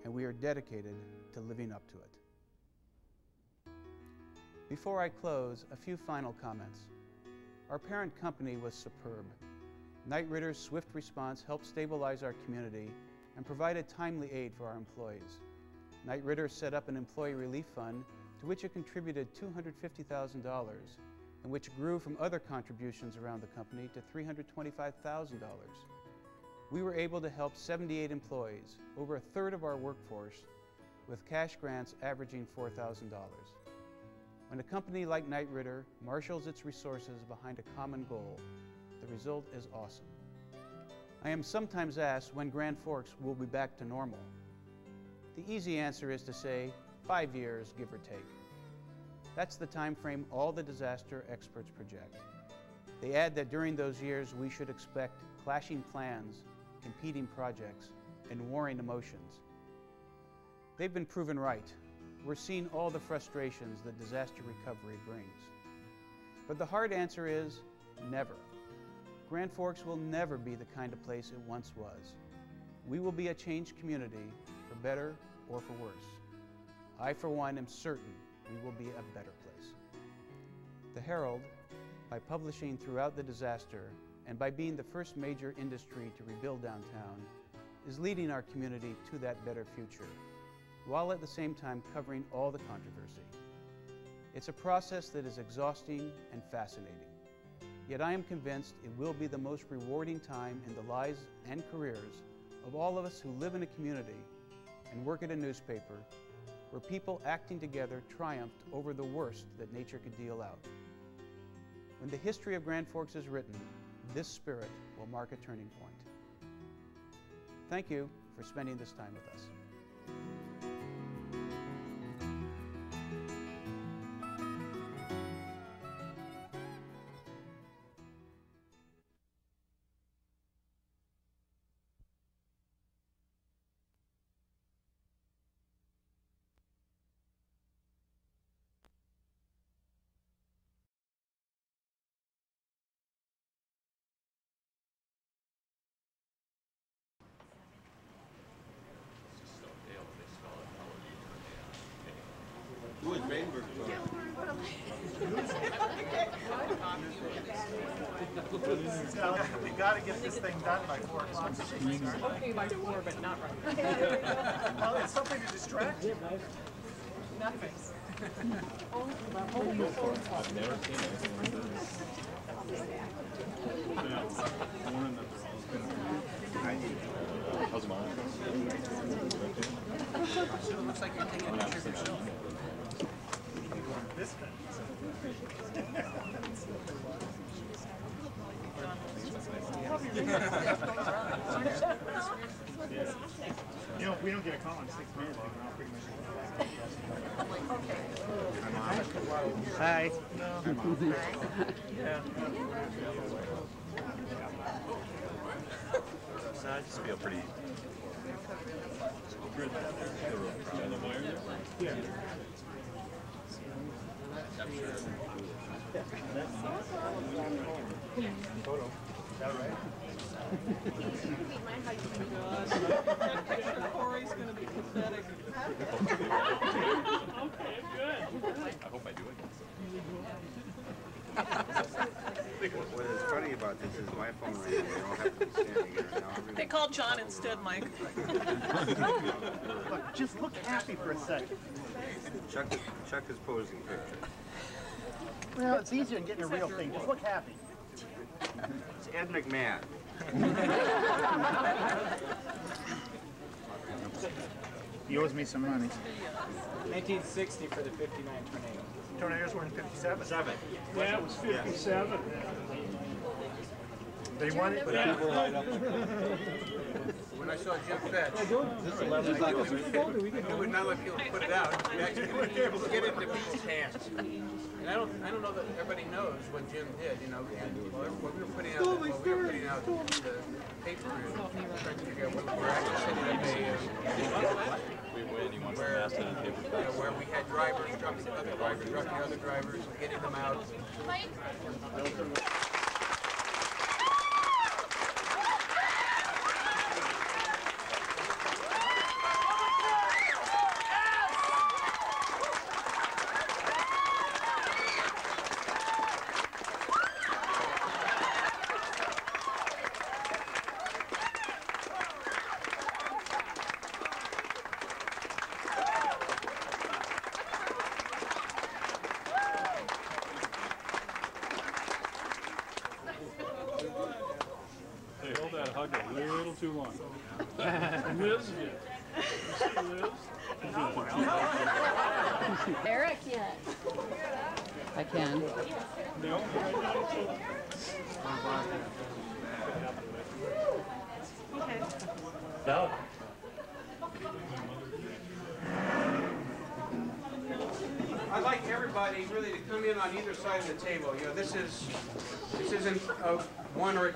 and we are dedicated to living up to it. Before I close, a few final comments. Our parent company was superb. Knight Ridder's swift response helped stabilize our community and provided timely aid for our employees. Knight Ridder set up an employee relief fund to which it contributed $250,000 and which grew from other contributions around the company to $325,000. We were able to help 78 employees, over a third of our workforce, with cash grants averaging $4,000. When a company like Knight Ridder marshals its resources behind a common goal, the result is awesome. I am sometimes asked when Grand Forks will be back to normal. The easy answer is to say 5 years, give or take. That's the time frame all the disaster experts project. They add that during those years we should expect clashing plans, competing projects, and warring emotions. They've been proven right. We're seeing all the frustrations that disaster recovery brings. But the hard answer is never. Grand Forks will never be the kind of place it once was. We will be a changed community, for better or for worse. I, for one, am certain we will be a better place. The Herald, by publishing throughout the disaster and by being the first major industry to rebuild downtown, is leading our community to that better future, while at the same time covering all the controversy. It's a process that is exhausting and fascinating. Yet I am convinced it will be the most rewarding time in the lives and careers of all of us who live in a community and work at a newspaper where people acting together triumphed over the worst that nature could deal out. When the history of Grand Forks is written, this spirit will mark a turning point. Thank you for spending this time with us. We got to get this thing done by 4 o'clock. Okay, by 4, but not right now. Well, it's something to distract you. Nothing. I've never seen it. How's mine? It looks like you're taking a picture of yourself. This you know, we don't get a call in 6 minutes. I'll pretty much. Hi. So I just feel pretty good. Yeah. Photo. Is that right? That picture of Corey's going to be pathetic. Okay, good. I hope I do it. What is funny about this is my phone rang. I don't have to be standing here now. They called John instead, Mike. Look, just look happy for a second. Chuck is posing picture. Well, it's easier than getting a real thing. Just look happy. It's Ed McMahon. He owes me some money. 1960 for the 59 tornado. Tornadoes were in 57. Yeah, it was 57. Yeah. They wanted people light up. When I saw Jim Fetch, I would not let people put it out. We actually were able to get into Pete's hands. And I don't know that everybody knows what Jim did, you know. When we were putting out, the paper, we were trying to figure out what we were actually sitting in where we had drivers dropping other drivers, dropping other drivers, getting them out.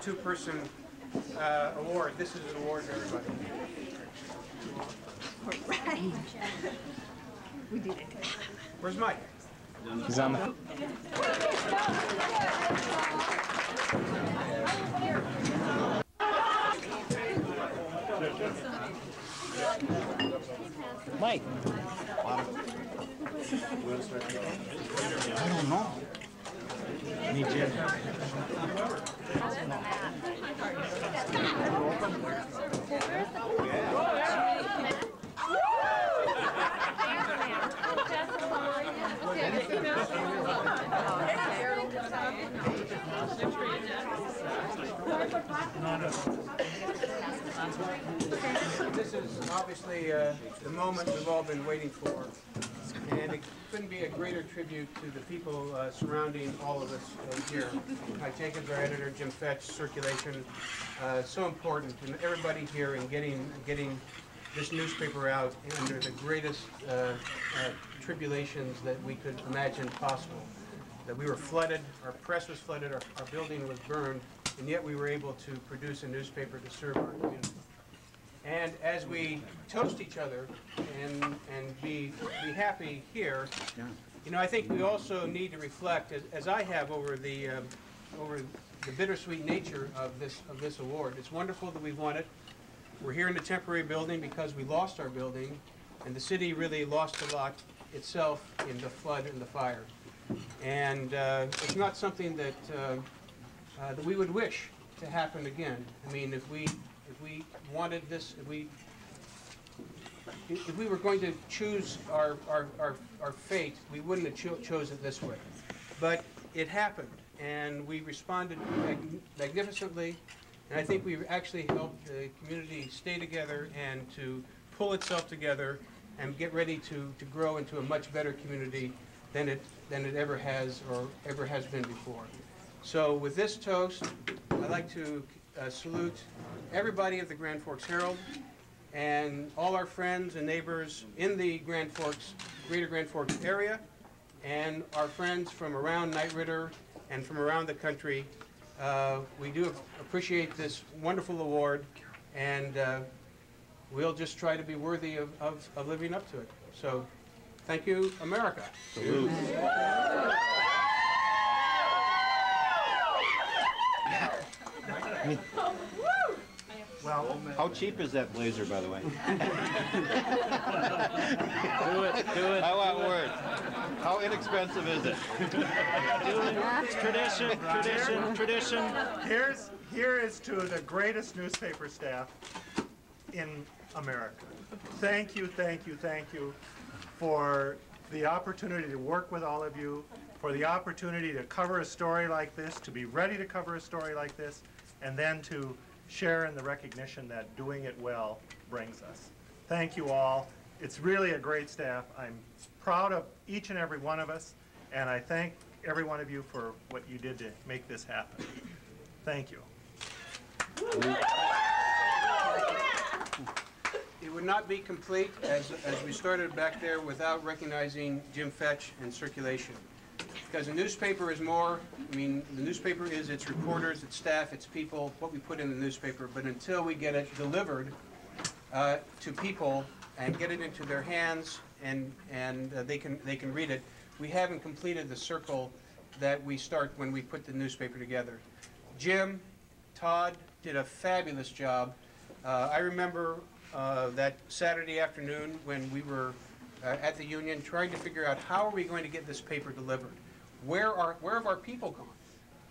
Two-person award. This is an award for everybody. Right. We did it. Where's Mike? He's on the. Mike. I don't know. Any Jim? This is obviously the moment we've all been waiting for. And it couldn't be a greater tribute to the people surrounding all of us here. Mike Jacobs, our editor, Jim Fetch, circulation, so important to everybody here in getting this newspaper out under the greatest tribulations that we could imagine possible. That we were flooded, our press was flooded, our building was burned, and yet we were able to produce a newspaper to serve our community. And as we toast each other and be happy here, you know, I think we also need to reflect, as I have over the bittersweet nature of this award. It's wonderful that we've won it. We're here in a temporary building because we lost our building, and the city really lost a lot itself in the flood and the fire. And it's not something that we would wish to happen again. I mean, if we wanted this, if we were going to choose our fate, we wouldn't have chose it this way. But it happened, and we responded magnificently, and I think we actually helped the community stay together and to pull itself together and get ready to grow into a much better community than it ever has or ever has been before. So with this toast, I'd like to salute everybody at the Grand Forks Herald and all our friends and neighbors in the Grand Forks, greater Grand Forks area, and our friends from around Knight Ridder and from around the country. We do appreciate this wonderful award, and we'll just try to be worthy of living up to it. So thank you, America. Salute. Well, how cheap is that blazer, by the way? Do it. I want words. How inexpensive is it? Do it. It's tradition. Here is to the greatest newspaper staff in America. Thank you for the opportunity to work with all of you, for the opportunity to cover a story like this, to be ready to cover a story like this, and then to share in the recognition that doing it well brings us. Thank you all. It's really a great staff. I'm proud of each and every one of us, and I thank every one of you for what you did to make this happen. Thank you. It would not be complete, as we started back there, without recognizing Jim Fetch and circulation. Because a newspaper is more, I mean, the newspaper is its reporters, its staff, its people, what we put in the newspaper. But until we get it delivered to people and get it into their hands and they can read it, we haven't completed the circle that we start when we put the newspaper together. Jim, Todd did a fabulous job. I remember that Saturday afternoon when we were at the union trying to figure out how are we going to get this paper delivered. Where have our people gone?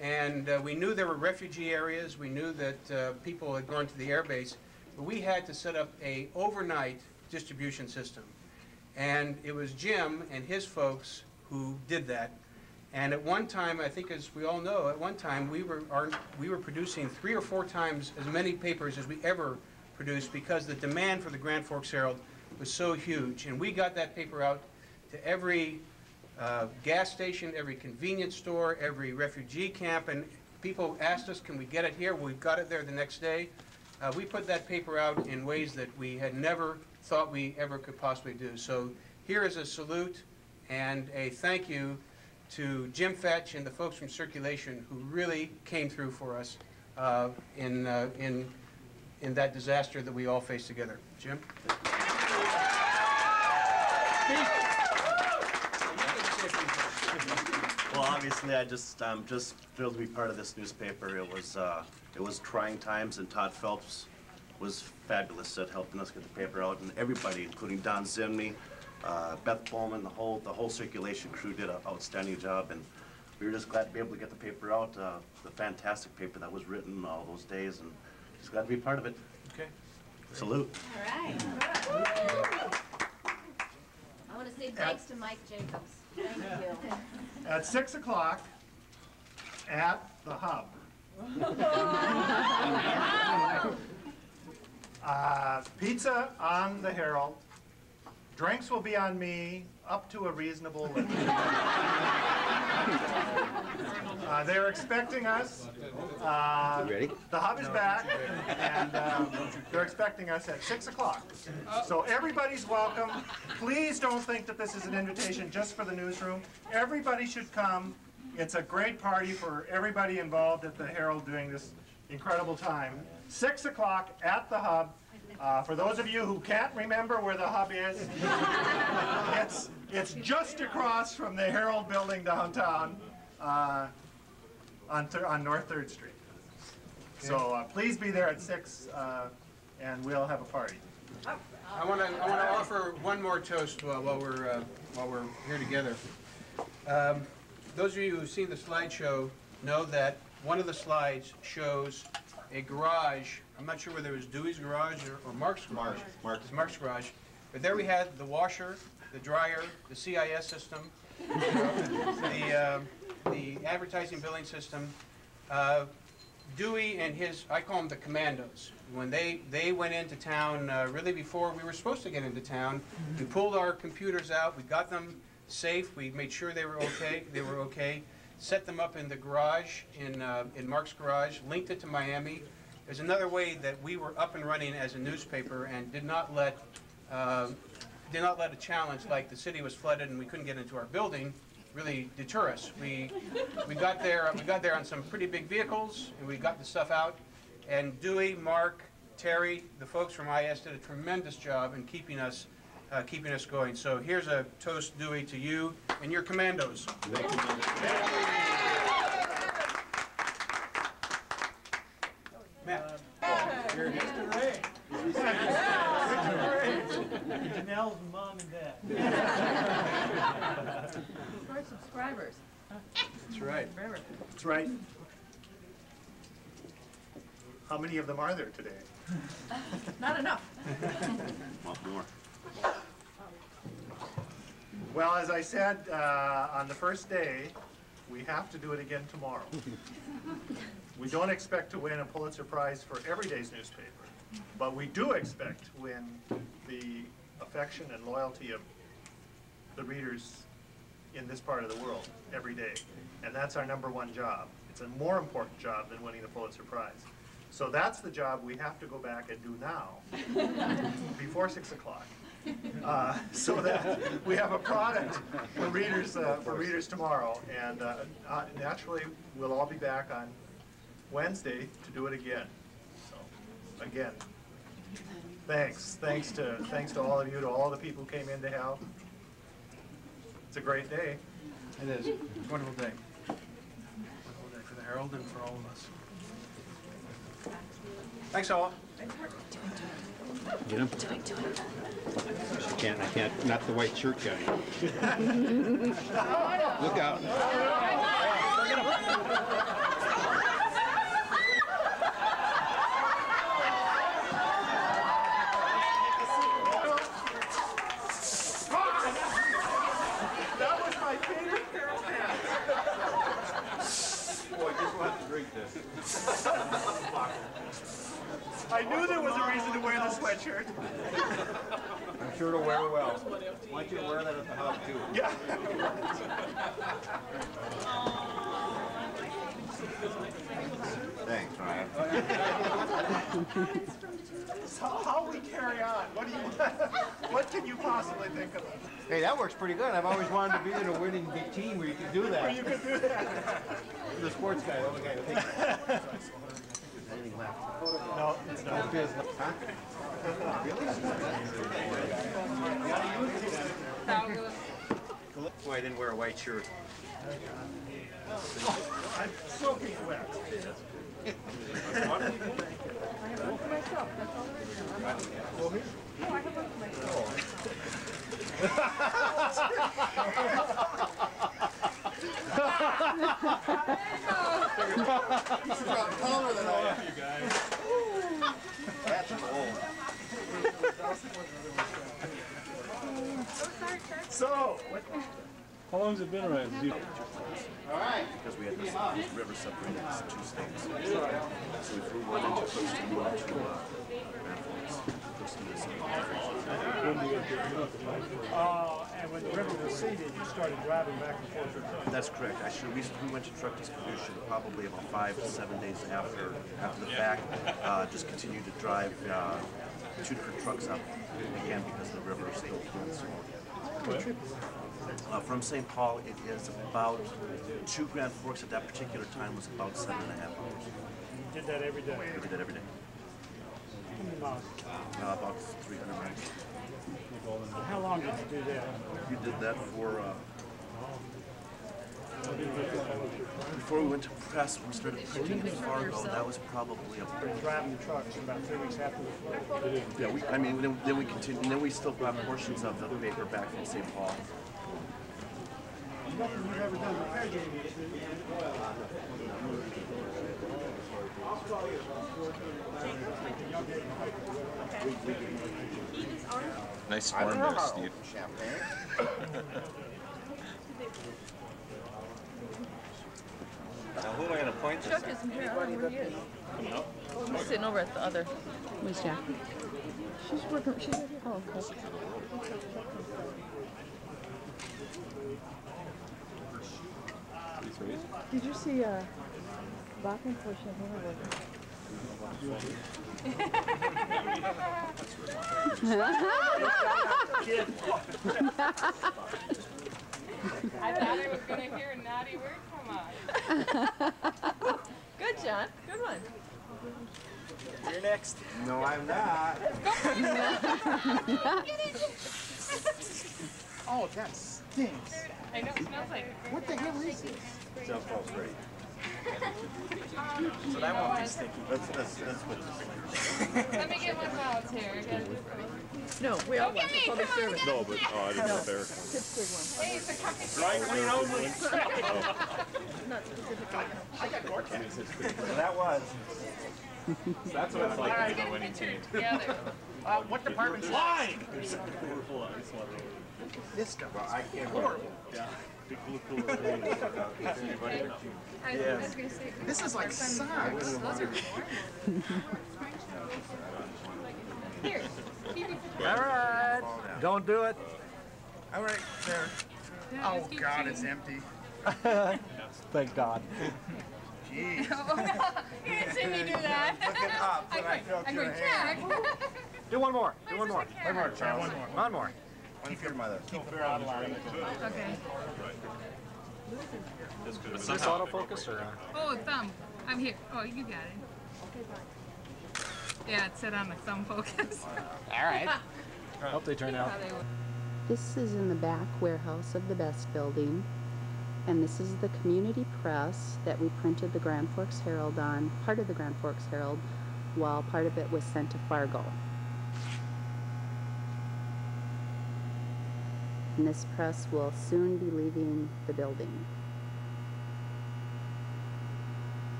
And we knew there were refugee areas. We knew that people had gone to the air base. But we had to set up an overnight distribution system. And it was Jim and his folks who did that. And at one time, I think as we all know, at one time we were producing 3 or 4 times as many papers as we ever produced because the demand for the Grand Forks Herald was so huge. And we got that paper out to every gas station, every convenience store, every refugee camp, and people asked us, can we get it here? We got it there the next day. We put that paper out in ways that we had never thought we ever could possibly do. So here is a salute and a thank you to Jim Fetch and the folks from circulation who really came through for us in that disaster that we all faced together. Jim? Well, obviously, I just thrilled to be part of this newspaper. It was trying times, and Todd Phelps was fabulous at helping us get the paper out, and everybody, including Don Zimney, Beth Bowman, the whole circulation crew did an outstanding job, and we were just glad to be able to get the paper out, the fantastic paper that was written all those days, and just glad to be part of it. Okay. Salute. All right. I want to say thanks to Mike Jacobs. Thank you. At 6 o'clock at the Hub, pizza on the Herald, drinks will be on me up to a reasonable limit. They're expecting us. Ready? The Hub is back, and they're expecting us at 6 o'clock. So everybody's welcome. Please don't think that this is an invitation just for the newsroom. Everybody should come. It's a great party for everybody involved at the Herald during this incredible time. 6 o'clock at the Hub. For those of you who can't remember where the Hub is, it's just across from the Herald building downtown. On North 3rd Street. Okay. So please be there at 6, and we'll have a party. I want to offer one more toast while we're here together. Those of you who've seen the slideshow know that one of the slides shows a garage. I'm not sure whether it was Dewey's garage or Mark's garage. It's Mark's garage. But there we had the washer, the dryer, the CIS system, the advertising billing system. Dewey and his, I call them the commandos. When they went into town, really before we were supposed to get into town, we pulled our computers out, we got them safe, we made sure they were okay, set them up in the garage, in Mark's garage, linked it to Miami. There's another way that we were up and running as a newspaper and did not let a challenge like the city was flooded and we couldn't get into our building really deter us. We got there on some pretty big vehicles, and we got the stuff out. And Dewey, Mark, Terry, the folks from IS did a tremendous job in keeping us going. So here's a toast, Dewey, to you and your commandos. Thank you. Matt. Janelle's mom and dad. First subscribers. That's right. That's right. How many of them are there today? Not enough. Want more. Well, as I said, on the first day, we have to do it again tomorrow. We don't expect to win a Pulitzer Prize for every day's newspaper, but we do expect to win the affection and loyalty of the readers in this part of the world every day. And that's our #1 job. It's a more important job than winning the Pulitzer Prize. So that's the job we have to go back and do now, before 6 o'clock. So that we have a product for readers tomorrow. And naturally, we'll all be back on Wednesday to do it again. So again, thanks to all of you, to all the people who came in to help. It's a great day. It is. It's a wonderful day. Wonderful day for the Herald and for all of us. Thanks all. Get him. I can't. Not the white shirt guy. Look out. That was my favorite pair of pants. Boy, just want to drink this. I knew there was a reason to wear the sweatshirt. I'm sure to wear well. Why don't you wear that at the house too? Yeah. Thanks, Ryan. How we carry on? What do you? What can you possibly think of? Hey, that works pretty good. I've always wanted to be in a winning team where you could do that. Where you could do that. The sports guy, the guy who thinks that. Anything left? No, it's not business. Huh? Really? Boy, I didn't wear a white shirt. Oh, I'm soaking wet. I have one for myself. That's all there is. No, I have one for myself. This is about taller than I am, you guys. That's old. So, how long has it been around? All right. Because we had this river separated into 2 states. So we flew one into and when the river receded, you started driving back and forth. That's correct. Actually, we went to truck distribution probably about 5 to 7 days after the fact. Just continued to drive 2 different trucks up again because the river was still flowing. From St. Paul, it is about to Grand Forks at that particular time was about 7.5 hours. You did that every day? We did that every day. About 300 miles. How long did you do that? You did that for, before we went to press, we started printing in Fargo. That was probably a... Driving the trucks about 3 weeks after the flood. Yeah, then we continued, then we still brought portions of the paper back from St. Paul. Nothing you've ever done. Nice warm there, Steve. Now who am I going to point this at? I'm sitting over at the other. Where's Jack? She's working. She's at your home. Did you see back and forth? I thought I was going to hear a naughty word come on. Good, John. Good one. You're next. No, I'm not. Get it. Oh, that stinks. I know, it smells like... What the hell is this? That smells great. So that won't be sticky. That's what. Let me get one volunteer. No, we all want the public service. No, but I didn't know there. Hey, it's a cupcake. Right, we only. Not specifically. I got gorgeous. That was. That's what it's like to be a winning team. What department's lying? There's a powerful ice water. This stuff is horrible. This is like socks. Those are here. All right. Don't do it. All right. There. Oh, God, it's empty. Thank God. Jeez. Oh, no. You didn't see me do that. Looking up. I'm going to check. Do one more. Do one more. One more, Charles. One more. One more. Keep your mother. Keep her on line. Okay. Is this autofocus or? Oh, thumb. I'm here. Oh, you got it. Yeah, it said on the thumb focus. All right. I hope they turn out. This is in the back warehouse of the Best building, and this is the community press that we printed the Grand Forks Herald on, part of the Grand Forks Herald, while part of it was sent to Fargo. And this press will soon be leaving the building.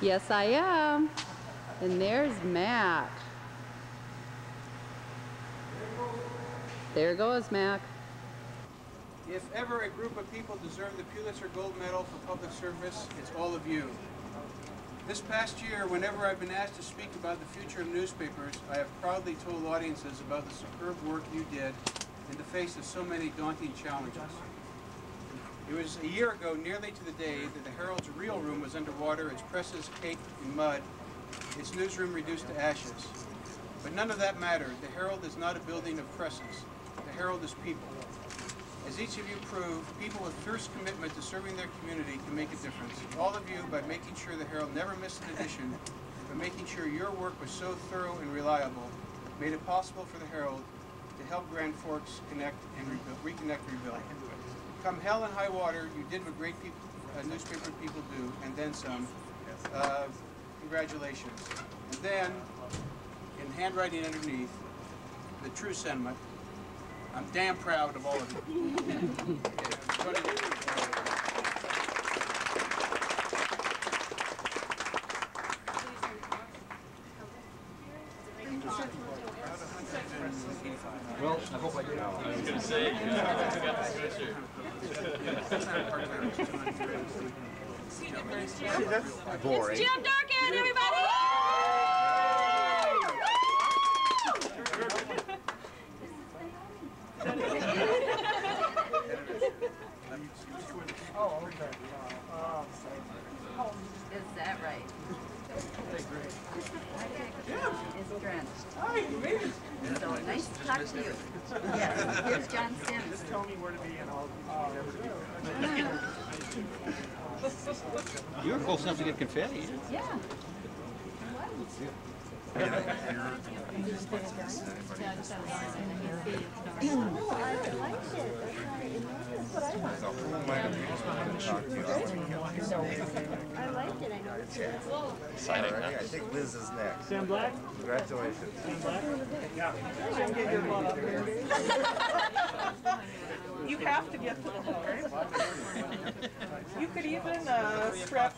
Yes, I am. And there's Mac. There goes Mac. If ever a group of people deserve the Pulitzer Gold Medal for public service, it's all of you. This past year, whenever I've been asked to speak about the future of newspapers, I have proudly told audiences about the superb work you did in the face of so many daunting challenges. It was a year ago, nearly to the day, that the Herald's real room was underwater, its presses caked in mud, its newsroom reduced to ashes. But none of that mattered. The Herald is not a building of presses. The Herald is people. As each of you proved, people with fierce commitment to serving their community can make a difference. All of you, by making sure the Herald never missed an edition, by making sure your work was so thorough and reliable, made it possible for the Herald to help Grand Forks connect and rebuild. Come hell and high water, you did what great people, newspaper people do, and then some. Congratulations. And then, in handwriting underneath, the true sentiment, I'm damn proud of all of you. Well, I hope I did. I was going to say, you got the sweatshirt. Excuse me, first, Jim. It's Jim Durkin, everybody! Oh, okay. Is that right? So nice to talk to you. Yes, here's John Sims. Just tell me where to be and I'll never do. You were close enough to get confetti. Yeah. I liked it. I know it's good. Exciting. I think Liz is next. Sam Black? Congratulations. Sam Black? Yeah. You have to get to the floor. You could even strap.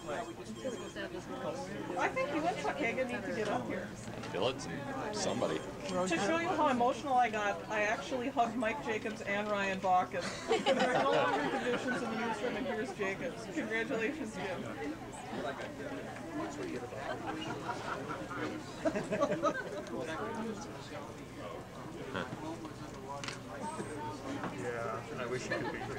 I think you and Takega need to get up here. Billets? Somebody. To show you how emotional I got, I actually hugged Mike Jacobs and Ryan Balkin. There are no longer conditions in the newsroom, and here's Jacobs. Congratulations, Jim. Yeah, I wish you could be here.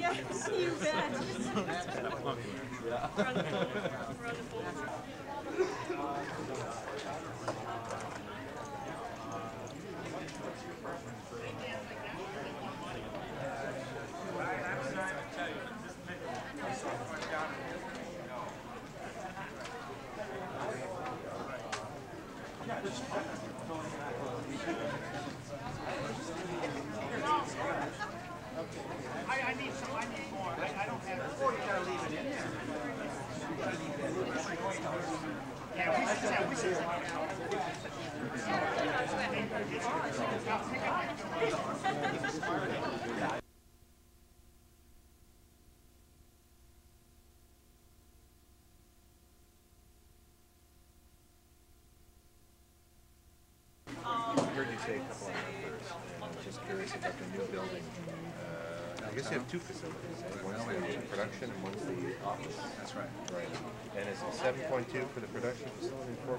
Yes, you bet. I guess you have two facilities. One's the production and one's the office. That's right. Right. And it's 7.2 for the production facility and 4.8 for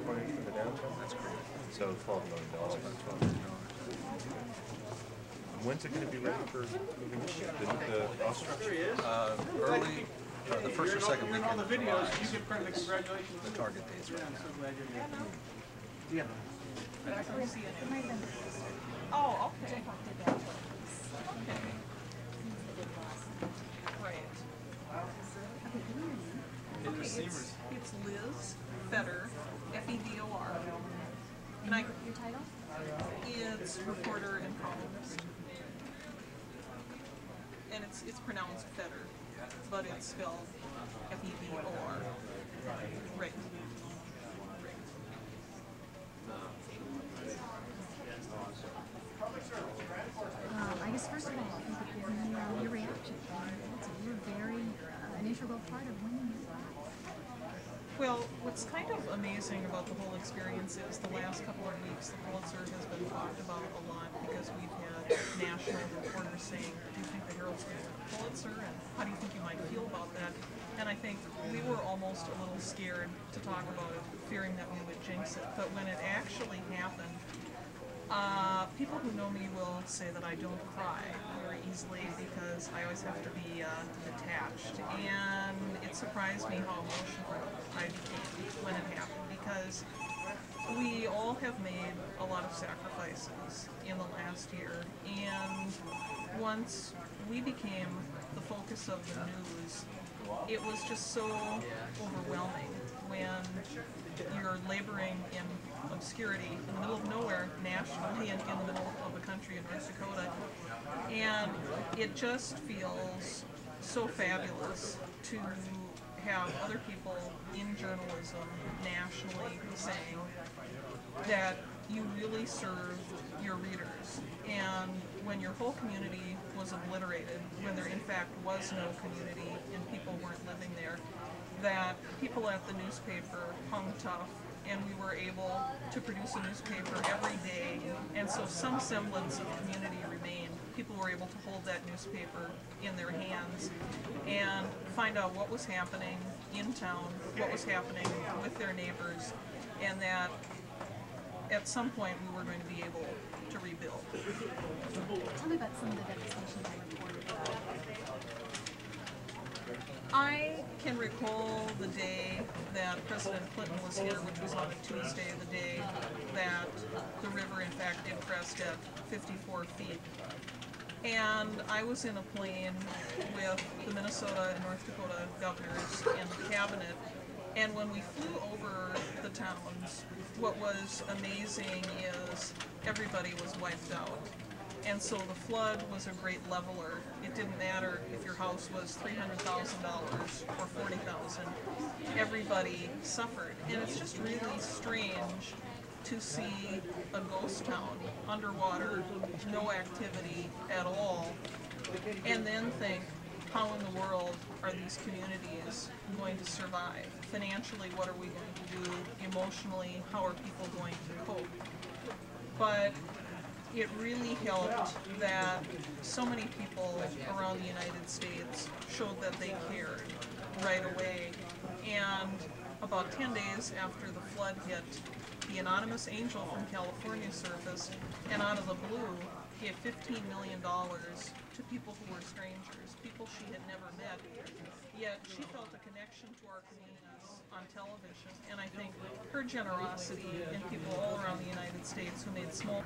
the downtown. That's correct. So $12 million. When's it going to be ready for moving the office structure? Early. The first or second weekend. On the videos, you can print the congratulations. The target dates right now. I'm so glad you're here. Yeah. Oh, okay. It's Liz Fedor, F-E-D-O-R. Can I? Your title? It's reporter and columnist. And it's pronounced Fedor, but it's spelled F-E-D-O-R. Right. I guess first of all, I think it gives me your reaction. You're very an integral part of winning this life. Well, what's kind of amazing about the whole experience is the last couple of weeks the Pulitzer has been talked about a lot because we've had national reporters saying, do you think the Herald's going to win the Pulitzer, and how do you think you might feel about that? And I think we were almost a little scared to talk about it, fearing that we would jinx it. But when it actually happened, people who know me will say that I don't cry very easily because I always have to be detached, and it surprised me how emotional I became when it happened, because we all have made a lot of sacrifices in the last year, and once we became the focus of the news, it was just so overwhelming when you're laboring in obscurity in the middle of nowhere nationally and in the middle of the country in North Dakota. And it just feels so fabulous to have other people in journalism nationally saying that you really served your readers. And when your whole community was obliterated, when there in fact was no community and people weren't living there, that people at the newspaper hung tough, and we were able to produce a newspaper every day, and so some semblance of community remained. People were able to hold that newspaper in their hands and find out what was happening in town, what was happening with their neighbors, and that at some point we were going to be able to rebuild. Tell me about some of the devastation you reported. I can recall the day that President Clinton was here, which was on a Tuesday, the day that the river in fact did crest at 54 feet. And I was in a plane with the Minnesota and North Dakota governors and the cabinet. And when we flew over the towns, what was amazing is everybody was wiped out. And so the flood was a great leveler. It didn't matter if your house was $300,000 or $40,000. Everybody suffered. And it's just really strange to see a ghost town underwater, no activity at all, and then think, how in the world are these communities going to survive? Financially, what are we going to do? Emotionally, how are people going to cope? But it really helped that so many people around the United States showed that they cared right away. And about 10 days after the flood hit, the anonymous angel from California surfaced, and out of the blue, gave $15 million to people who were strangers, people she had never met, yet she felt a connection to our communities on television, and I think her generosity and people all around the United States who made small...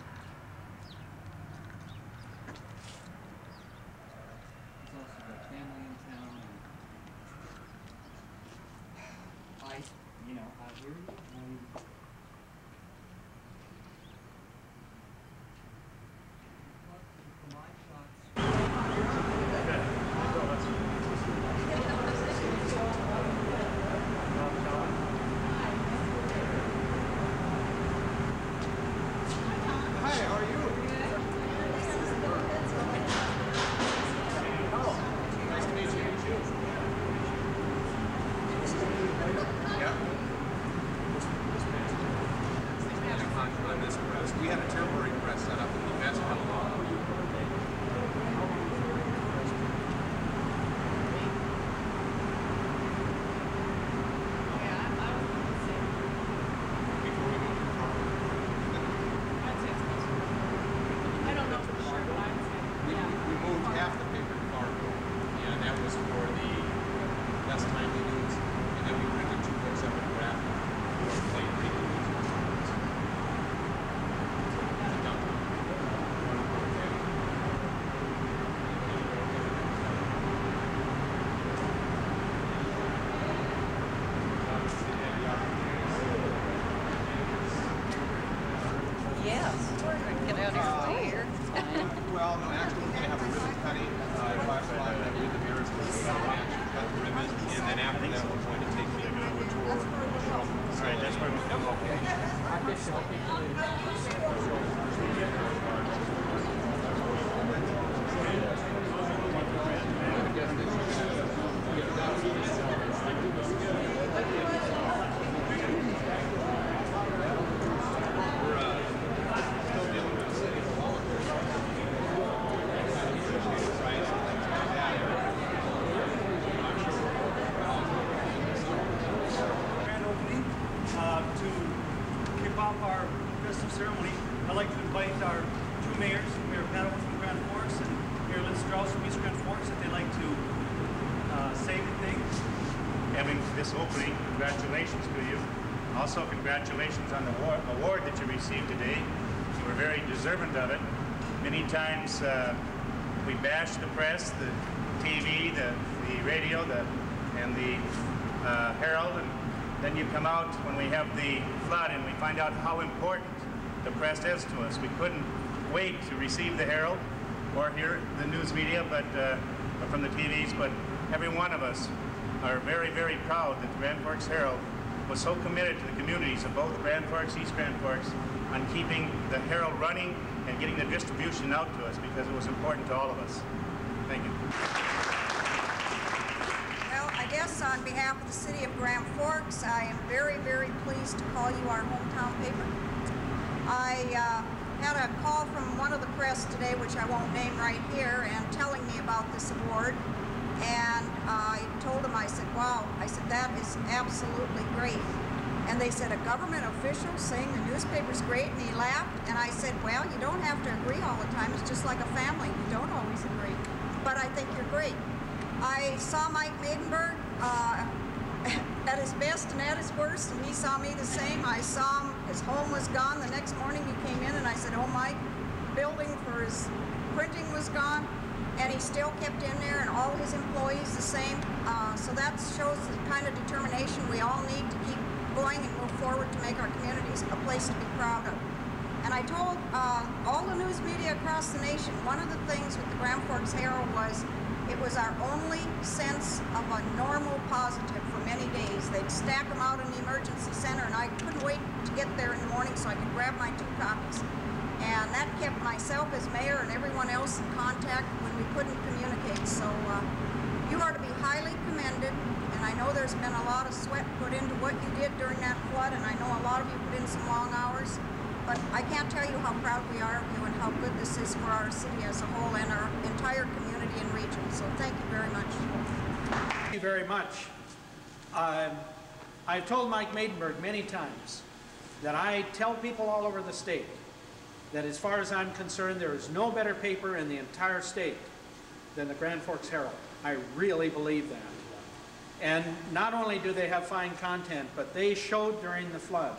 Congratulations on the award that you received today. You were very deserving of it. Many times we bash the press, the TV, the radio, and the Herald, and then you come out when we have the flood and we find out how important the press is to us. We couldn't wait to receive the Herald or hear the news media, but or from the TVs, but every one of us are very, very proud that the Grand Forks Herald was so committed to the communities of both Grand Forks, East Grand Forks, on keeping the Herald running and getting the distribution out to us, because it was important to all of us. Thank you. Well, I guests, on behalf of the city of Grand Forks, I am very, very pleased to call you our hometown paper. I had a call from one of the press today, which I won't name right here, and telling me about this award, and I told them, I said, wow, I said, that is absolutely great. And they said, a government official saying the newspaper's great? And he laughed, and I said, well, you don't have to agree all the time. It's just like a family, you don't always agree, but I think you're great. I saw Mike Maidenberg at his best and at his worst, and he saw me the same. I saw him, his home was gone. The next morning he came in and I said, oh, Mike, building for his printing was gone, and he still kept in there, and all his employees the same. So that shows the kind of determination we all need to keep going and move forward to make our communities a place to be proud of. And I told all the news media across the nation, one of the things with the Grand Forks Herald was, it was our only sense of a normal positive for many days. They'd stack them out in the emergency center, and I couldn't wait to get there in the morning so I could grab my 2 copies. And that kept myself as mayor and everyone else in contact when we couldn't communicate. So you are to be highly commended, and I know there's been a lot of sweat put into what you did during that flood, and I know a lot of you put in some long hours, but I can't tell you how proud we are of you and how good this is for our city as a whole and our entire community and region. So thank you very much. Thank you very much. I've told Mike Maidenberg many times that I tell people all over the state that as far as I'm concerned, there is no better paper in the entire state than the Grand Forks Herald. I really believe that. And not only do they have fine content, but they showed during the flood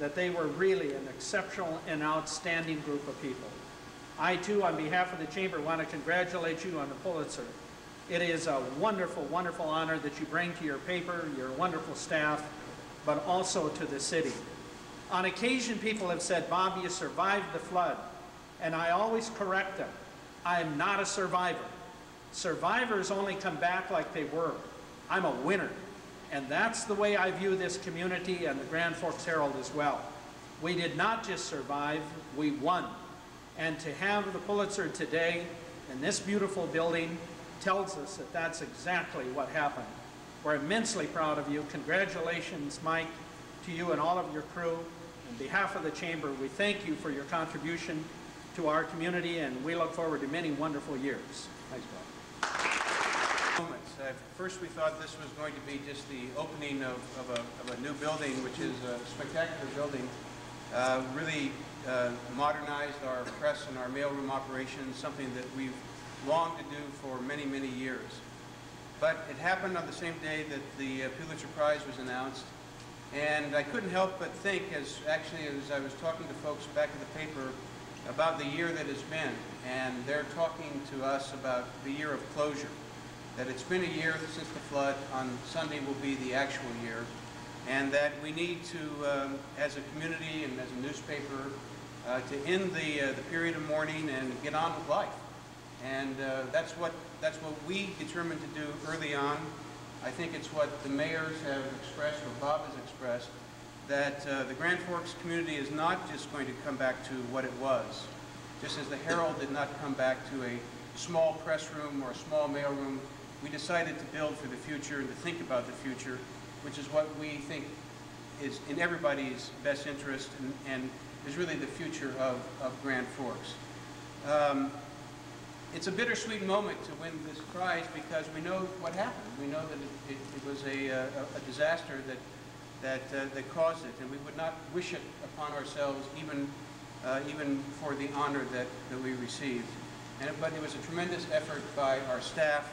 that they were really an exceptional and outstanding group of people. I, too, on behalf of the Chamber, want to congratulate you on the Pulitzer. It is a wonderful, wonderful honor that you bring to your paper, your wonderful staff, but also to the city. On occasion, people have said, Bob, you survived the flood, and I always correct them. I am not a survivor. Survivors only come back like they were. I'm a winner, and that's the way I view this community and the Grand Forks Herald as well. We did not just survive, we won. And to have the Pulitzer today in this beautiful building tells us that that's exactly what happened. We're immensely proud of you. Congratulations, Mike, to you and all of your crew. On behalf of the Chamber, we thank you for your contribution to our community, and we look forward to many wonderful years. Thanks, Bob. At first, we thought this was going to be just the opening of a new building, which is a spectacular building. Really modernized our press and our mailroom operations, something that we've longed to do for many, many years. But it happened on the same day that the Pulitzer Prize was announced, and I couldn't help but think, as I was talking to folks back at the paper, about the year that it's been, and they're talking to us about the year of closure, that it's been a year since the flood. On Sunday will be the actual year, and that we need to, as a community and as a newspaper, to end the period of mourning and get on with life. And that's what we determined to do early on. I think it's what the mayors have expressed, or Bob has expressed, that the Grand Forks community is not just going to come back to what it was, just as the Herald did not come back to a small press room or a small mail room. We decided to build for the future and to think about the future, which is what we think is in everybody's best interest and is really the future of Grand Forks. It's a bittersweet moment to win this prize because we know what happened. We know that it was a disaster that caused it, and we would not wish it upon ourselves, even for the honor that we received. But it was a tremendous effort by our staff,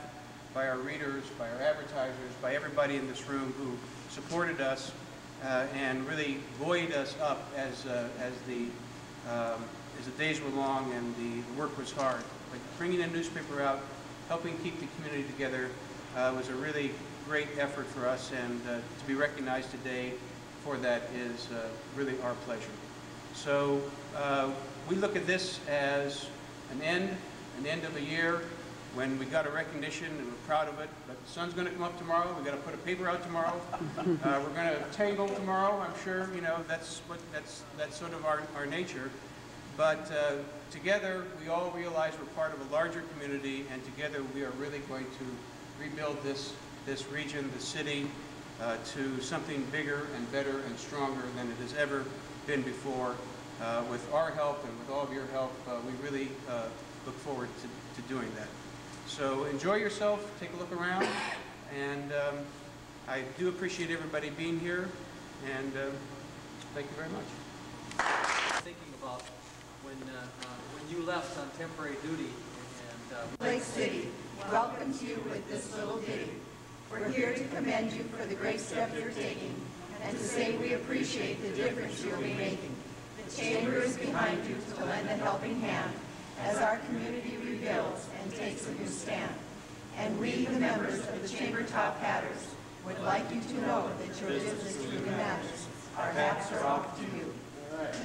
by our readers, by our advertisers, by everybody in this room who supported us and really buoyed us up as the days were long and the work was hard. But bringing a newspaper out, helping keep the community together was a really great effort for us, and to be recognized today for that is really our pleasure. So we look at this as an end of a year, when we got a recognition, and we're proud of it. But the sun's going to come up tomorrow. We've got to put a paper out tomorrow. We're going to tangle tomorrow. I'm sure you know that's sort of our nature. But together, we all realize we're part of a larger community, and together we are really going to rebuild this this region, the city, to something bigger and better and stronger than it has ever been before. With our help and with all of your help, we really look forward to doing that. So enjoy yourself, take a look around, and I do appreciate everybody being here, and thank you very much. Thinking about when you left on temporary duty and Lake City welcomes you with this little ditty. We're here to commend you for the great step you're taking and to say we appreciate the difference you'll be making. The chamber is behind you to lend a helping hand as our community rebuilds and takes a new stand. And we, the members of the Chamber Top Hatters, would like you to know that your business really matters. Our hats are off to you.